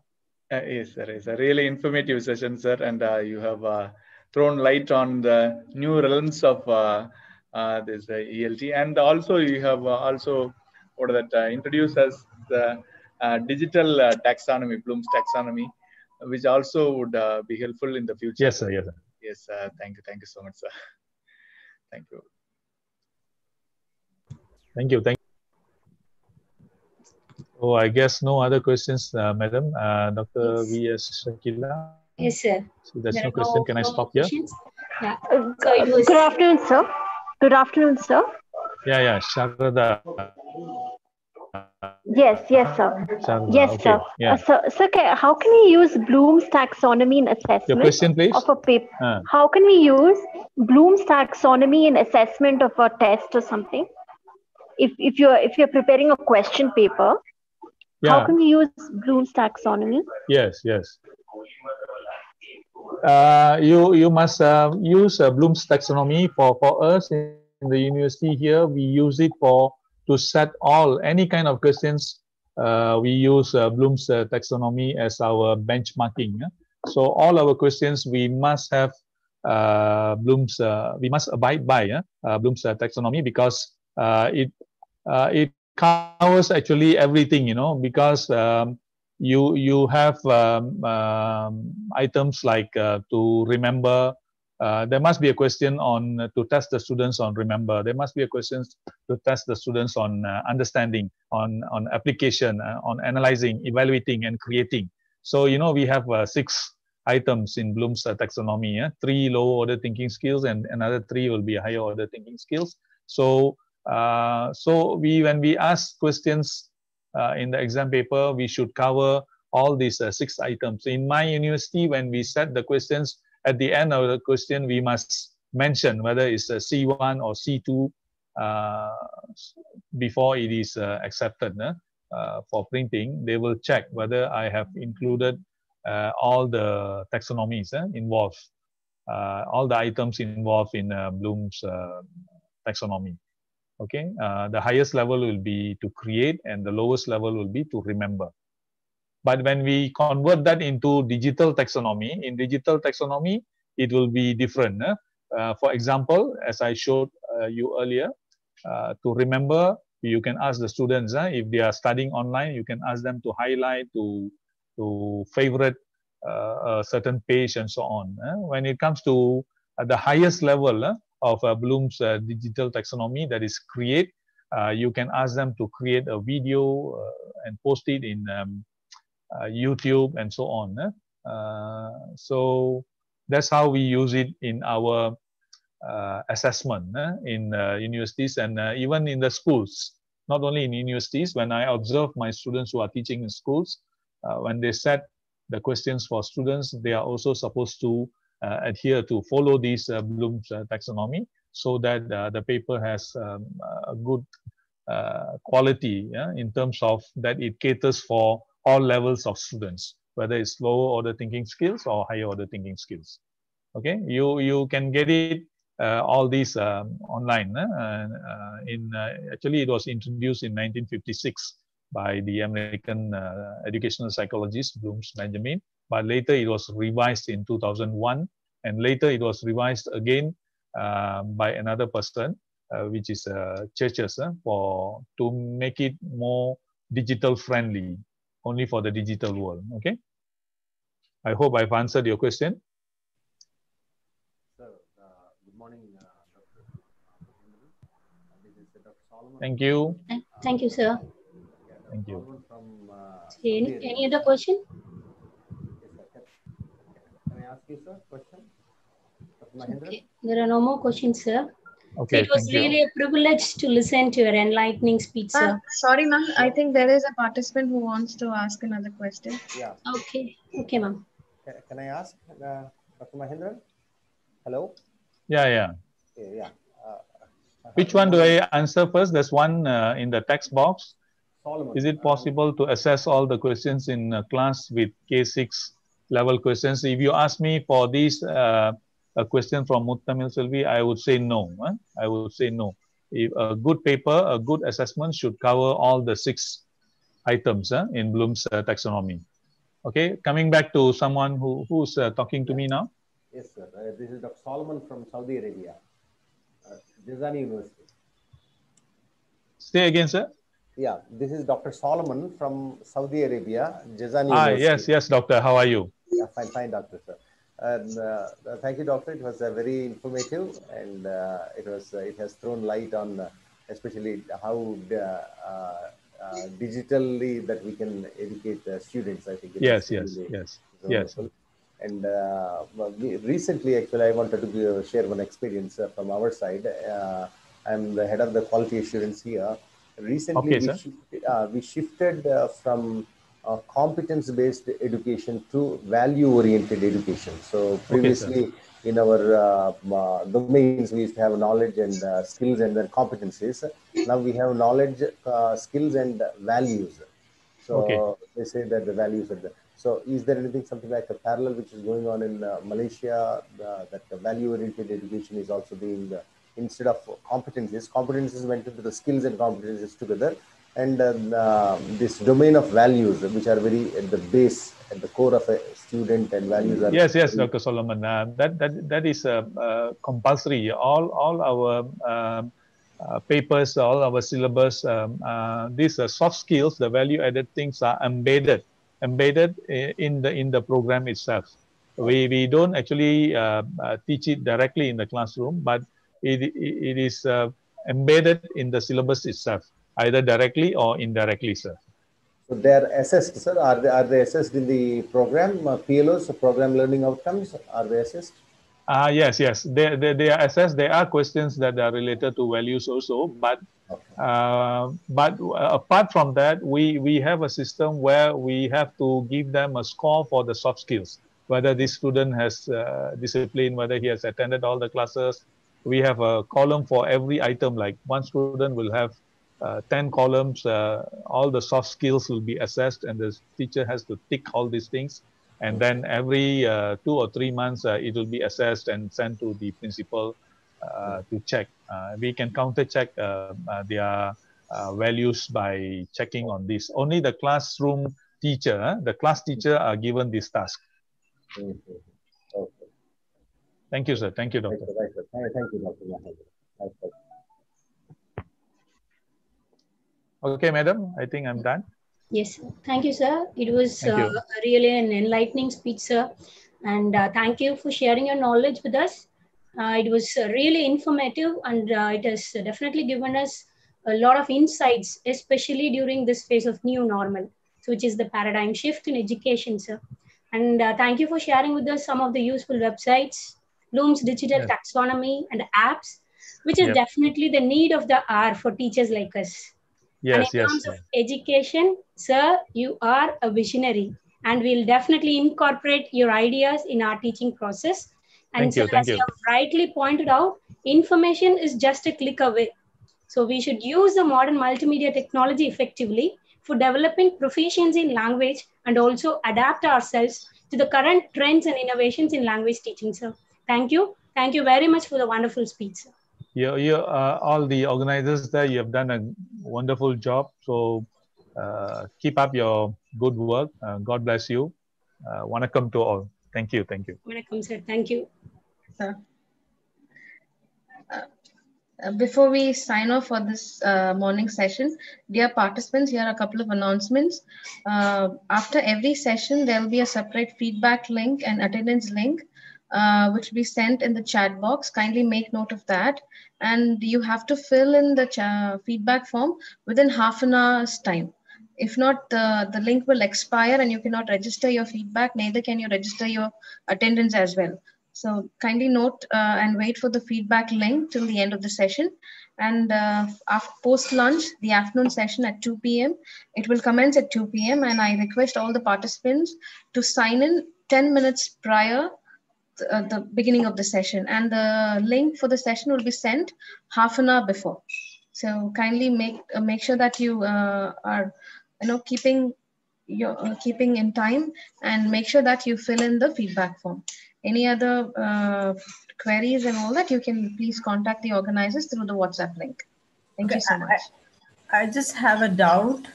Yes, sir. It's a really informative session, sir, and you have thrown light on the new realms of this ELT, and also you have introduced us the digital taxonomy, Bloom's taxonomy, which also would be helpful in the future. Yes, sir. Yes, sir. Yes, thank you so much, sir. Thank you. Thank you. Thank. So I guess no other questions, madam. Dr. V.S. Shakila. Yes, sir. So there's no question. Can I stop here? Yeah. Good afternoon, sir. Good afternoon, sir. Yeah, yeah. Sharada. Yes, yes, sir. Sharada. Yes, okay. Sir. Yeah. Sir, how can we use Bloom's taxonomy in assessment of a paper? How can we use Bloom's taxonomy in assessment of a test or something? If you're preparing a question paper, yeah. How can we use Bloom's taxonomy? Yes, yes. You must use Bloom's taxonomy for us in the university here. We use it to set any kind of questions. We use Bloom's taxonomy as our benchmarking. So all our questions we must have we must abide by Bloom's taxonomy, because it covers actually everything, you know, because you have items like to remember. There must be a question on to test the students on remember. There must be a question to test the students on understanding, on application, on analyzing, evaluating, and creating. So, you know, we have 6 items in Bloom's taxonomy. 3 low order thinking skills, and another 3 will be higher order thinking skills. So. When we ask questions in the exam paper, we should cover all these 6 items. In my university, when we set the questions, at the end of the question, we must mention whether it's a C1 or C2 before it is accepted for printing. They will check whether I have included all the taxonomies involved, all the items involved in Bloom's taxonomy. Okay, the highest level will be to create, and the lowest level will be to remember. But when we convert that into digital taxonomy, in digital taxonomy, it will be different. For example, as I showed you earlier, to remember, you can ask the students, if they are studying online, you can ask them to highlight, to favorite a certain page and so on. When it comes to the highest level, of Bloom's digital taxonomy, that is create. You can ask them to create a video and post it in YouTube and so on. So that's how we use it in our assessment in universities, and even in the schools, not only in universities. When I observe my students who are teaching in schools, when they set the questions for students, they are also supposed to adhere to follow these Bloom's taxonomy, so that the paper has a good quality in terms of that it caters for all levels of students, whether it's lower order thinking skills or higher order thinking skills. Okay, you can get it all these online. Actually, it was introduced in 1956 by the American educational psychologist Bloom's Benjamin. But later it was revised in 2001, and later it was revised again by another person, which is Churches, to make it more digital friendly, only for the digital world. Okay. I hope I've answered your question. Sir, good morning, Dr. This is Dr. Solomon. Thank you. Thank you, sir. Thank you. Any other question? Ask you, sir, question. Dr. Mahendran. Okay. There are no more questions, sir. Okay, it was really a privilege to listen to your enlightening speech, sir. Sorry, ma'am. I think there is a participant who wants to ask another question. Yeah. Okay. Okay, ma'am. Can I ask Dr. Mahendran? Hello? Yeah, yeah. Okay, yeah. Which one do I answer first? There's one in the text box. Solomon. Is it possible to assess all the questions in class with K6 level questions? If you ask me for these a question from Muthamil Selvi, I would say no. I would say no. If a good paper, a good assessment should cover all the 6 items in Bloom's taxonomy. Okay, coming back to someone who's talking to me now. Yes, sir. This is Dr. Solomon from Saudi Arabia, Jazani University. Say again, sir. Yeah, this is Dr. Solomon from Saudi Arabia, Jazani University. Yes, yes, doctor. How are you? Yeah, fine, fine, doctor, sir. And thank you, doctor. It was very informative, and it has thrown light on especially how digitally that we can educate students. I think. Yes, yes, really, yes, yes. And recently, actually, I wanted to share one experience from our side. I'm the head of the quality assurance here. Recently, okay, we shifted from competence-based education to value-oriented education. So previously, okay, in our domains, we used to have knowledge and skills and then competencies. Now we have knowledge, skills, and values. So okay, they say that the values are there. So is there anything, something like a parallel which is going on in Malaysia, that the value-oriented education is also being, instead of competencies, competencies went into the skills and competencies together. And this domain of values, which are very at the base, at the core of a student, and values are... Yes, yes, Dr. Solomon. That is compulsory. All our papers, all our syllabus, these are soft skills, the value-added things are embedded in the program itself. We don't actually teach it directly in the classroom, but it is embedded in the syllabus itself, either directly or indirectly, sir. So they are assessed, sir. Are they assessed in the program, PLOs, so program learning outcomes? Are they assessed? Yes, yes. They are assessed. There are questions that are related to values also, but okay, but apart from that, we have a system where we have to give them a score for the soft skills, whether this student has discipline, whether he has attended all the classes. We have a column for every item. Like one student will have 10 columns. All the soft skills will be assessed, and the teacher has to tick all these things. And then every 2 or 3 months, it will be assessed and sent to the principal to check. We can counter-check their values by checking on this. Only the classroom teacher, the class teacher, are given this task. Okay. Okay. Thank you, sir. Thank you, doctor. Thank you, doctor. Thank you, doctor. Thank you. Okay, madam. I think I'm done. Yes, sir. Thank you, sir. It was really an enlightening speech, sir. And thank you for sharing your knowledge with us. It was really informative, and it has definitely given us a lot of insights, especially during this phase of new normal, which is the paradigm shift in education, sir. And thank you for sharing with us some of the useful websites, Bloom's digital taxonomy and apps, which is definitely the need of the hour for teachers like us. Yes, and in terms of education, sir, you are a visionary, and we'll definitely incorporate your ideas in our teaching process. And sir, as you have rightly pointed out, information is just a click away. So we should use the modern multimedia technology effectively for developing proficiency in language, and also adapt ourselves to the current trends and innovations in language teaching, sir. Thank you. Thank you very much for the wonderful speech, sir. All the organizers there, you have done a wonderful job. So keep up your good work. God bless you. Vanakkam to all. Thank you. Thank you. Vanakkam, sir. Thank you. Sir. Before we sign off for this morning session, dear participants, here are a couple of announcements. After every session, there will be a separate feedback link and attendance link, which will be sent in the chat box. Kindly make note of that. And you have to fill in the feedback form within half an hour's time. If not, the link will expire and you cannot register your feedback. Neither can you register your attendance as well. So kindly note and wait for the feedback link till the end of the session. And after post-lunch, the afternoon session at 2 p.m. It will commence at 2 p.m. And I request all the participants to sign in 10 minutes prior the beginning of the session. And the link for the session will be sent half an hour before. So kindly make sure that you are keeping in time, and make sure that you fill in the feedback form. Any other queries and all that, you can please contact the organizers through the WhatsApp link. Thank you so much. I just have a doubt.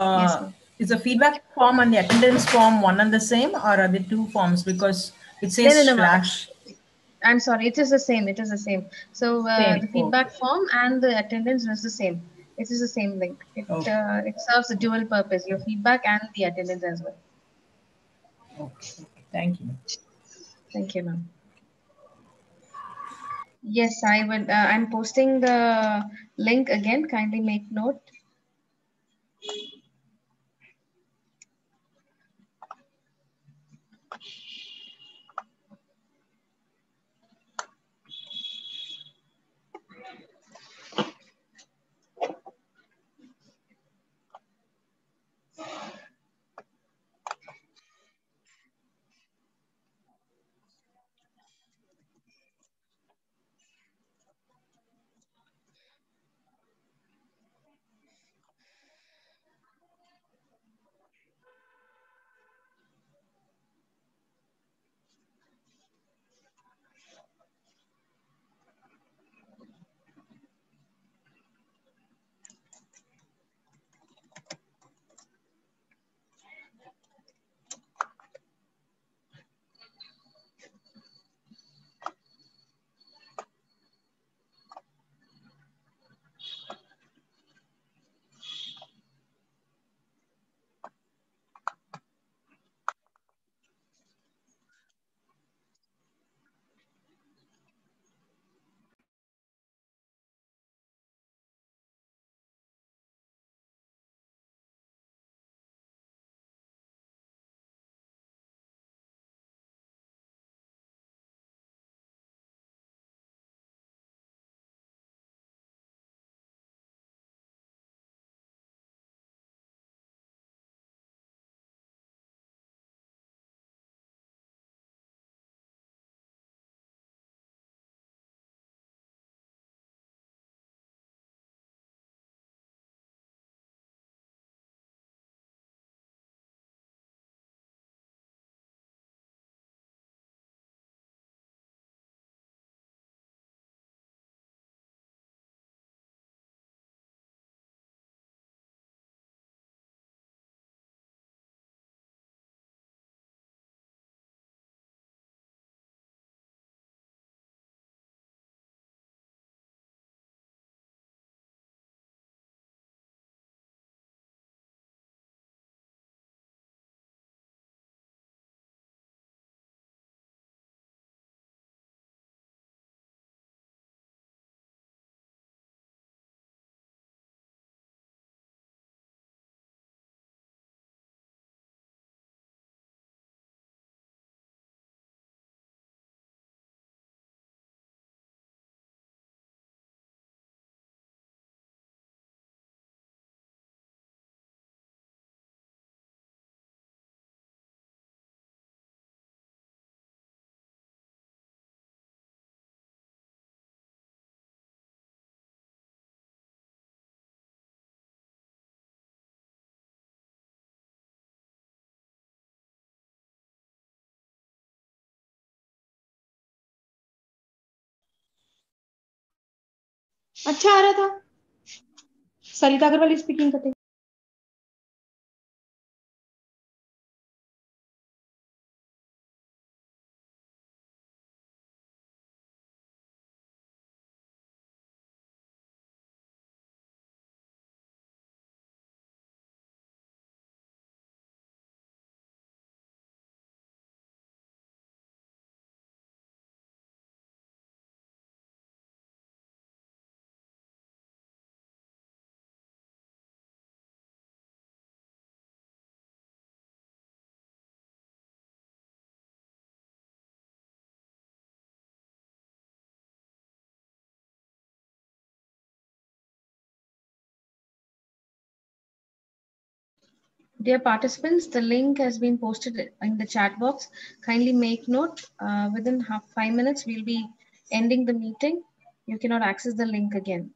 Yes, is the feedback form and the attendance form one and the same, or are they two forms? Because it says slash. I'm sorry, it is the same. It is the same. So the feedback form and the attendance was the same. It is the same link. It serves a dual purpose, your feedback and the attendance as well. Okay. Thank you. Thank you, ma'am. Yes, I would. I'm posting the link again. Kindly make note. अच्छा आ रहा था Sarita Agarwal speaking करते Dear participants, the link has been posted in the chat box. Kindly make note, within 5 minutes, we'll be ending the meeting. You cannot access the link again.